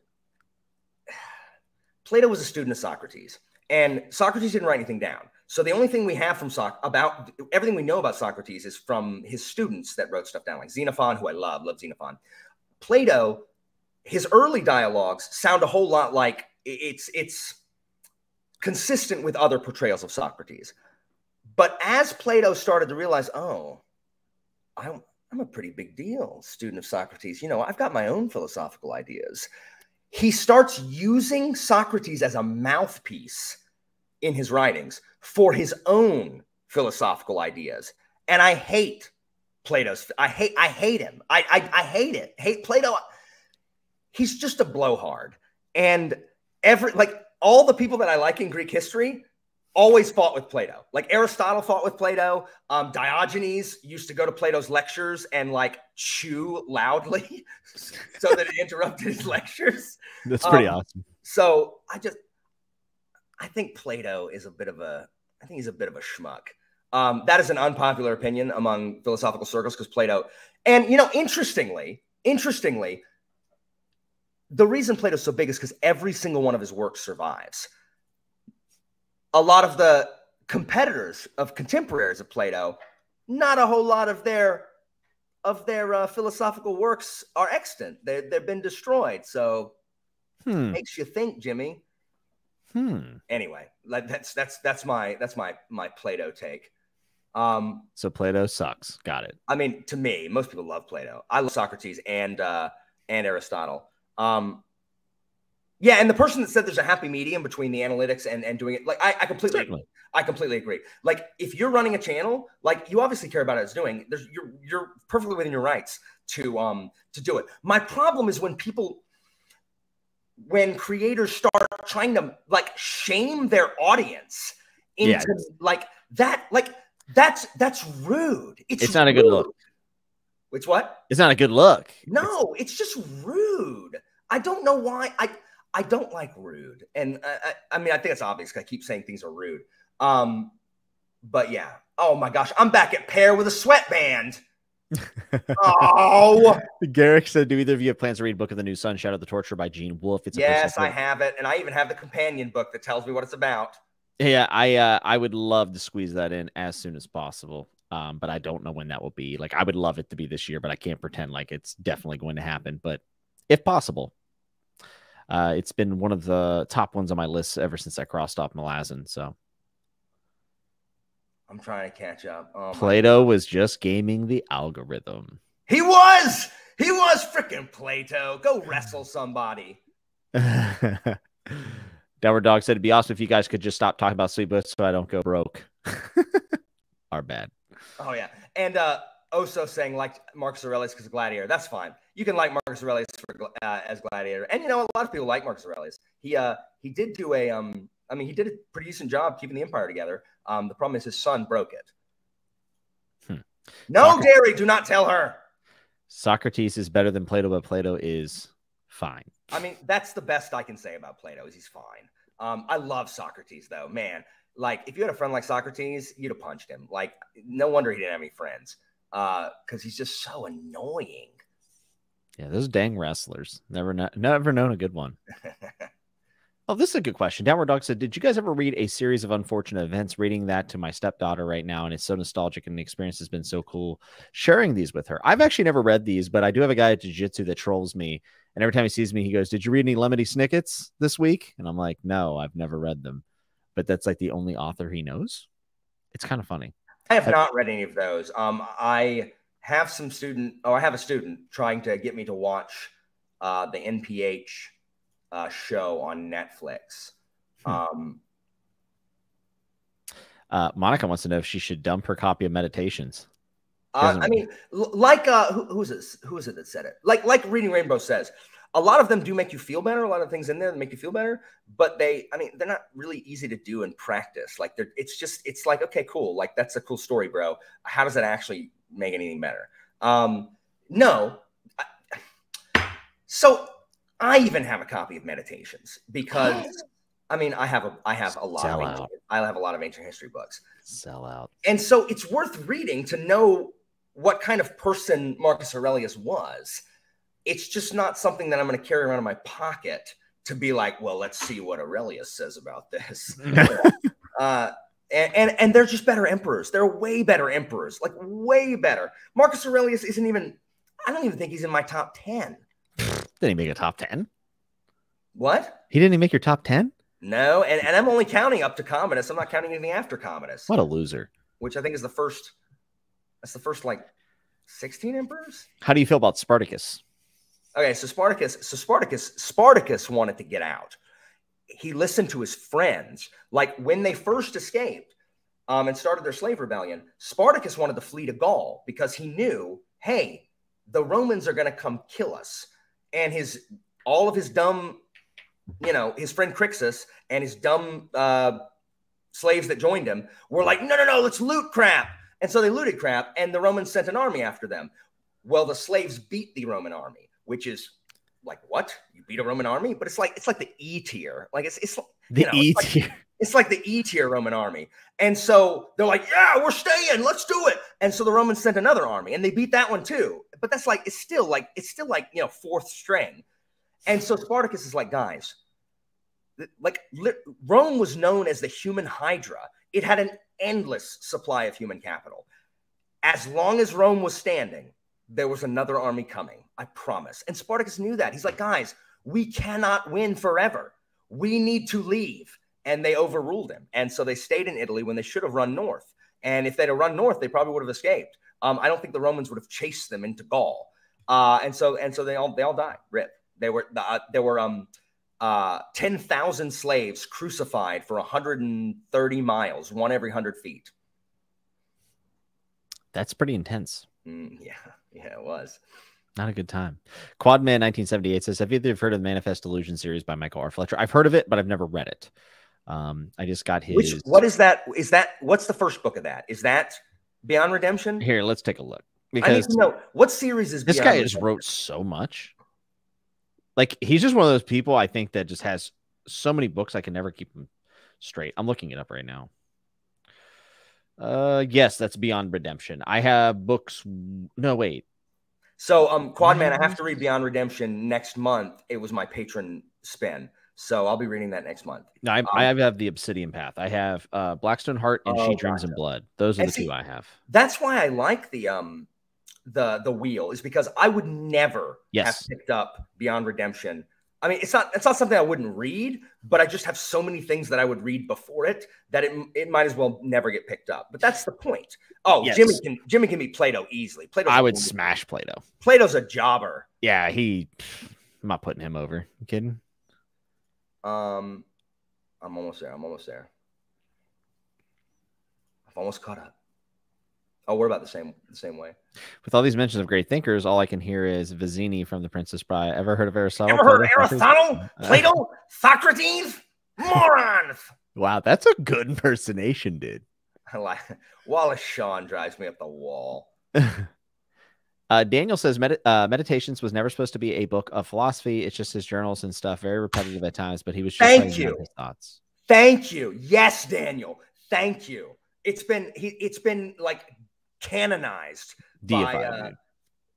Plato was a student of Socrates, and Socrates didn't write anything down. So the only thing we have from Soc about everything we know about Socrates is from his students that wrote stuff down, like Xenophon, who I love, love Xenophon. Plato, his early dialogues sound a whole lot like it's it's. consistent with other portrayals of Socrates. But as Plato started to realize, oh, I'm, I'm a pretty big deal student of Socrates. You know, I've got my own philosophical ideas. he starts using Socrates as a mouthpiece in his writings for his own philosophical ideas. And I hate Plato's. I hate, I hate him. I, I, I hate it. Hate Plato. He's just a blowhard. And every, like all the people that I like in Greek history always fought with Plato. Like Aristotle fought with Plato. Um, Diogenes used to go to Plato's lectures and like chew loudly so that it interrupted his lectures. That's pretty um, awesome. So I just, I think Plato is a bit of a, I think he's a bit of a schmuck. Um, that is an unpopular opinion among philosophical circles because Plato, and you know, interestingly, interestingly, the reason Plato's so big is because every single one of his works survives. A lot of the competitors of contemporaries of Plato, not a whole lot of their of their uh, philosophical works are extant. They, they've been destroyed. So hmm. it makes you think, Jimmy. Hmm. Anyway, like that's that's that's my that's my my Plato take. Um, so Plato sucks. Got it. I mean, to me, most people love Plato. I love Socrates and uh, and Aristotle. Um, yeah, and the person that said there's a happy medium between the analytics and, and doing it, like I, I completely Certainly. I completely agree. Like if you're running a channel, like you obviously care about what it's doing. There's you're you're perfectly within your rights to um to do it. My problem is when people when creators start trying to like shame their audience into yes. like that, like that's that's rude. It's, it's not rude. a good look. It's what? It's not a good look. No, it's, it's just rude. I don't know why. I I don't like rude. And I, I, I mean, I think it's obvious because I keep saying things are rude. Um, but yeah. Oh my gosh. I'm back at Pear with a sweatband. Oh. Garrick said, do either of you have plans to read Book of the New Sun, Shadow of the Torture by Gene Wolfe? It's a yes, I have it. And I even have the companion book that tells me what it's about. Yeah, I, uh, I would love to squeeze that in as soon as possible. Um, but I don't know when that will be. Like, I would love it to be this year, but I can't pretend like it's definitely going to happen. But if possible, uh, it's been one of the top ones on my list ever since I crossed off Malazan. So I'm trying to catch up. Oh, Plato was just gaming the algorithm. He was. He was freaking Plato. Go wrestle somebody. Downward Dog said it'd be awesome if you guys could just stop talking about Sweet Bush so I don't go broke. Our bad. Oh, yeah. And uh, Oso saying like Marcus Aurelius because Gladiator. That's fine. You can like Marcus Aurelius for, uh, as Gladiator. And, you know, a lot of people like Marcus Aurelius. He uh, he did do a, um, I mean, he did a pretty decent job keeping the empire together. Um, the problem is his son broke it. Hmm. No, Socrates. Dairy, do not tell her. Socrates is better than Plato, but Plato is fine. I mean, that's the best I can say about Plato is he's fine. Um, I love Socrates, though, man. Like, if you had a friend like Socrates, you'd have punched him. Like, no wonder he didn't have any friends because uh, he's just so annoying. Yeah, those dang wrestlers. Never, never known a good one. Oh, this is a good question. Downward Dog said, did you guys ever read A Series of Unfortunate Events? Reading that to my stepdaughter right now, and it's so nostalgic, and the experience has been so cool sharing these with her. I've actually never read these, but I do have a guy at Jiu-Jitsu that trolls me, and every time he sees me, he goes, did you read any Lemony Snickets this week? And I'm like, no, I've never read them. But that's like the only author he knows. It's kind of funny. I have, have not read any of those. Um, I have some student, or I have a student trying to get me to watch uh, the N P H uh, show on Netflix. Hmm. Um, uh, Monica wants to know if she should dump her copy of Meditations. Uh, I mean, like uh, who, who's this? Who is it that said it? Like, like Reading Rainbow says. A lot of them do make you feel better. A lot of things in there that make you feel better, but they, I mean, they're not really easy to do in practice. Like they're, it's just, it's like, okay, cool. Like that's a cool story, bro. How does that actually make anything better? Um, no. I, so I even have a copy of Meditations because I mean, I have a, I have a lot. Sell of ancient, I have a lot of ancient history books. Sell out. And so it's worth reading to know what kind of person Marcus Aurelius was. It's just not something that I'm going to carry around in my pocket to be like, well, let's see what Aurelius says about this. uh, and, and, and they're just better emperors. They're way better emperors, like way better. Marcus Aurelius isn't even, I don't even think he's in my top ten. Didn't he make a top ten? What? He didn't even make your top ten? No. And, and I'm only counting up to Commodus. I'm not counting anything after Commodus. What a loser. Which I think is the first, that's the first like sixteen emperors. How do you feel about Spartacus? Okay, so Spartacus, so Spartacus, Spartacus wanted to get out. He listened to his friends. Like when they first escaped um, and started their slave rebellion, Spartacus wanted to flee to Gaul because he knew, hey, the Romans are going to come kill us. And his all of his dumb, you know, his friend Crixus and his dumb uh, slaves that joined him were like, no, no, no, let's loot crap. And so they looted crap, and the Romans sent an army after them. Well, the slaves beat the Roman army, which is like, what? You beat a Roman army? But it's like it's like the E tier. Like it's it's the you know, E tier. It's like, it's like the E tier Roman army. And so they're like, yeah, we're staying. Let's do it. And so the Romans sent another army, and they beat that one too. But that's like it's still like it's still like you know fourth string. And so Spartacus is like, guys, like Rome was known as the human hydra. It had an endless supply of human capital. As long as Rome was standing, there was another army coming, I promise. And Spartacus knew that. He's like, guys, we cannot win forever. We need to leave. And they overruled him. And so they stayed in Italy when they should have run north. And if they'd have run north, they probably would have escaped. Um, I don't think the Romans would have chased them into Gaul. Uh, and so and so they all they all died. Rip. They were uh, there were um, uh, ten thousand slaves crucified for one hundred thirty miles, one every one hundred feet. That's pretty intense. Mm, yeah. Yeah, it was. Not a good time. Quadman nineteen seventy-eight says, have either heard of the Manifest Illusion series by Michael R. Fletcher? I've heard of it, but I've never read it. Um, I just got his. Which, what is that? Is that what's the first book of that? Is that Beyond Redemption? Here, let's take a look. Because I need to know what series is this Beyond guy Redemption? Just wrote so much. Like he's just one of those people I think that just has so many books I can never keep them straight. I'm looking it up right now. Uh, yes, that's Beyond Redemption. I have books. No, wait. So, um, Quadman, I have to read Beyond Redemption next month. It was my patron spin, so I'll be reading that next month. No, I, um, I have the Obsidian Path. I have uh, Blackstone Heart and oh, She Dreams in Blood. Those are and the see, two I have. That's why I like the um the the wheel is because I would never yes. have picked up Beyond Redemption. I mean, it's not it's not something I wouldn't read, but I just have so many things that I would read before it that it it might as well never get picked up. But that's the point. Oh, yes. Jimmy can Jimmy can be Plato easily. Plato, I would smash Plato. Plato's a jobber. Yeah, he. I'm not putting him over. You kidding? Um, I'm almost there. I'm almost there. I've almost caught up. Oh, we're about the same the same way. With all these mentions of great thinkers, all I can hear is Vizzini from The Princess Bride. Ever heard of Aristotle? Ever heard of Aristotle? Plato? Socrates? Morons! Wow, that's a good impersonation, dude. I like Wallace Shawn drives me up the wall. uh, Daniel says, Medi uh, Meditations was never supposed to be a book of philosophy. It's just his journals and stuff. Very repetitive at times, but he was just Thank you. His thoughts. Thank you. Yes, Daniel. Thank you. It's been, he, it's been like... canonized Deified,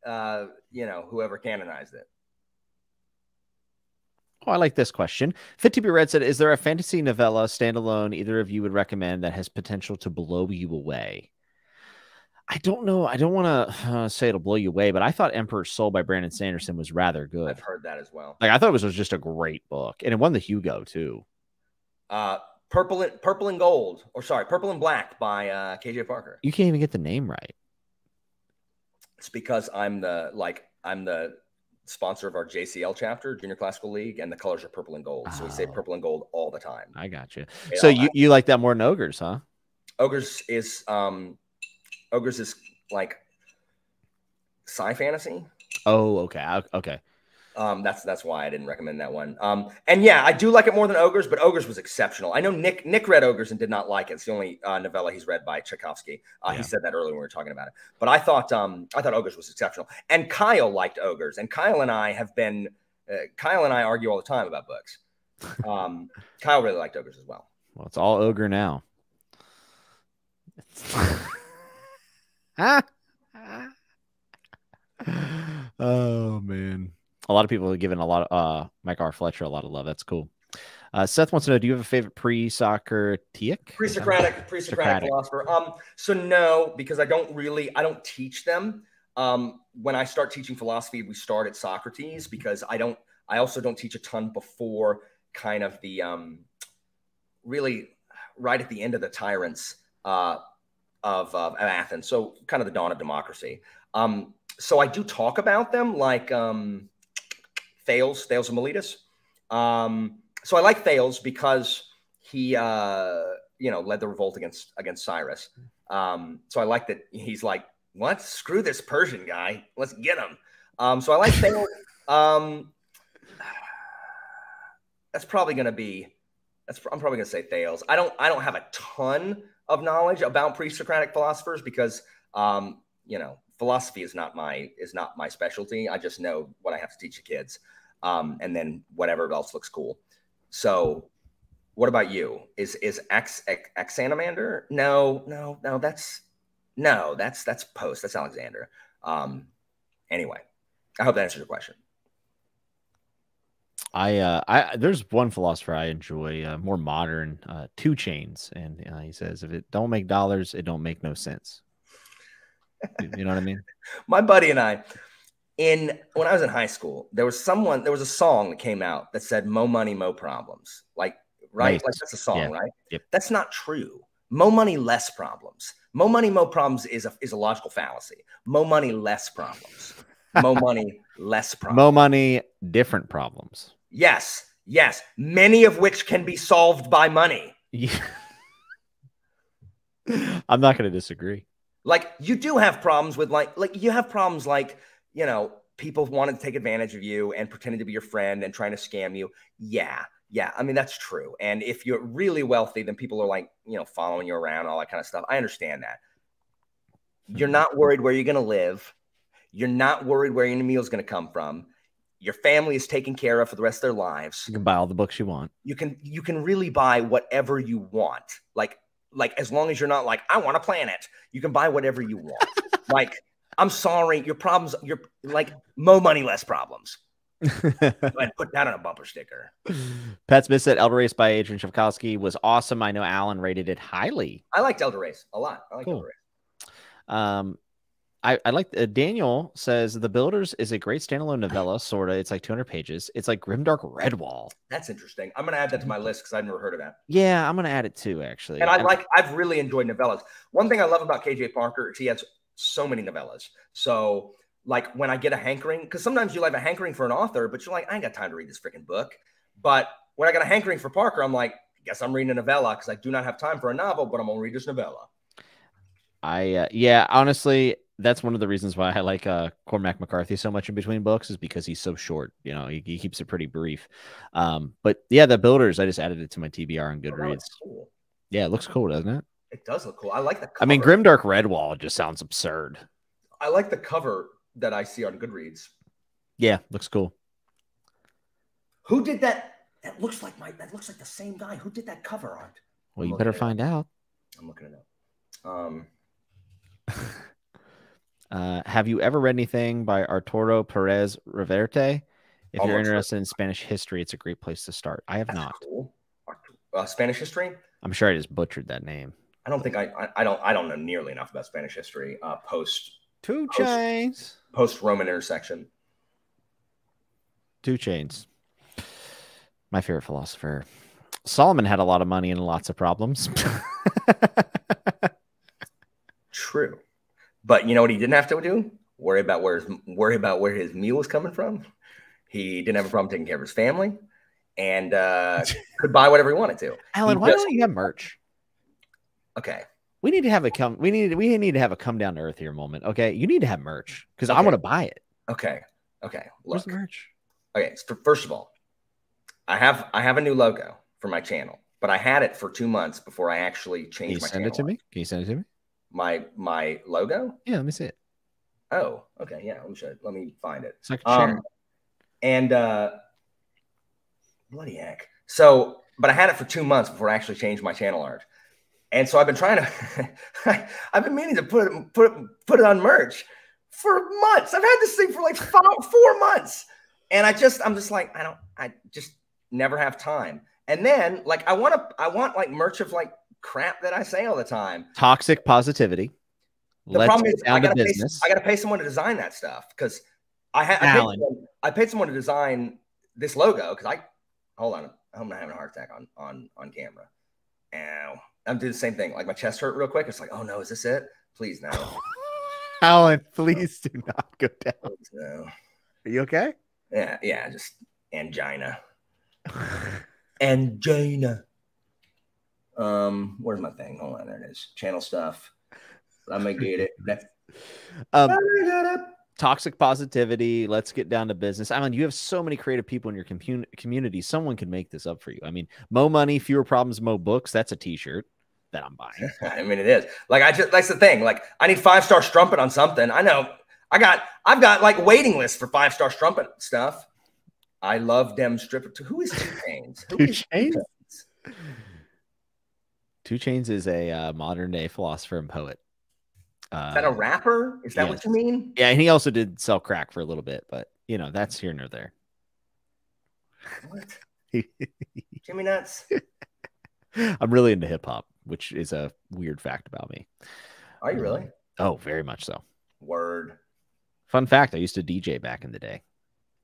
by, uh, uh, you know, whoever canonized it. Oh, I like this question. Fit to be Read said, is there a fantasy novella standalone either of you would recommend that has potential to blow you away? I don't know. I don't want to uh, say it'll blow you away, but I thought Emperor's Soul by Brandon Sanderson was rather good. I've heard that as well. Like I thought it was, was just a great book, and it won the Hugo too. Uh, Purple and, Purple and Gold, or sorry, Purple and Black by uh, K J Parker. You can't even get the name right. It's because I'm the like I'm the sponsor of our J C L chapter, Junior Classical League, and the colors are purple and gold, so oh. we say purple and gold all the time. I got you. It so you, you like that more than Ogres, huh? Ogres is um, Ogres is like sci fantasy. Oh, okay, okay. Um, that's that's why I didn't recommend that one. Um, and yeah, I do like it more than Ogres, but Ogres was exceptional. I know Nick Nick read Ogres and did not like it. It's the only uh, novella he's read by Tchaikovsky. Uh, yeah. He said that earlier when we were talking about it. But I thought um, I thought Ogres was exceptional. And Kyle liked Ogres. And Kyle and I have been uh, Kyle and I argue all the time about books. Um, Kyle really liked Ogres as well. Well, it's all ogre now. Oh man. A lot of people have given a lot of uh, Mike R. Fletcher a lot of love. That's cool. Uh, Seth wants to know, do you have a favorite pre-Socratic? Pre-Socratic, pre-Socratic philosopher. Um, so no, because I don't really, I don't teach them. Um, when I start teaching philosophy, we start at Socrates because I don't, I also don't teach a ton before kind of the, um, really right at the end of the tyrants uh, of, of Athens. So kind of the dawn of democracy. Um, so I do talk about them like, um, Thales, Thales of Miletus. Um, so I like Thales because he, uh, you know, led the revolt against, against Cyrus. Um, so I like that he's like, what? Screw this Persian guy. Let's get him. Um, so I like Thales. Um, that's probably going to be, that's, I'm probably going to say Thales. I don't, I don't have a ton of knowledge about pre-Socratic philosophers because, um, you know, philosophy is not my, is not my specialty. I just know what I have to teach the kids. Um, and then whatever else looks cool. So what about you? Is, is Ax, Ax, Axanander? No, no, no, that's, no, that's, that's Post. That's Alexander. Um, anyway, I hope that answers your question. I, uh, I, there's one philosopher I enjoy, uh, more modern, uh, Two Chainz. And uh, he says, if it don't make dollars, it don't make no sense. You know what I mean? My buddy and I, in when I was in high school, there was someone, there was a song that came out that said, "Mo money, mo problems." Like, right? Nice. Like that's a song, yeah. Right? Yep. That's not true. Mo money, less problems. Mo money, mo problems is a, is a logical fallacy. Mo money, less problems. Mo money, less problems. Mo money, different problems. Yes. Yes. Many of which can be solved by money. Yeah. I'm not going to disagree. Like you do have problems with like, like you have problems like, you know, people wanting to take advantage of you and pretending to be your friend and trying to scam you. Yeah. Yeah. I mean, that's true. And if you're really wealthy, then people are like, you know, following you around, all that kind of stuff. I understand that. You're not worried where you're going to live. You're not worried where your meal is going to come from. Your family is taken care of for the rest of their lives. You can buy all the books you want. You can, you can really buy whatever you want. Like, Like, as long as you're not like, I want a planet, you can buy whatever you want. Like, I'm sorry, your problems, you're like, mo money, less problems. I'd put that on a bumper sticker. Pat Smith said, Elder Race by Adrian Tchaikovsky was awesome. I know Alan rated it highly. I liked Elder Race a lot. I liked cool. Elder Race. Um, I, I like uh, Daniel says, The Builders is a great standalone novella, sort of. It's like two hundred pages. It's like Grimdark Redwall. That's interesting. I'm going to add that to my list because I've never heard of that. Yeah, I'm going to add it too, actually. And I I'm... like, I've really enjoyed novellas. One thing I love about K J Parker is he has so many novellas. So, like, when I get a hankering, because sometimes you'll have a hankering for an author, but you're like, I ain't got time to read this freaking book. But when I got a hankering for Parker, I'm like, I guess I'm reading a novella because I do not have time for a novel, but I'm going to read this novella. I, uh, yeah, honestly. That's one of the reasons why I like uh, Cormac McCarthy so much in between books is because he's so short. You know, he, he keeps it pretty brief. Um, but yeah, The Builders, I just added it to my T B R on Goodreads. Oh, cool. Yeah, it looks cool, doesn't it? It does look cool. I like the cover. I mean, Grimdark Redwall just sounds absurd. I like the cover that I see on Goodreads. Yeah, looks cool. Who did that? That looks like my. That looks like the same guy. Who did that cover art? Well, I'm you better find up. out. I'm looking it up. Um. Uh, have you ever read anything by Arturo Perez Reverte? If oh, you're interested in Spanish history, it's a great place to start. I have That's not. Cool. Uh, Spanish history? I'm sure I just butchered that name. I don't think I, I, I don't, I don't know nearly enough about Spanish history. Uh, post Two Chainz. Post Roman intersection. Two Chainz. My favorite philosopher. Solomon had a lot of money and lots of problems. True. But you know what he didn't have to do? Worry about where his, worry about where his meal was coming from. He didn't have a problem taking care of his family and uh, could buy whatever he wanted to. Alan, he why just... don't you have merch? Okay. We need to have a come. We need we need to have a come down to earth here moment. Okay. You need to have merch because okay. I want to buy it. Okay. Okay. Look. Where's the merch? Okay. So first of all, I have I have a new logo for my channel, but I had it for two months before I actually changed my channel. Can you send it to me? Can you send it to me? My my logo? Yeah, let me see it. Oh, okay. Yeah, let me show it. Let me find it. So I can share um, it. And uh, bloody heck. So, but I had it for two months before I actually changed my channel art. And so I've been trying to, I've been meaning to put it, put it, put it on merch for months. I've had this thing for like five, four months. And I just, I'm just like, I don't, I just never have time. And then like, I want to, I want like merch of like, crap that I say all the time. Toxic positivity. The Let's problem is I gotta, pay, I gotta pay someone to design that stuff because I had I, I paid someone to design this logo because I hold on I'm not having a heart attack on on on camera. Ow. I'm doing the same thing. Like my chest hurt real quick. It's like, oh no, is this it? Please no. Alan, please do not go down. No. Are you okay? Yeah, yeah, just angina. Angina. Um, where's my thing? Hold on, there it is. Channel stuff. I'm gonna get it. um, toxic positivity. Let's get down to business. I mean, you have so many creative people in your commun community. Someone can make this up for you. I mean, mo money, fewer problems, mo books. That's a T-shirt that I'm buying. I mean, it is. Like I just that's the thing. Like I need five star strumpet on something. I know. I got. I've got like waiting lists for five star strumpet stuff. I love dem stripper. Who is Two Chains? Who Two is Chains? Two Chains? Two Chains is a uh, modern day philosopher and poet. Uh, is that a rapper? Is that yes. what you mean? Yeah, and he also did sell crack for a little bit, but you know that's here nor there. What? Jimmy Nuts. I'm really into hip hop, which is a weird fact about me. Are you really? Um, oh, very much so. Word. Fun fact: I used to D J back in the day.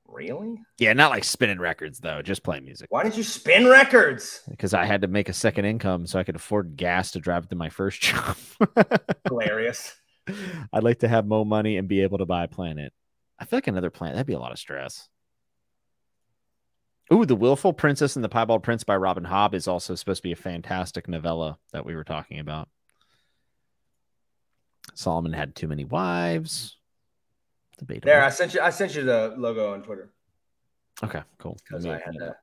Really? Yeah, not like spinning records though, just playing music. Why did you spin records? Because I had to make a second income so I could afford gas to drive to my first job. Hilarious. I'd like to have more money and be able to buy a planet. I feel like another planet, that'd be a lot of stress. Ooh, The Willful Princess and the Piebald Prince by Robin Hobb is also supposed to be a fantastic novella that we were talking about. Solomon had too many wives. Debatable. There, I sent you. I sent you the logo on Twitter. Okay, cool. Because I had to.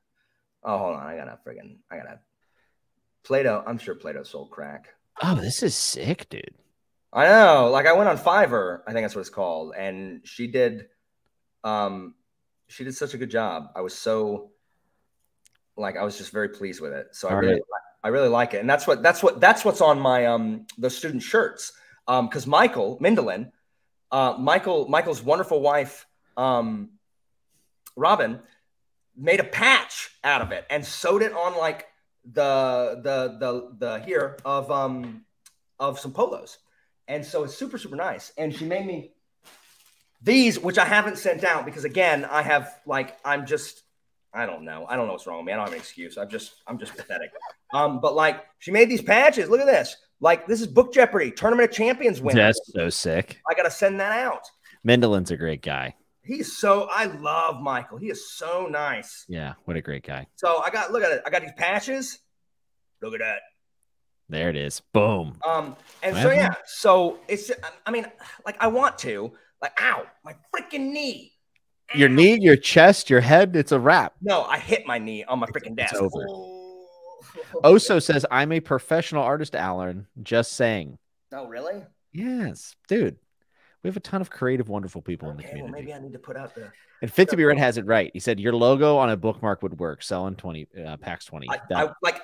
Oh, hold on. I gotta friggin'. I gotta. Plato. I'm sure Plato sold crack. Oh, this is sick, dude. I know. Like I went on Fiverr. I think that's what it's called. And she did. Um, she did such a good job. I was so. Like I was just very pleased with it. So I All really, right. I really like it. And that's what that's what that's what's on my um the student shirts. Um, because Michael Mindelin. Uh, Michael, Michael's wonderful wife, um, Robin, made a patch out of it and sewed it on like the the the the here of um of some polos, and so it's super super nice. And she made me these, which I haven't sent out because again, I have like I'm just I don't know I don't know what's wrong with me. I don't have an excuse. I'm just I'm just pathetic. Um, but like she made these patches. Look at this. Like, this is Book Jeopardy, Tournament of Champions winner. That's so sick. I got to send that out. Mendelin's a great guy. He's so – I love Michael. He is so nice. Yeah, what a great guy. So, I got – look at it. I got these patches. Look at that. There it is. Boom. Um, And wow. so, yeah. So, it's – I mean, like, I want to. Like, ow, my freaking knee. Ow. Your knee, your chest, your head, it's a wrap. No, I hit my knee on my freaking desk. It's over. Oh. Oso says, I'm a professional artist, Alan. Just saying. Oh, really? Yes, dude. We have a ton of creative, wonderful people okay, in the community. Well, maybe I need to put out there. And fifty B Red has it right. He said, your logo on a bookmark would work. Selling twenty uh, packs twenty. I, I, like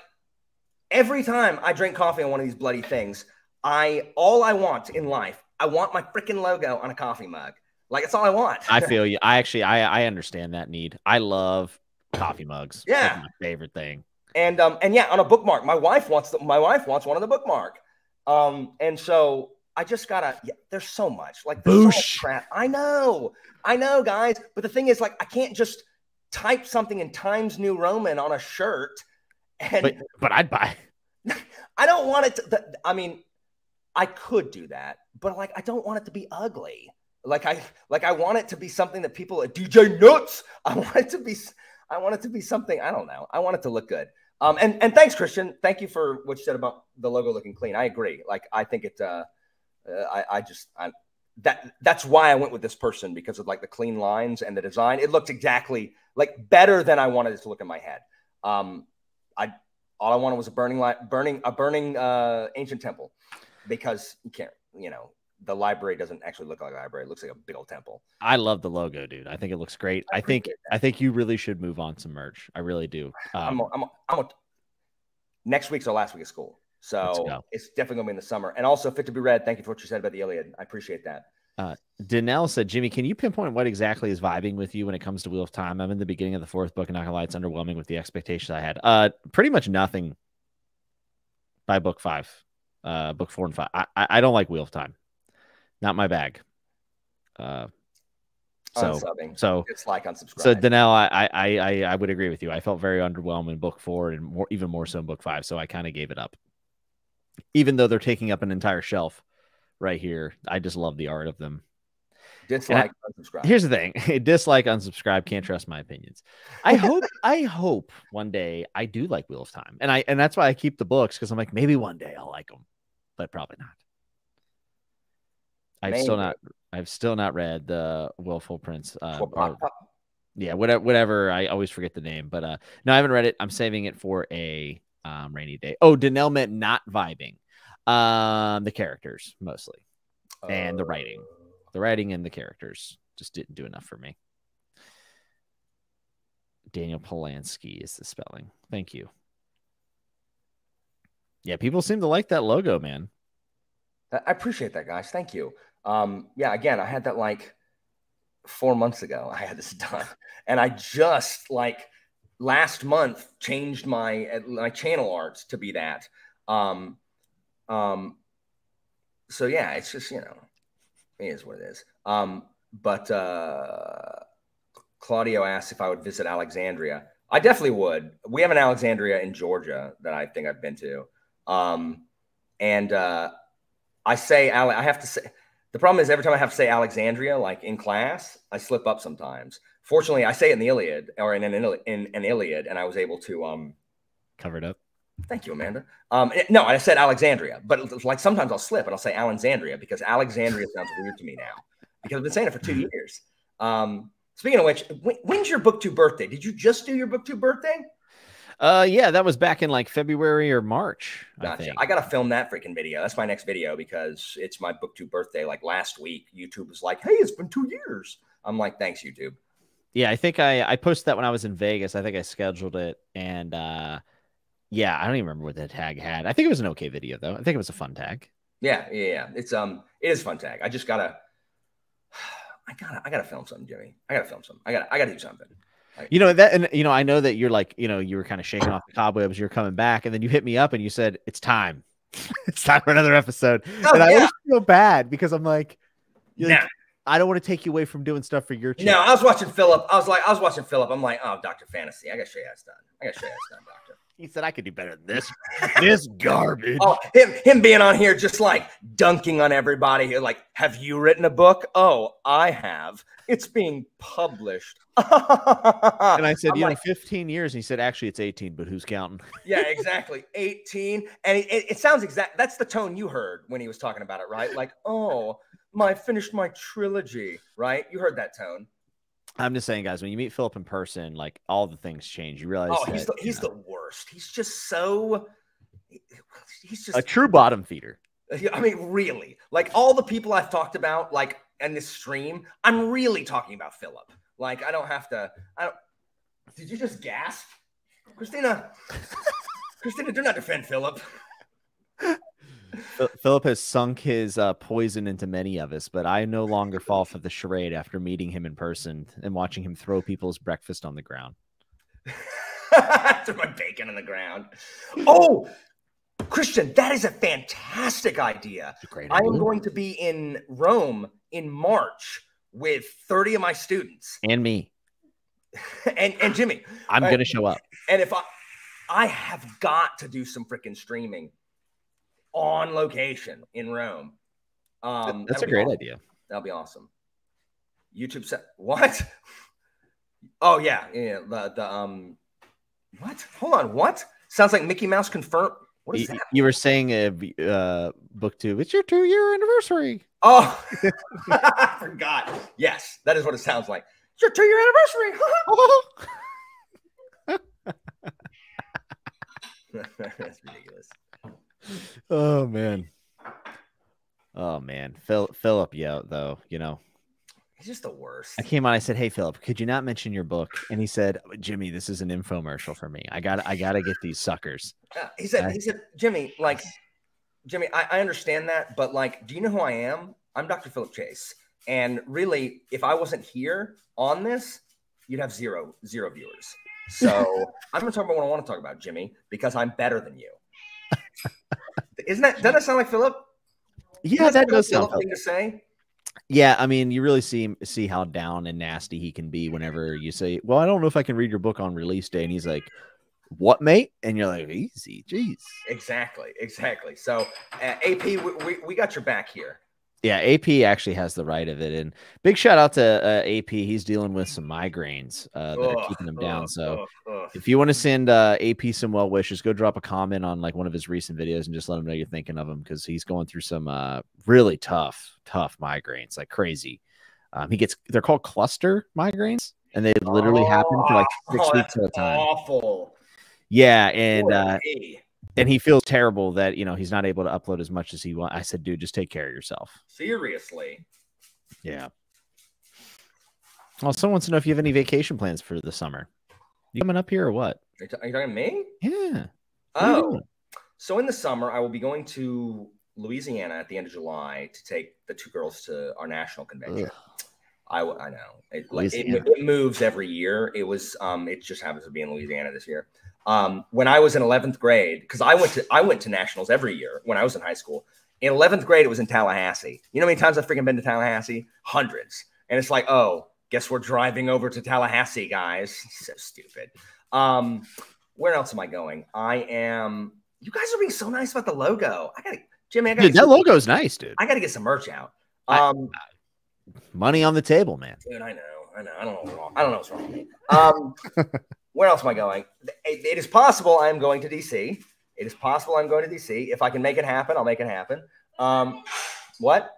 every time I drink coffee on one of these bloody things, I all I want in life, I want my freaking logo on a coffee mug. Like it's all I want. I feel you. I actually, I, I understand that need. I love coffee mugs. Yeah, that's my favorite thing. And um and yeah, on a bookmark, my wife wants the, my wife wants one on the bookmark, um and so I just gotta. Yeah, there's so much like so much crap. I know, I know, guys. But the thing is, like, I can't just type something in Times New Roman on a shirt. And but, but I'd buy. I don't want it. To, the, I mean, I could do that, but like, I don't want it to be ugly. Like I like I want it to be something that people at D J Nuts. I want it to be. I want it to be something. I don't know. I want it to look good. Um, and, and thanks, Christian. Thank you for what you said about the logo looking clean. I agree. Like, I think it, uh, uh, I, I just, I, that that's why I went with this person because of like the clean lines and the design. It looked exactly like better than I wanted it to look in my head. Um, I, all I wanted was a burning light, burning, a burning, uh, ancient temple because you can't, you know, the library doesn't actually look like a library. It looks like a big old temple. I love the logo, dude. I think it looks great. I, I think, that. I think you really should move on some merch. I really do. Um, I'm a, I'm a, I'm a, next week's our last week of school. So it's definitely gonna be in the summer. And also fifty B Red. Thank you for what you said about the Iliad. I appreciate that. Uh, Danelle said, Jimmy, can you pinpoint what exactly is vibing with you when it comes to Wheel of Time? I'm in the beginning of the fourth book and not gonna lie, it's underwhelming with the expectations I had. Uh, pretty much nothing by book five, uh, book four and five. I, I, I don't like Wheel of Time. Not my bag. Uh, so, so it's like unsubscribe. So Danelle, I, I, I, I would agree with you. I felt very underwhelmed in book four and more, even more so in book five. So I kind of gave it up, even though they're taking up an entire shelf right here. I just love the art of them. Dislike, I, unsubscribe. Here's the thing. Dislike, unsubscribe, can't trust my opinions. I hope, I hope one day I do like Wheel of Time. And I and that's why I keep the books, because I'm like, maybe one day I'll like them, but probably not. I've maybe. still not I've still not read the Willful Prince. Uh, or, yeah, whatever whatever. I always forget the name, but uh no, I haven't read it. I'm saving it for a um rainy day. Oh, Denelle meant not vibing. Um the characters mostly. Uh... And the writing. The writing and the characters just didn't do enough for me. Daniel Polanski is the spelling. Thank you. Yeah, people seem to like that logo, man. I appreciate that, guys. Thank you. Um, yeah, again, I had that like four months ago. I had this done. And I just like last month changed my, my channel arts to be that. Um, um, so, yeah, it's just, you know. It is what it is. Um, but uh, Claudio asked if I would visit Alexandria. I definitely would. We have an Alexandria in Georgia that I think I've been to. Um, and uh, I say, I have to say, the problem is every time I have to say Alexandria, like in class, I slip up sometimes. Fortunately, I say it in the Iliad or in an, in an Iliad, and I was able to um, cover it up. Thank you, Amanda. Um, no, I said Alexandria, but like sometimes I'll slip and I'll say Alexandria because Alexandria sounds weird to me now because I've been saying it for two years. Um, speaking of which, when, when's your BookTube birthday? Did you just do your BookTube birthday? Uh, yeah, that was back in like February or March. Gotcha. I think. I got to film that freaking video. That's my next video because it's my BookTube birthday. Like last week, YouTube was like, hey, it's been two years. I'm like, thanks, YouTube. Yeah, I think I, I posted that when I was in Vegas. I think I scheduled it and, uh, yeah, I don't even remember what that tag had. I think it was an okay video though. I think it was a fun tag. Yeah, yeah, yeah. It's um, it is a fun tag. I just gotta, I gotta, I gotta film something, Jimmy. I gotta film something. I gotta, I gotta do something. I, you know that, and you know, I know that you're like, you know, you were kind of shaking off the cobwebs. You're coming back, and then you hit me up and you said it's time. It's time for another episode. Oh, and yeah. I always feel bad because I'm like, nah. like, I don't want to take you away from doing stuff for your channel. No, I was watching Philip. I was like, I was watching Philip. I'm like, oh, Doctor Fantasy. I gotta show you how it's done. I gotta show you how it's done, Doctor. He said, I could do better than this, this garbage. Oh, him, him being on here just like dunking on everybody here. Like, have you written a book? Oh, I have. It's being published. And I said, I'm you like, know, fifteen years. And he said, actually, it's eighteen, but who's counting? Yeah, exactly. eighteen. And it, it, it sounds exact. That's the tone you heard when he was talking about it, right? Like, oh, my, I finished my trilogy, right? You heard that tone. I'm just saying, guys, when you meet Philip in person, like all the things change. You realize, oh, that, he's, the, he's the worst. He's just so, he's just a true bottom feeder. I mean, really, like all the people I've talked about, like in this stream, I'm really talking about Philip. Like, I don't have to, I don't, did you just gasp? Christina, Christina, do not defend Philip. Philip has sunk his uh, poison into many of us, but I no longer fall for the charade after meeting him in person and watching him throw people's breakfast on the ground. Throw my bacon on the ground. Oh, Christian, that is a fantastic idea. A great idea. I am going to be in Rome in March with thirty of my students. And me. and, and Jimmy. I'm going to show up. And if I, I have got to do some freaking streaming on location in Rome. Um, That's a great awesome. idea. That'll be awesome. YouTube set. What? Oh yeah, yeah. The the um. What? Hold on. What? Sounds like Mickey Mouse confirmed. What is you, that? You were saying a uh, BookTube. It's your two year anniversary. Oh, I forgot. Yes, that is what it sounds like. It's your two year anniversary. That's ridiculous. Oh man, oh man, Phil Philip, yeah, though, you know, he's just the worst. I came on, I said, "Hey, Philip, could you not mention your book?" And he said, "Jimmy, this is an infomercial for me. I got, I got to get these suckers." Uh, he said, I, "He said, Jimmy, like, Jimmy, I, I understand that, but like, do you know who I am? I'm Doctor Philip Chase, and really, if I wasn't here on this, you'd have zero, zero viewers. So I'm gonna talk about what I want to talk about, Jimmy, because I'm better than you." Isn't that, doesn't that sound like Philip? Yeah, that, that does sound like Philip. To say. Yeah, I mean, you really see see how down and nasty he can be whenever you say, "Well, I don't know if I can read your book on release day," and he's like, "What, mate?" And you're like, "Easy, jeez." Exactly, exactly. So, uh, A P, we, we we got your back here. Yeah, A P actually has the right of it, and big shout out to uh, A P. He's dealing with some migraines uh, that oh, are keeping him down. Oh, so oh, oh. if you want to send uh, A P some well wishes, go drop a comment on like one of his recent videos and just let him know you're thinking of him, because he's going through some uh, really tough, tough migraines, like crazy. Um, he gets they're called cluster migraines, and they literally oh, happen for like six oh, weeks at a time. Awful. Yeah, and. Uh, And he feels terrible that, you know, he's not able to upload as much as he wants. I said, dude, just take care of yourself. Seriously. Yeah. Well, someone wants to know if you have any vacation plans for the summer. You coming up here or what? Are you, are you talking to me? Yeah. Oh. So in the summer, I will be going to Louisiana at the end of July to take the two girls to our national convention. Ugh. I, I know. It, like, it, it moves every year. It was, um, it just happens to be in Louisiana this year. Um, when I was in eleventh grade, because I went to I went to nationals every year when I was in high school. In eleventh grade, it was in Tallahassee. You know how many times I've freaking been to Tallahassee? Hundreds. And it's like, oh, guess we're driving over to Tallahassee, guys. So stupid. Um, where else am I going? I am. You guys are being so nice about the logo. I gotta, Jimmy. I gotta dude, that logo's nice, dude. I gotta get some merch out. Um, I, I, money on the table, man. Dude, I know. I know. I don't know what's wrong. I don't know what's wrong with me. Um. Where else am I going? It, it is possible I'm going to D C. It is possible I'm going to D C. If I can make it happen, I'll make it happen. Um, what?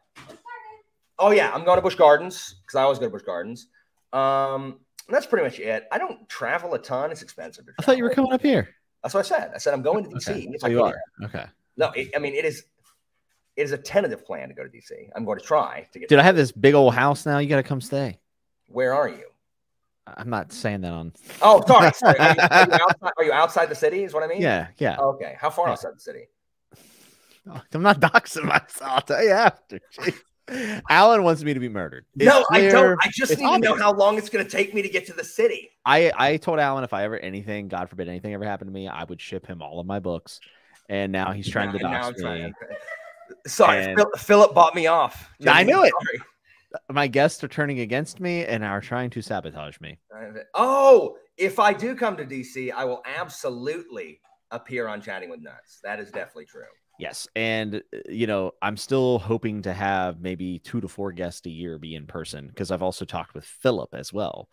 Oh, yeah. I'm going to Busch Gardens because I always go to Busch Gardens. Um, that's pretty much it. I don't travel a ton. It's expensive to travel. I thought you were coming up here. That's what I said. I said I'm going to D C. Okay. Yes, oh, you are. Okay. No, it, I mean, it is it is a tentative plan to go to D C. I'm going to try to get Dude, I have this big old house now. You got to come stay. Where are you? I'm not saying that on. Oh, sorry. sorry. Are, you, are, you outside, are you outside the city? Is what I mean. Yeah, yeah. Oh, okay. How far yeah. outside the city? Oh, I'm not doxing myself. I'll tell you after. Jeez. Alan wants me to be murdered. It's no, clear. I don't. I just it's need obvious. to know how long it's going to take me to get to the city. I I told Alan if I ever anything, God forbid, anything ever happened to me, I would ship him all of my books, and now he's trying yeah, to dox me. To... Sorry, and... Philip bought me off. Jimmy, I knew it. Sorry. My guests are turning against me and are trying to sabotage me. Oh, if I do come to D C, I will absolutely appear on Chatting with Nuts. That is definitely true. Yes. And, you know, I'm still hoping to have maybe two to four guests a year be in person, because I've also talked with Philip as well.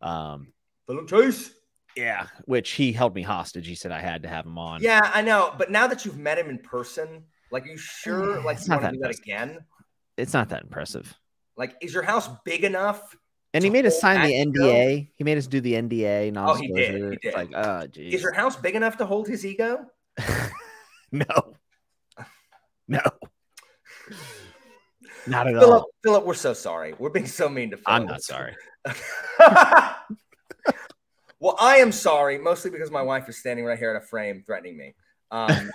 Um, Philip Chase. Yeah. Which he held me hostage. He said I had to have him on. Yeah, I know. But now that you've met him in person, like, are you sure? Like, you want to do that again? It's not that impressive. Like, is your house big enough? And he made us sign the N D A. Ego? He made us do the N D A. Oh, he did. He did. It's like, oh, geez. Is your house big enough to hold his ego? No. No. Not at Philip, all. Philip, we're so sorry. We're being so mean to Philip. I'm not sorry. Well, I am sorry, mostly because my wife is standing right here at a frame threatening me. Um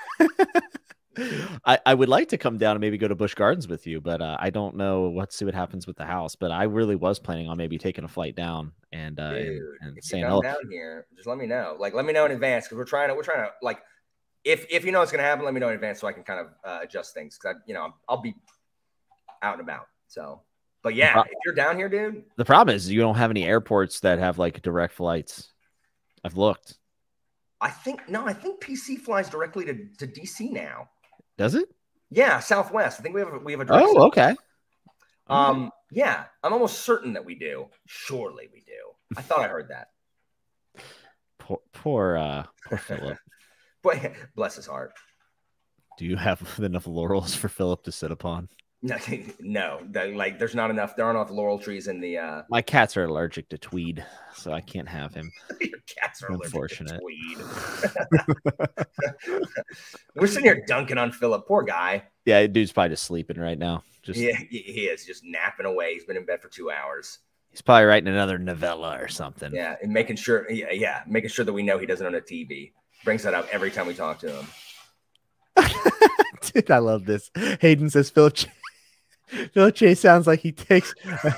I, I would like to come down and maybe go to Busch Gardens with you, but uh, I don't know. Let's see what happens with the house. But I really was planning on maybe taking a flight down and uh, Dude, and, and if saying, "Oh, down here, just let me know. Like, let me know in advance, because we're trying to we're trying to like, if if you know it's gonna happen, let me know in advance so I can kind of uh, adjust things, because you know I'll be out and about. So, but yeah, if you're down here, dude, the problem is you don't have any airports that have like direct flights. I've looked. I think no, I think P C flies directly to to D C now. Does it? Yeah, Southwest. I think we have a, we have a direct. Oh, okay. Um, yeah, I'm almost certain that we do. Surely we do. I thought I heard that. Poor, poor, uh, poor Philip. Boy, bless his heart. Do you have enough laurels for Philip to sit upon? No, no. Like, there's not enough. There aren't enough laurel trees in the. Uh... My cats are allergic to tweed, so I can't have him. Your cats are unfortunate. Allergic to tweed. We're sitting here dunking on Philip, poor guy. Yeah, dude's probably just sleeping right now. Just yeah, he is just napping away. He's been in bed for two hours. He's probably writing another novella or something. Yeah, and making sure. Yeah, yeah, making sure that we know he doesn't own a T V. Brings that up every time we talk to him. Dude, I love this. Hayden says Philip. Philip Chase sounds like he takes a,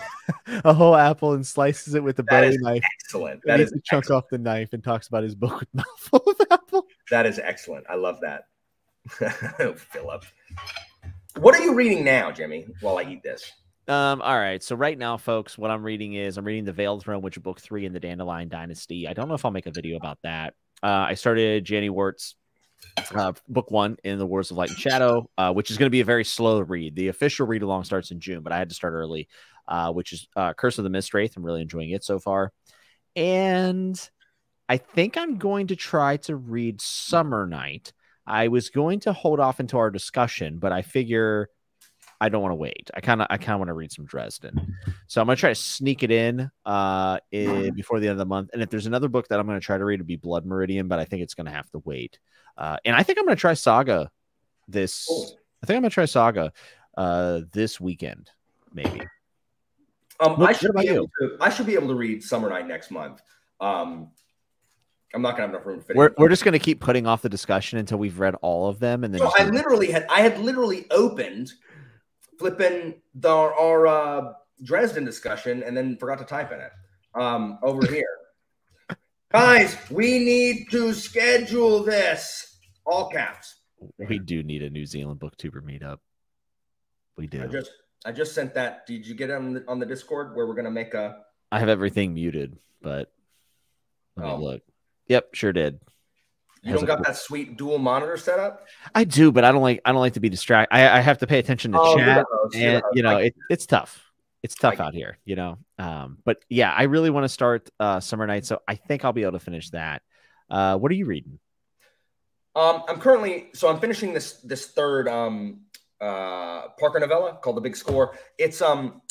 a whole apple and slices it with a Bowie knife. Excellent. That is a chunk off the knife and talks about his book with a mouthful of apple. That is excellent. I love that. Oh, Philip. What are you reading now, Jimmy, while I eat this? Um, all right. So right now, folks, what I'm reading is I'm reading The Veiled Throne, which is book three in the Dandelion Dynasty. I don't know if I'll make a video about that. Uh, I started Janny Wirt's uh, book one in the Wars of Light and Shadow, uh, which is going to be a very slow read. The official read along starts in June, but I had to start early, uh, which is uh, Curse of the Mistwraith. I'm really enjoying it so far. And I think I'm going to try to read Summer Night. I was going to hold off into our discussion, but I figure I don't want to wait. I kind of I kind of want to read some Dresden. So I'm going to try to sneak it in uh, in, before the end of the month. And if there's another book that I'm going to try to read, it'd be Blood Meridian, but I think it's going to have to wait. Uh, and I think I'm going to try Saga this. Cool. I think I'm going to try Saga uh, this weekend, maybe. Um, Look, I, should be able to, I should be able to read Summer Night next month. Um, I'm not going to have enough room to fit. We're, we're just going to keep putting off the discussion until we've read all of them. And then so I literally had I had literally opened flipping the, our uh, Dresden discussion and then forgot to type in it um, over here. Guys, we need to schedule this. All caps. We do need a New Zealand booktuber meetup. We do. I just I just sent that. Did you get it on the, on the Discord where we're going to make a? I have everything muted, but let me oh. look. Yep, sure did. You don't got that sweet dual monitor setup? I do, but I don't like I don't like to be distracted. I, I have to pay attention to oh, chat, yeah, and yeah, you know it, it's tough. It's tough out here, you know. Um, but yeah, I really want to start uh, Summer Night, so I think I'll be able to finish that. Uh, what are you reading? Um, I'm currently so I'm finishing this this third um, uh, Parker novella called The Big Score. It's um,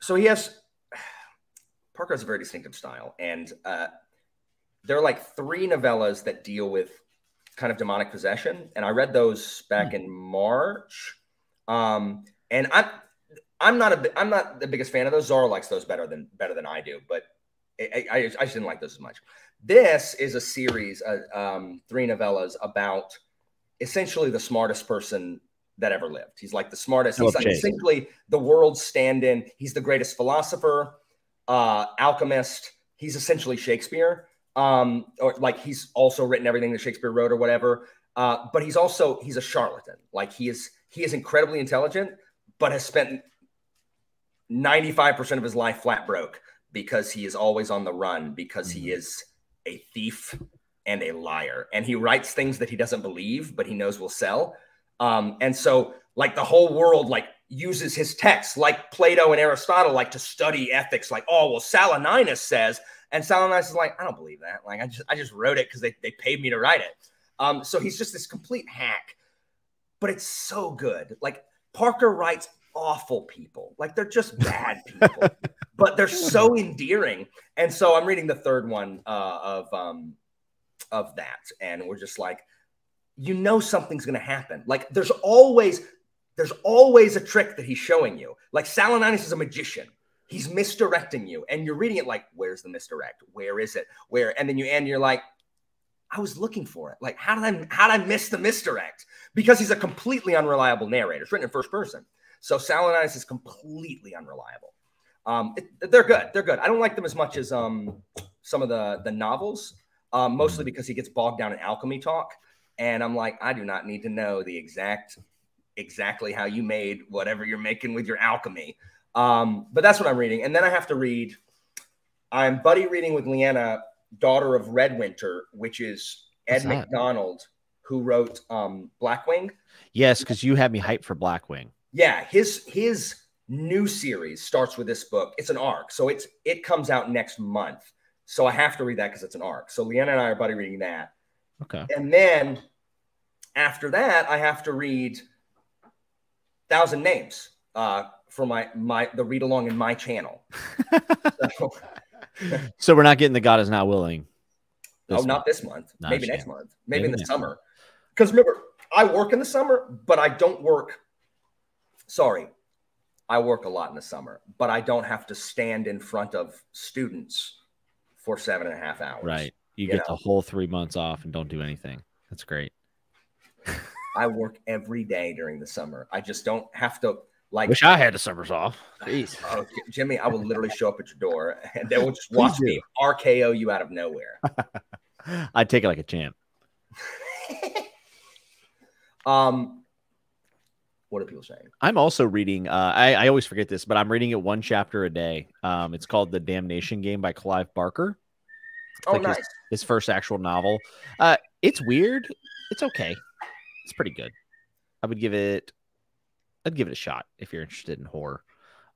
so he has Parker has a very distinctive style and. Uh, There are like three novellas that deal with kind of demonic possession. And I read those back mm. in March. Um, and I'm, I'm not a, I'm not the biggest fan of those. Zara likes those better than, better than I do, but I, I, I just didn't like those as much. This is a series, uh, um, three novellas about essentially the smartest person that ever lived. He's like the smartest, he's like essentially the world's stand-in. He's the greatest philosopher, uh, alchemist. He's essentially Shakespeare. Um, or like he's also written everything that Shakespeare wrote or whatever. Uh, but he's also, he's a charlatan. Like he is, he is incredibly intelligent, but has spent ninety-five percent of his life flat broke because he is always on the run because he is a thief and a liar. And he writes things that he doesn't believe, but he knows will sell. Um, and so like the whole world, like uses his texts like Plato and Aristotle, like to study ethics, like, oh, well, Salinanus says, and Salinanus is like, I don't believe that. Like, I just, I just wrote it because they, they paid me to write it. Um, so he's just this complete hack. But it's so good. Like, Parker writes awful people. Like, they're just bad people. But they're so endearing. And so I'm reading the third one uh, of, um, of that. And we're just like, you know something's going to happen. Like, there's always, there's always a trick that he's showing you. Like, Salinanus is a magician. He's misdirecting you. And you're reading it like, where's the misdirect? Where is it? Where? And then you end, you're like, I was looking for it. Like, how did I, how did I miss the misdirect? Because he's a completely unreliable narrator. It's written in first person. So Salinanus is completely unreliable. Um, it, they're good. They're good. I don't like them as much as um, some of the, the novels, um, mostly because he gets bogged down in alchemy talk. And I'm like, I do not need to know the exact, exactly how you made whatever you're making with your alchemy. Um, but that's what I'm reading. And then I have to read, I'm buddy reading with Leanna, Daughter of Red Winter, which is Ed McDonald, who wrote um, Blackwing. Yes, because you had me hyped for Blackwing. Yeah, his his new series starts with this book. It's an arc. So it's it comes out next month. So I have to read that because it's an arc. So Leanna and I are buddy reading that. Okay. And then after that, I have to read Thousand Names. Uh for my, my, the read along in my channel. So. So we're not getting the God is not willing. Oh, month. Not this month. Not Maybe next month. Maybe, Maybe in the summer. Because remember, I work in the summer, but I don't work. Sorry. I work a lot in the summer, but I don't have to stand in front of students for seven and a half hours. Right. You, you get know? the whole three months off and don't do anything. That's great. I work every day during the summer. I just don't have to. Like, wish I had the summers off. Jeez. Oh, Jimmy, I will literally show up at your door and they will just watch me R K O you out of nowhere. I'd take it like a champ. um, what are people saying? I'm also reading, uh, I, I always forget this, but I'm reading it one chapter a day. Um, it's called The Damnation Game by Clive Barker. It's oh, like nice. His, his first actual novel. Uh, it's weird. it's okay. It's pretty good. I would give it. I'd give it a shot if you're interested in horror.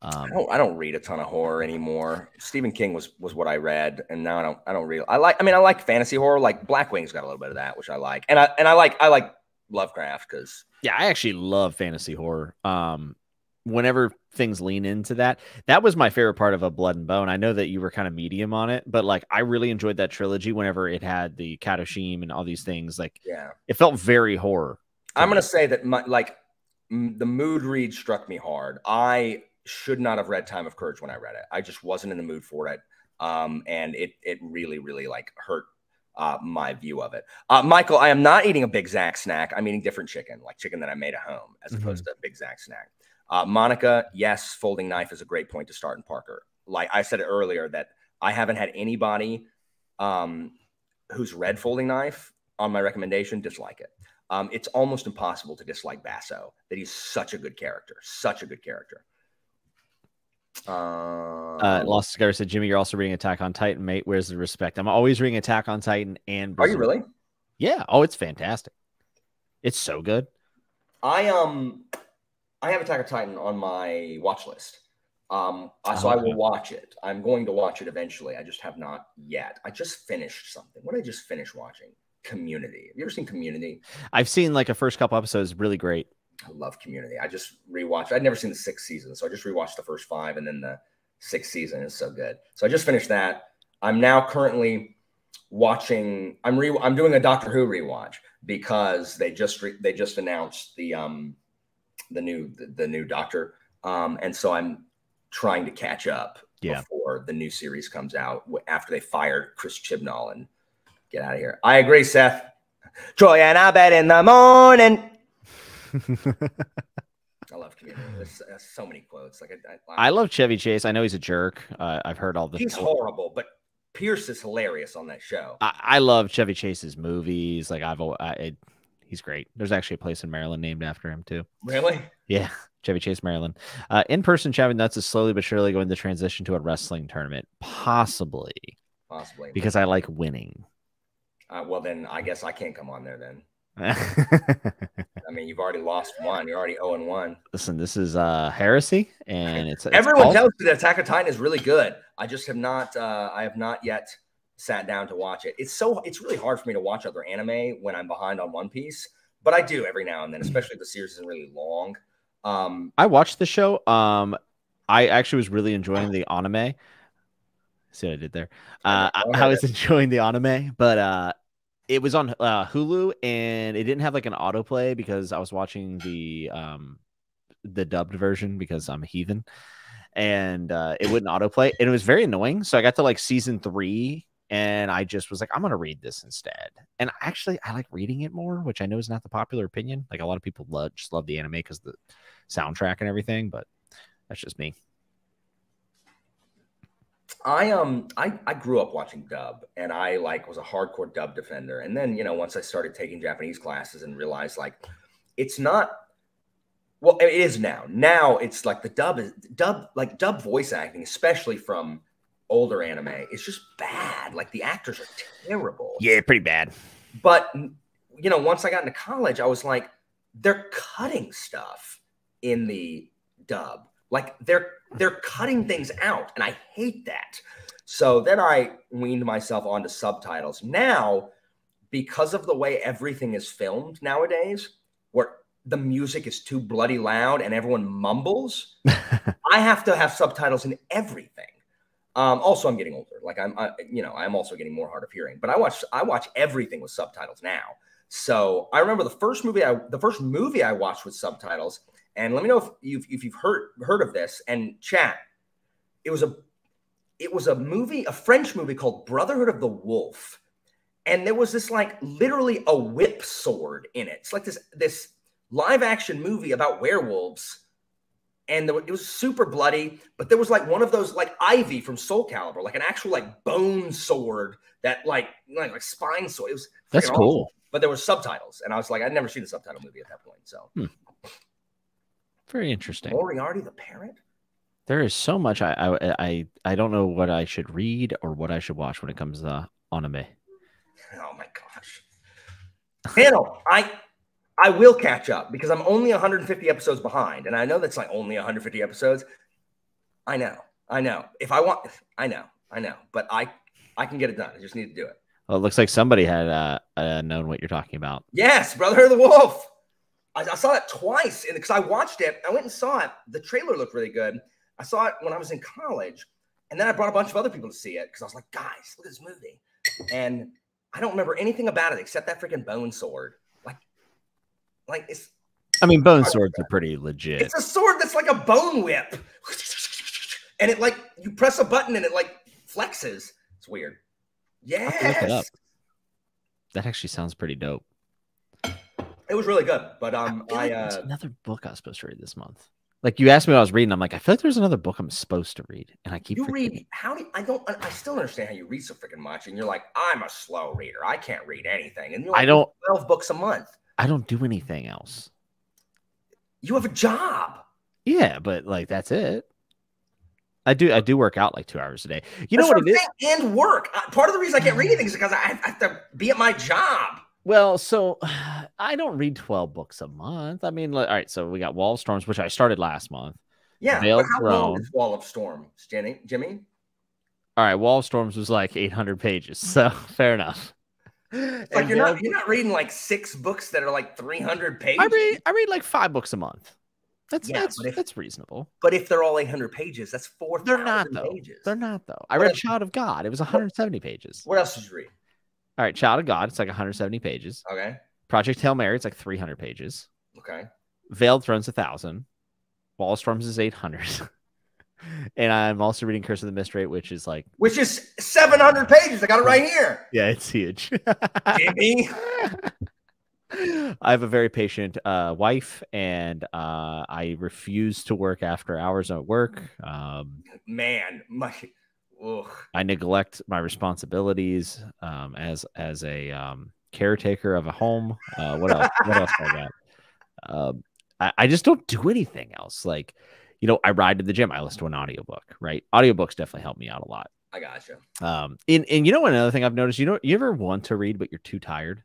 Um, I don't, I don't read a ton of horror anymore. Stephen King was was what I read, and now I don't. I don't read. I like. I mean, I like fantasy horror. Like Blackwing's got a little bit of that, which I like. And I and I like. I like Lovecraft because yeah, I actually love fantasy horror. Um, whenever things lean into that, that was my favorite part of A Blood and Bone. I know that you were kind of medium on it, but like I really enjoyed that trilogy. Whenever it had the Kadoshim and all these things, like yeah, it felt very horror. I'm gonna say that my like m the mood read struck me hard. I should not have read Time of Courage when I read it. I just wasn't in the mood for it, um, and it it really really like hurt uh, my view of it. Uh, Michael, I am not eating a Big Zack snack. I'm eating different chicken, like chicken that I made at home, as mm-hmm. opposed to a Big Zack snack. Uh, Monica, yes, folding knife is a great point to start in Parker. Like I said earlier, that I haven't had anybody um, who's read Folding Knife on my recommendation dislike it. Um, it's almost impossible to dislike Basso, that he's such a good character, such a good character. Uh, uh, Lost Cigar said, Jimmy, you're also reading Attack on Titan, mate. Where's the respect? I'm always reading Attack on Titan and Berserk. Are you really? Yeah. Oh, it's fantastic. It's so good. I um, I have Attack on Titan on my watch list. Um, uh, so oh, I will watch it. I'm going to watch it eventually. I just have not yet. I just finished something. What did I just finish watching? Community. Have you ever seen Community? I've seen like a first couple episodes. Really great. I love Community. I just rewatched. I'd never seen the sixth season, so I just rewatched the first five, and then the sixth season is so good. So I just finished that. I'm now currently watching. I'm re. I'm doing a Doctor Who rewatch because they just re they just announced the um the new the, the new Doctor. Um, and so I'm trying to catch up yeah. before the new series comes out after they fired Chris Chibnall and get out of here. I agree, Seth. Troy and I bet in the morning. I love Community. There's uh, so many quotes. Like I, I, I love Chevy Chase. I know he's a jerk. Uh, I've heard all the. He's horrible, but Pierce is hilarious on that show. I, I love Chevy Chase's movies. Like I've, I, I, he's great. There's actually a place in Maryland named after him too. Really? Yeah, Chevy Chase, Maryland. Uh, in-person Chatting Nuts is slowly but surely going to transition to a wrestling tournament, possibly. Possibly. Because I like winning. Uh, well, then I guess I can't come on there then. I mean, you've already lost one. You're already zero and one. Listen, this is uh, heresy, and it's, it's everyone called. Tells me that Attack on Titan is really good. I just have not. Uh, I have not yet sat down to watch it. It's so. It's really hard for me to watch other anime when I'm behind on One Piece, but I do every now and then, especially if the series isn't really long. Um, I watched the show. Um, I actually was really enjoying the anime. See what I did there? Uh, I, I was enjoying the anime, but. Uh, It was on uh, Hulu, and it didn't have like an autoplay because I was watching the um, the dubbed version because I'm a heathen, and uh, it wouldn't autoplay, and it was very annoying. So I got to like season three, and I just was like, I'm gonna read this instead. And actually, I like reading it more, which I know is not the popular opinion. Like a lot of people love just love the anime because the soundtrack and everything, but that's just me. I um I, I grew up watching dub, and I like was a hardcore dub defender. And then, you know, once I started taking Japanese classes and realized like it's not well, it is now. Now it's like the dub is dub like dub voice acting, especially from older anime, it's just bad. Like the actors are terrible. Yeah, pretty bad. But you know, once I got into college, I was like, they're cutting stuff in the dub. Like they're they're cutting things out, and I hate that. So then I weaned myself onto subtitles. Now, because of the way everything is filmed nowadays, where the music is too bloody loud and everyone mumbles, I have to have subtitles in everything. Um, also, I'm getting older. Like I'm, I, you know, I'm also getting more hard of hearing. But I watch I watch everything with subtitles now. So I remember the first movie I the first movie I watched with subtitles. And let me know if you've, if you've heard, heard of this. And chat, it was a it was a movie, a French movie called Brotherhood of the Wolf. And there was this like literally a whip sword in it. It's like this, this live action movie about werewolves. And there, it was super bloody. But there was like one of those like Ivy from Soul Calibur, like an actual like bone sword that like, like, like spine sword. It was that's cool. Awesome. But there were subtitles. And I was like, I'd never seen a subtitle movie at that point. So. Hmm. Very interesting. Moriarty the Parrot? There is so much. I, I I I don't know what I should read or what I should watch when it comes to anime. Oh my gosh. Panel, I I will catch up because I'm only one hundred fifty episodes behind, and I know that's like only one hundred fifty episodes. I know, I know. If I want, I know, I know. But I I can get it done. I just need to do it. Well, it looks like somebody had uh, uh, known what you're talking about. Yes, Brotherhood of the Wolf. I, I saw it twice because I watched it. I went and saw it. The trailer looked really good. I saw it when I was in college, and then I brought a bunch of other people to see it because I was like, guys, look at this movie. And I don't remember anything about it except that freaking bone sword. Like, like it's. I mean, bone swords are pretty legit. It's a sword that's like a bone whip, and it like you press a button and it like flexes. It's weird. Yes. I have to look it up. That actually sounds pretty dope. It was really good, but um, I, I like uh, another book I was supposed to read this month. Like you asked me what I was reading, I'm like, I feel like there's another book I'm supposed to read, and I keep. You forgetting. Read how? Do you, I don't. I still don't understand how you read so freaking much, and you're like, I'm a slow reader. I can't read anything, and you're like, I don't twelve books a month. I don't do anything else. You have a job. Yeah, but like that's it. I do. I do work out like two hours a day. You that's know what, what it is? And work. Uh, part of the reason I can't read anything is because I have to be at my job. Well, so I don't read twelve books a month. I mean, like, all right, so we got Wall of Storms, which I started last month. Yeah, but how long is Wall of Storms, Jenny, Jimmy? All right, Wall of Storms was like eight hundred pages, so fair enough. It's like you're not, you're not reading like six books that are like three hundred pages. I read, I read like five books a month. That's yeah, that's, if, that's reasonable. But if they're all eight hundred pages, that's four. They're not though. Pages. They're not though. I what read else? Child of God. It was one hundred seventy pages. What else did you read? All right, Child of God, it's like one hundred seventy pages. Okay. Project Hail Mary, it's like three hundred pages. Okay. Veiled Thrones, one thousand. Wall of Storms is eight hundred. And I'm also reading Curse of the Mistrate, which is like... Which is seven hundred pages. I got it right here. Yeah, it's huge. Jimmy. I have a very patient uh, wife, and uh, I refuse to work after hours at work. Um, Man, my... Ugh. I neglect my responsibilities um, as as a um, caretaker of a home. Uh, what else? What else I got? Um, I, I just don't do anything else. Like, you know, I ride to the gym. I listen to an audiobook. Right? Audiobooks definitely help me out a lot. I gotcha. Um, and and you know another thing I've noticed. You know, you ever want to read but you're too tired?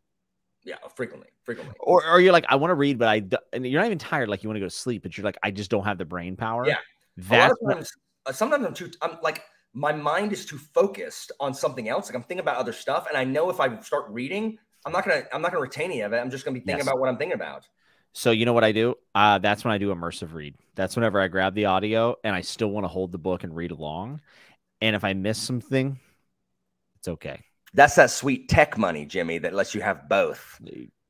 Yeah, frequently, frequently. Or or you're like, I want to read, but I and you're not even tired. Like you want to go to sleep, but you're like, I just don't have the brain power. Yeah, that's sometimes, what, sometimes I'm too. I'm like. My mind is too focused on something else. Like I'm thinking about other stuff. And I know if I start reading, I'm not going to, I'm not going to retain any of it. I'm just going to be thinking yes. about what I'm thinking about. So you know what I do? Uh, that's when I do immersive read. That's whenever I grab the audio and I still want to hold the book and read along. And if I miss something, it's okay. That's that sweet tech money, Jimmy, that lets you have both.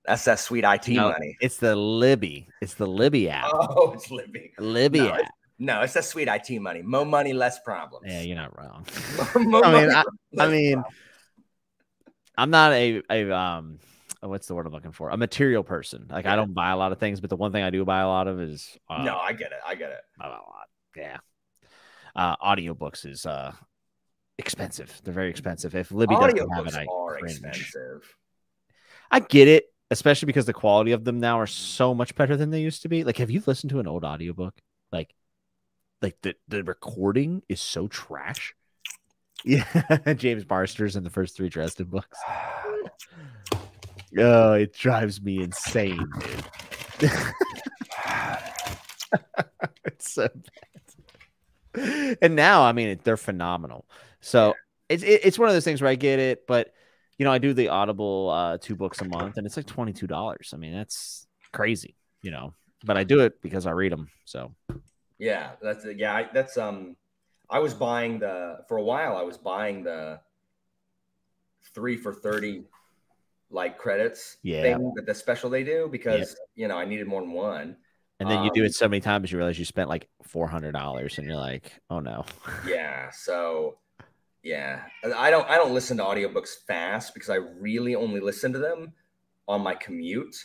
That's that sweet I T no, money. It's the Libby. It's the Libby app. Oh, it's Libby. Libby no, app. No, it's that sweet I T money. More money, less problems. Yeah, you're not wrong. I mean, money, I, I mean problems. I'm not a, a um, what's the word I'm looking for? A material person. Like yeah. I don't buy a lot of things, but the one thing I do buy a lot of is. Uh, no, I get it. I get it. Not a lot. Yeah. Uh, audiobooks is uh, expensive. They're very expensive. If Libby doesn't have it, I are cringe. Expensive. I get it, especially because the quality of them now are so much better than they used to be. Like, have you listened to an old audiobook? Like. Like the, the recording is so trash. Yeah. James Marsters in the first three Dresden books. Oh, it drives me insane, dude. It's so bad. And now, I mean, they're phenomenal. So it's it's one of those things where I get it, but you know, I do the Audible uh, two books a month, and it's like twenty-two dollars. I mean, that's crazy, you know. But I do it because I read them, so. Yeah, that's yeah, that's um I was buying the for a while I was buying the three for thirty like credits yeah. thing that the special they do because yeah. you know I needed more than one. And then um, you do it so many times you realize you spent like four hundred dollars and you're like, "Oh no." Yeah, so yeah. I don't I don't listen to audiobooks fast because I really only listen to them on my commute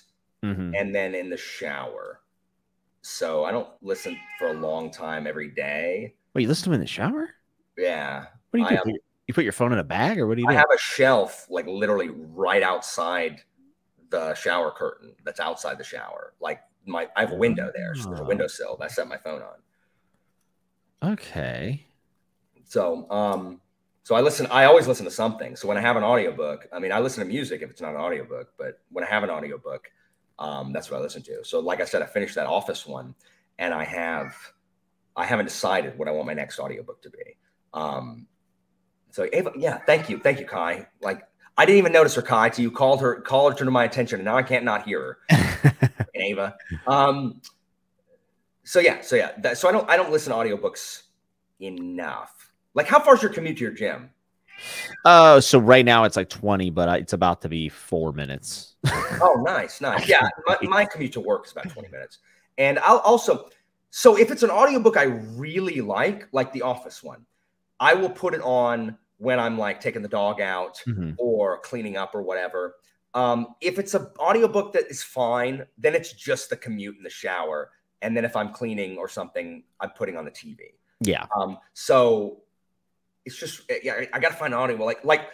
mm-hmm. and then in the shower. So I don't listen for a long time every day. Wait, you listen to them in the shower? Yeah. What do you do? I, um, you put your phone in a bag or what do you do? I have a shelf like literally right outside the shower curtain that's outside the shower. Like my, I have a window there. So there's a windowsill that I set my phone on. Okay. So um, So I listen, I always listen to something. So when I have an audiobook, I mean, I listen to music if it's not an audiobook, but when I have an audiobook, um, that's what I listen to. So like I said, I finished that Office one, and I have, I haven't decided what I want my next audiobook to be. Um, so Ava, yeah, thank you. Thank you, Kai. Like, I didn't even notice her, Kai, till you called her, called her to my attention, and now I can't not hear her. And Ava. Um, so yeah, so yeah. That, so I don't, I don't listen to audiobooks enough. Like, how far is your commute to your gym? Oh, uh, so right now it's like twenty, but I, it's about to be four minutes. Oh, nice, nice. Yeah, my, my commute to work is about twenty minutes. And I'll also, so if it's an audiobook I really like, like the Office one, I will put it on when I'm like taking the dog out mm-hmm. or cleaning up or whatever. Um, if it's an audiobook that is fine, then it's just the commute in the shower. And then if I'm cleaning or something, I'm putting on the T V. Yeah. Um, so... It's just, yeah, I got to find an audio. Like, like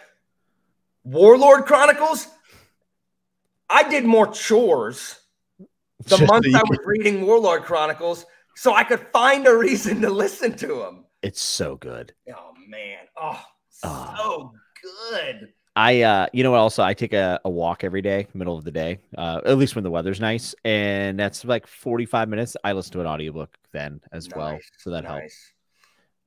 Warlord Chronicles, I did more chores the just month I was could... reading Warlord Chronicles so I could find a reason to listen to them. It's so good. Oh, man. Oh, oh. So good. I, uh, you know what, also, I take a, a walk every day, middle of the day, uh, at least when the weather's nice. And that's like forty-five minutes. I listen to an audiobook then as nice, well. So that nice. helps.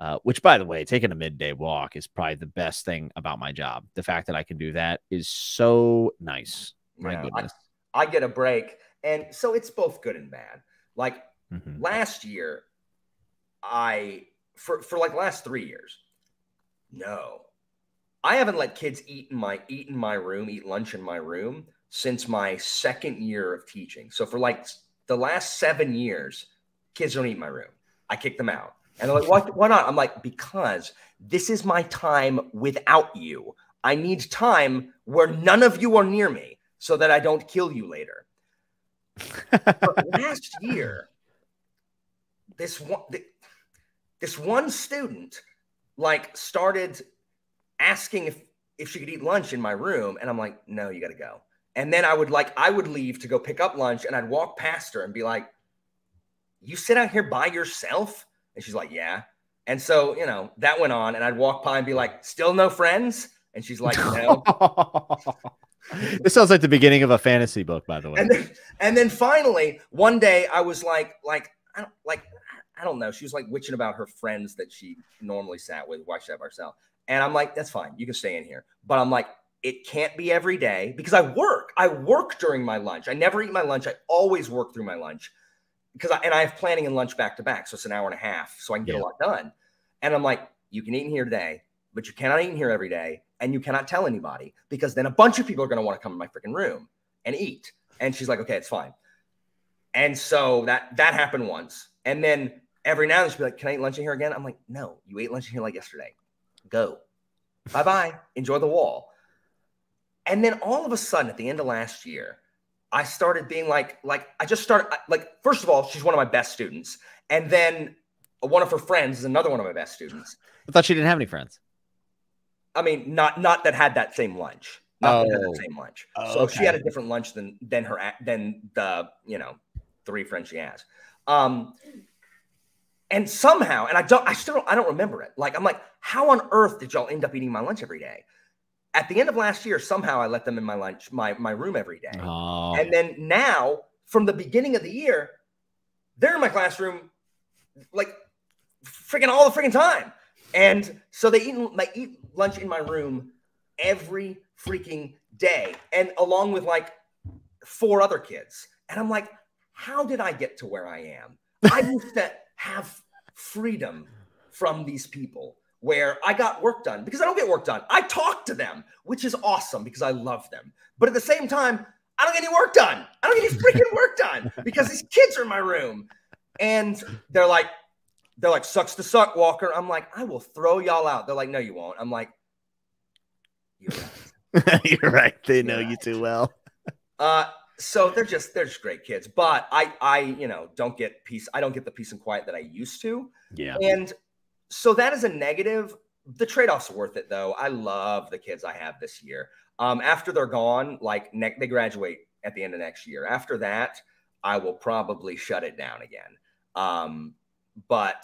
Uh, which, by the way, taking a midday walk is probably the best thing about my job. The fact that I can do that is so nice. My yeah, goodness. I, I get a break. And so it's both good and bad. Like mm-hmm. last year, I, for, for like last three years, no, I haven't let kids eat in my, eat in my room, eat lunch in my room since my second year of teaching. So for like the last seven years, kids don't eat in my room. I kick them out. And they're like, why, why not? I'm like, because this is my time without you. I need time where none of you are near me so that I don't kill you later. But last year, this one, this one student like started asking if, if she could eat lunch in my room. And I'm like, no, you got to go. And then I would like, I would leave to go pick up lunch and I'd walk past her and be like, you sit out here by yourself? And she's like, yeah. And so, you know, that went on. And I'd walk by and be like, still no friends? And she's like, no. This sounds like the beginning of a fantasy book, by the way. And then, and then finally, one day I was like, like, I don't, like, I don't know. She was like witching about her friends that she normally sat with. Why should I have herself? And I'm like, that's fine. You can stay in here. But I'm like, it can't be every day because I work. I work during my lunch. I never eat my lunch. I always work through my lunch. Because I, and I have planning and lunch back to back. So it's an hour and a half. So I can get yeah. a lot done. And I'm like, you can eat in here today, but you cannot eat in here every day. And you cannot tell anybody because then a bunch of people are going to want to come in my freaking room and eat. And she's like, okay, it's fine. And so that, that happened once. And then every now and then she'll be like, can I eat lunch in here again? I'm like, no, you ate lunch in here like yesterday. Go. Bye-bye. Enjoy the wall. And then all of a sudden at the end of last year, I started being like, like, I just started, like, first of all, she's one of my best students. And then one of her friends is another one of my best students. I thought she didn't have any friends. I mean, not, not that had that same lunch, not oh. that, had that same lunch. Oh, so okay. She had a different lunch than, than her, than the, you know, three friends she has. Um, and somehow, and I don't, I still don't, I don't remember it. Like, I'm like, how on earth did y'all end up eating my lunch every day? At the end of last year, somehow I let them in my lunch, my, my room every day. Oh. And then now, from the beginning of the year, they're in my classroom, like, freaking all the freaking time. And so they eat, they eat lunch in my room every freaking day. And along with, like, four other kids. And I'm like, how did I get to where I am? I used to have freedom from these people. Where I got work done because I don't get work done. I talk to them, which is awesome because I love them. But at the same time, I don't get any work done. I don't get any freaking work done because these kids are in my room. And they're like, they're like, sucks to suck, Walker. I'm like, I will throw y'all out. They're like, no, you won't. I'm like, you're right. You're right. They know you too well. uh, so they're just, they're just great kids. But I, I, you know, don't get peace. I don't get the peace and quiet that I used to. Yeah. And so that is a negative. The trade-off's worth it, though. I love the kids I have this year. Um, after they're gone, like ne they graduate at the end of next year. After that, I will probably shut it down again. Um, but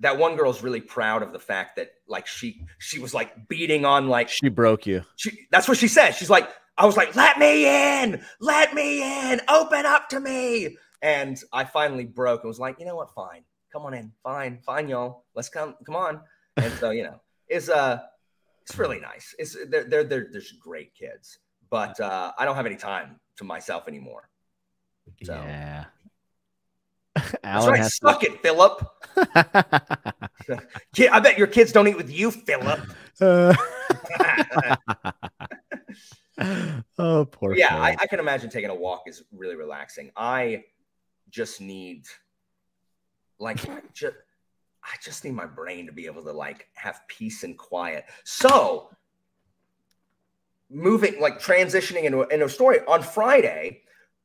that one girl's really proud of the fact that like she she was like beating on like she broke you. She, that's what she said. She's like, I was like, let me in, let me in, open up to me. And I finally broke and was like, you know what? Fine. Come on in. Fine. Fine, y'all. Let's come. Come on. And so, you know, it's uh it's really nice. It's they're they're they're, they're just great kids. But uh, I don't have any time to myself anymore. So. Yeah. Alan right. has Suck to... it, Philip. I bet your kids don't eat with you, Philip. Uh... oh, poor. Yeah, I, I can imagine taking a walk is really relaxing. I just need, like, I just, I just need my brain to be able to like have peace and quiet. So, moving like transitioning into, into a story on Friday,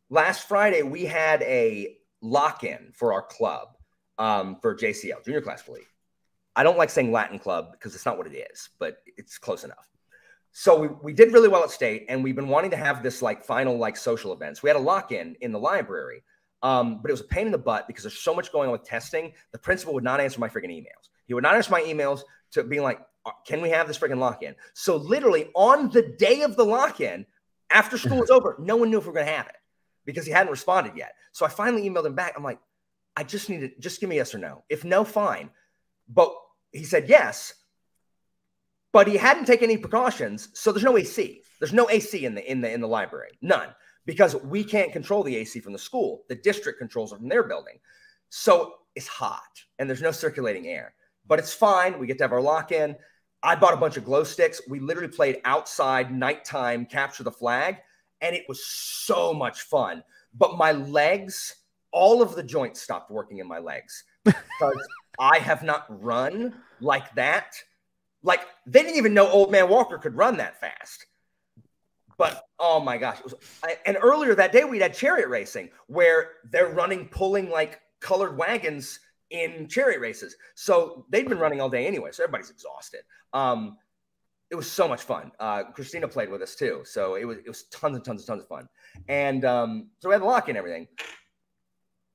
last Friday we had a lock-in for our club, um, for J C L, Junior Class League. I don't like saying Latin club because it's not what it is, but it's close enough. So we, we did really well at state, and we've been wanting to have this like final like social events. We had a lock-in in the library, um, but it was a pain in the butt because there's so much going on with testing. The principal would not answer my freaking emails. He would not answer my emails to being like, can we have this freaking lock-in? So literally on the day of the lock-in, after school was over, no one knew if we were going to have it, because he hadn't responded yet. So I finally emailed him back. I'm like, I just need to just give me yes or no. If no, fine. But he said yes, but he hadn't taken any precautions. So there's no A C. There's no A C in the in the in the library. None. Because we can't control the A C from the school. The district controls it from their building. So it's hot and there's no circulating air. But it's fine. We get to have our lock-in. I bought a bunch of glow sticks. We literally played outside nighttime capture the flag. And it was so much fun. But my legs, all of the joints stopped working in my legs because I have not run like that. Like, they didn't even know Old Man Walker could run that fast. But, oh, my gosh. It was, and earlier that day, we'd had chariot racing where they're running, pulling, like, colored wagons in chariot races. So they'd been running all day anyway, so everybody's exhausted. Um It was so much fun. Uh, Christina played with us too. So it was it was tons and tons and tons of fun. And um, so we had the lock-in and everything.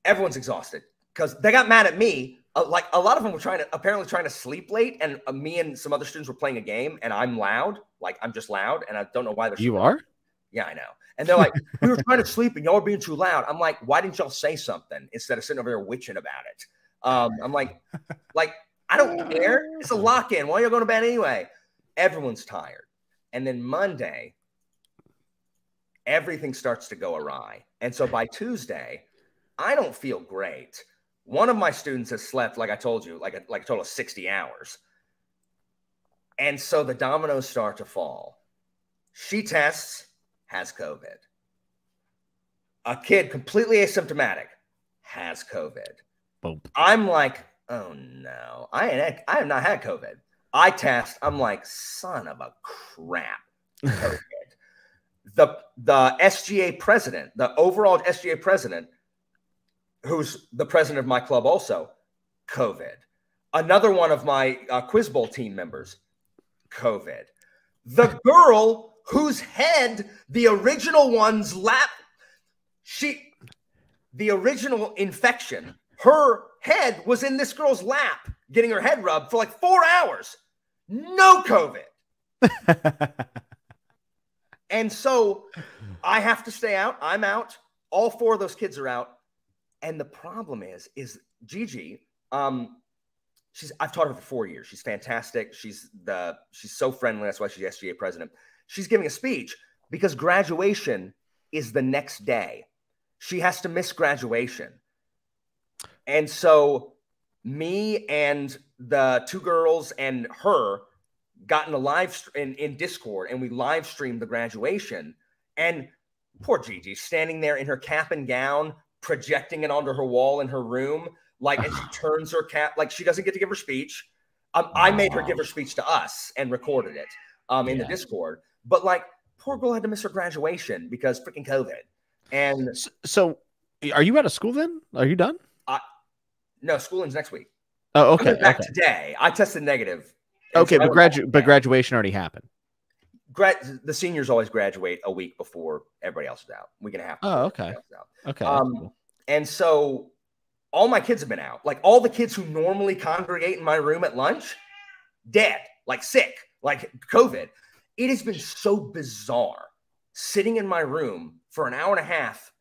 Everyone's exhausted because they got mad at me. Uh, like a lot of them were trying to, apparently trying to sleep late. And uh, me and some other students were playing a game and I'm loud. Like I'm just loud and I don't know why they're sleeping. You are? Yeah, I know. And they're like, we were trying to sleep and y'all were being too loud. I'm like, why didn't y'all say something instead of sitting over there witching about it? Um, I'm like, like, I don't care. It's a lock-in. Why are y'all going to bed anyway? Everyone's tired. And then Monday, everything starts to go awry. And so by Tuesday, I don't feel great. One of my students has slept, like I told you, like a, like a total of sixty hours. And so the dominoes start to fall. She tests, has COVID. A kid completely asymptomatic has COVID. Boom. I'm like, oh no, I, ain't, I have not had COVID. I test. I'm like, son of a crap. COVID. the the S G A president, the overall S G A president, who's the president of my club also, COVID. Another one of my uh, Quiz Bowl team members, COVID. The girl whose head the original one's lap, she, the original infection, her head was in this girl's lap, getting her head rubbed for like four hours. No COVID. And so I have to stay out. I'm out. All four of those kids are out. And the problem is, is Gigi, um, she's, I've taught her for four years. She's fantastic. She's the, she's so friendly. That's why she's S G A president. She's giving a speech because graduation is the next day. She has to miss graduation. And so me and the two girls and her got in a live in, in Discord, and we live streamed the graduation. And poor Gigi standing there in her cap and gown, projecting it onto her wall in her room. Like, and she turns her cap, like she doesn't get to give her speech. Um, I made her give her speech to us and recorded it um, in yeah. the Discord. But like, poor girl had to miss her graduation because freaking COVID. And so, so are you out of school then? Are you done? No, school ends next week. Oh, okay. I'm back okay. today. I tested negative. Okay, but gradu but graduation already happened. Gra the seniors always graduate a week before everybody else is out. Week and a half. Oh, okay. Okay. Um, cool. And so all my kids have been out. Like all the kids who normally congregate in my room at lunch, dead, like sick, like COVID. It has been so bizarre sitting in my room for an hour and a half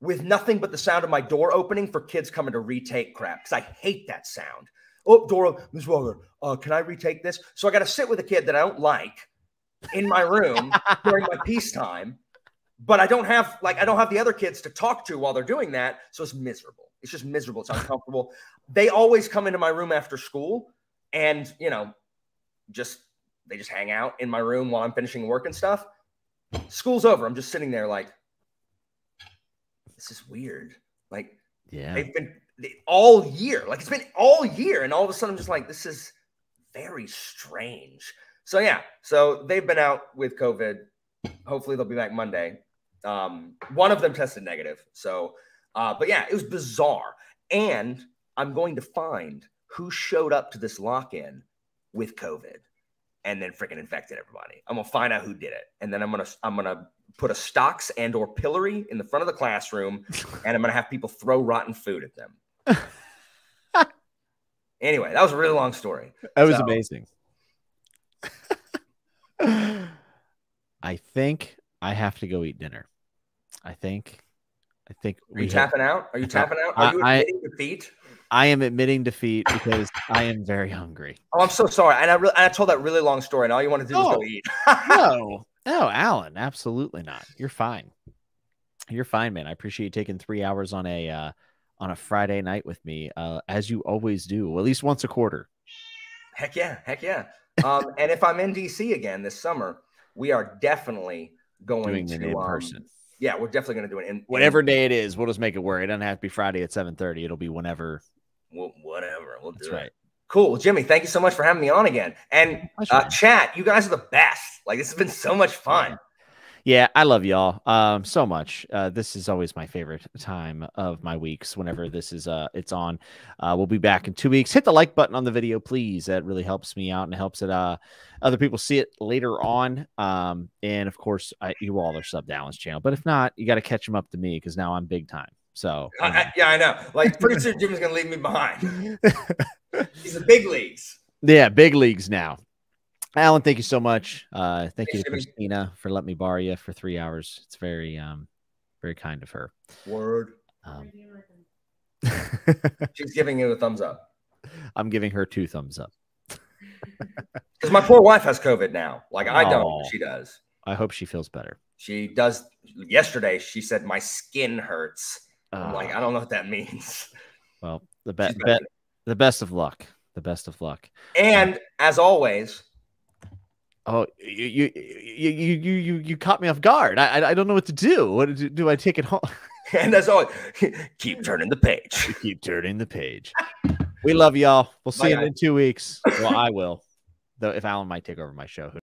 with nothing but the sound of my door opening for kids coming to retake crap, because I hate that sound. Oh, door, Miz Warlord, uh, can I retake this? So I got to sit with a kid that I don't like in my room during my peacetime, but I don't have like I don't have the other kids to talk to while they're doing that, so it's miserable. It's just miserable. It's uncomfortable. They always come into my room after school, and you know, just they just hang out in my room while I'm finishing work and stuff. School's over. I'm just sitting there like, this is weird. Like, yeah, they've been they, all year. Like, it's been all year, and all of a sudden, I'm just like, this is very strange. So yeah, so they've been out with COVID. Hopefully they'll be back Monday. Um, one of them tested negative. So, uh, but yeah, it was bizarre. And I'm going to find who showed up to this lock-in with COVID and then freaking infected everybody. I'm gonna find out who did it, and then I'm gonna I'm gonna put a stocks and or pillory in the front of the classroom, and I'm gonna have people throw rotten food at them. Anyway, that was a really long story. That was so amazing. I think I have to go eat dinner. I think, I think. Are you tapping have, out? Are you tapping out? Are you I, admitting I, defeat? I am admitting defeat because I am very hungry. Oh, I'm so sorry. And I really, I told that really long story, and all you want to do no. is go eat. no, no, Alan, absolutely not. You're fine. You're fine, man. I appreciate you taking three hours on a uh, on a Friday night with me, uh, as you always do, well, at least once a quarter. Heck yeah, heck yeah. Um, and if I'm in D C again this summer, we are definitely going Doing to in um, person. Yeah, we're definitely going to do it in whatever in day it is. We'll just make it work. It doesn't have to be Friday at seven thirty. It'll be whenever. We'll, whatever. We'll do That's it. Right. Cool, well, Jimmy. Thank you so much for having me on again. And uh, chat, you guys are the best. Like, this has been so much fun. Yeah. Yeah, I love y'all um, so much. Uh, this is always my favorite time of my weeks whenever this is uh, it's on. Uh, we'll be back in two weeks. Hit the like button on the video, please. That really helps me out and helps it uh, other people see it later on. Um, and, of course, I, you all are subbed to Alan's channel. But if not, you got to catch them up to me because now I'm big time. So um. I, I, Yeah, I know. Like, pretty soon Jim's going to leave me behind. He's in big leagues. Yeah, big leagues now. Alan, thank you so much. Uh, thank hey, you, to Christina, for letting me borrow you for three hours. It's very, um, very kind of her. Word. Um, She's giving you a thumbs up. I'm giving her two thumbs up. Because my poor wife has COVID now. Like, I oh, don't. She does. I hope she feels better. She does. Yesterday, she said, my skin hurts. Uh, I'm like, I don't know what that means. Well, the, be be the best of luck. The best of luck. And, um, as always... Oh, you you you you you you caught me off guard. I I don't know what to do. What do, do I take it home? And as always, keep turning the page. Keep turning the page. We love y'all. We'll see Bye, you guys. In two weeks. Well, I will, though. If Alan might take over my show.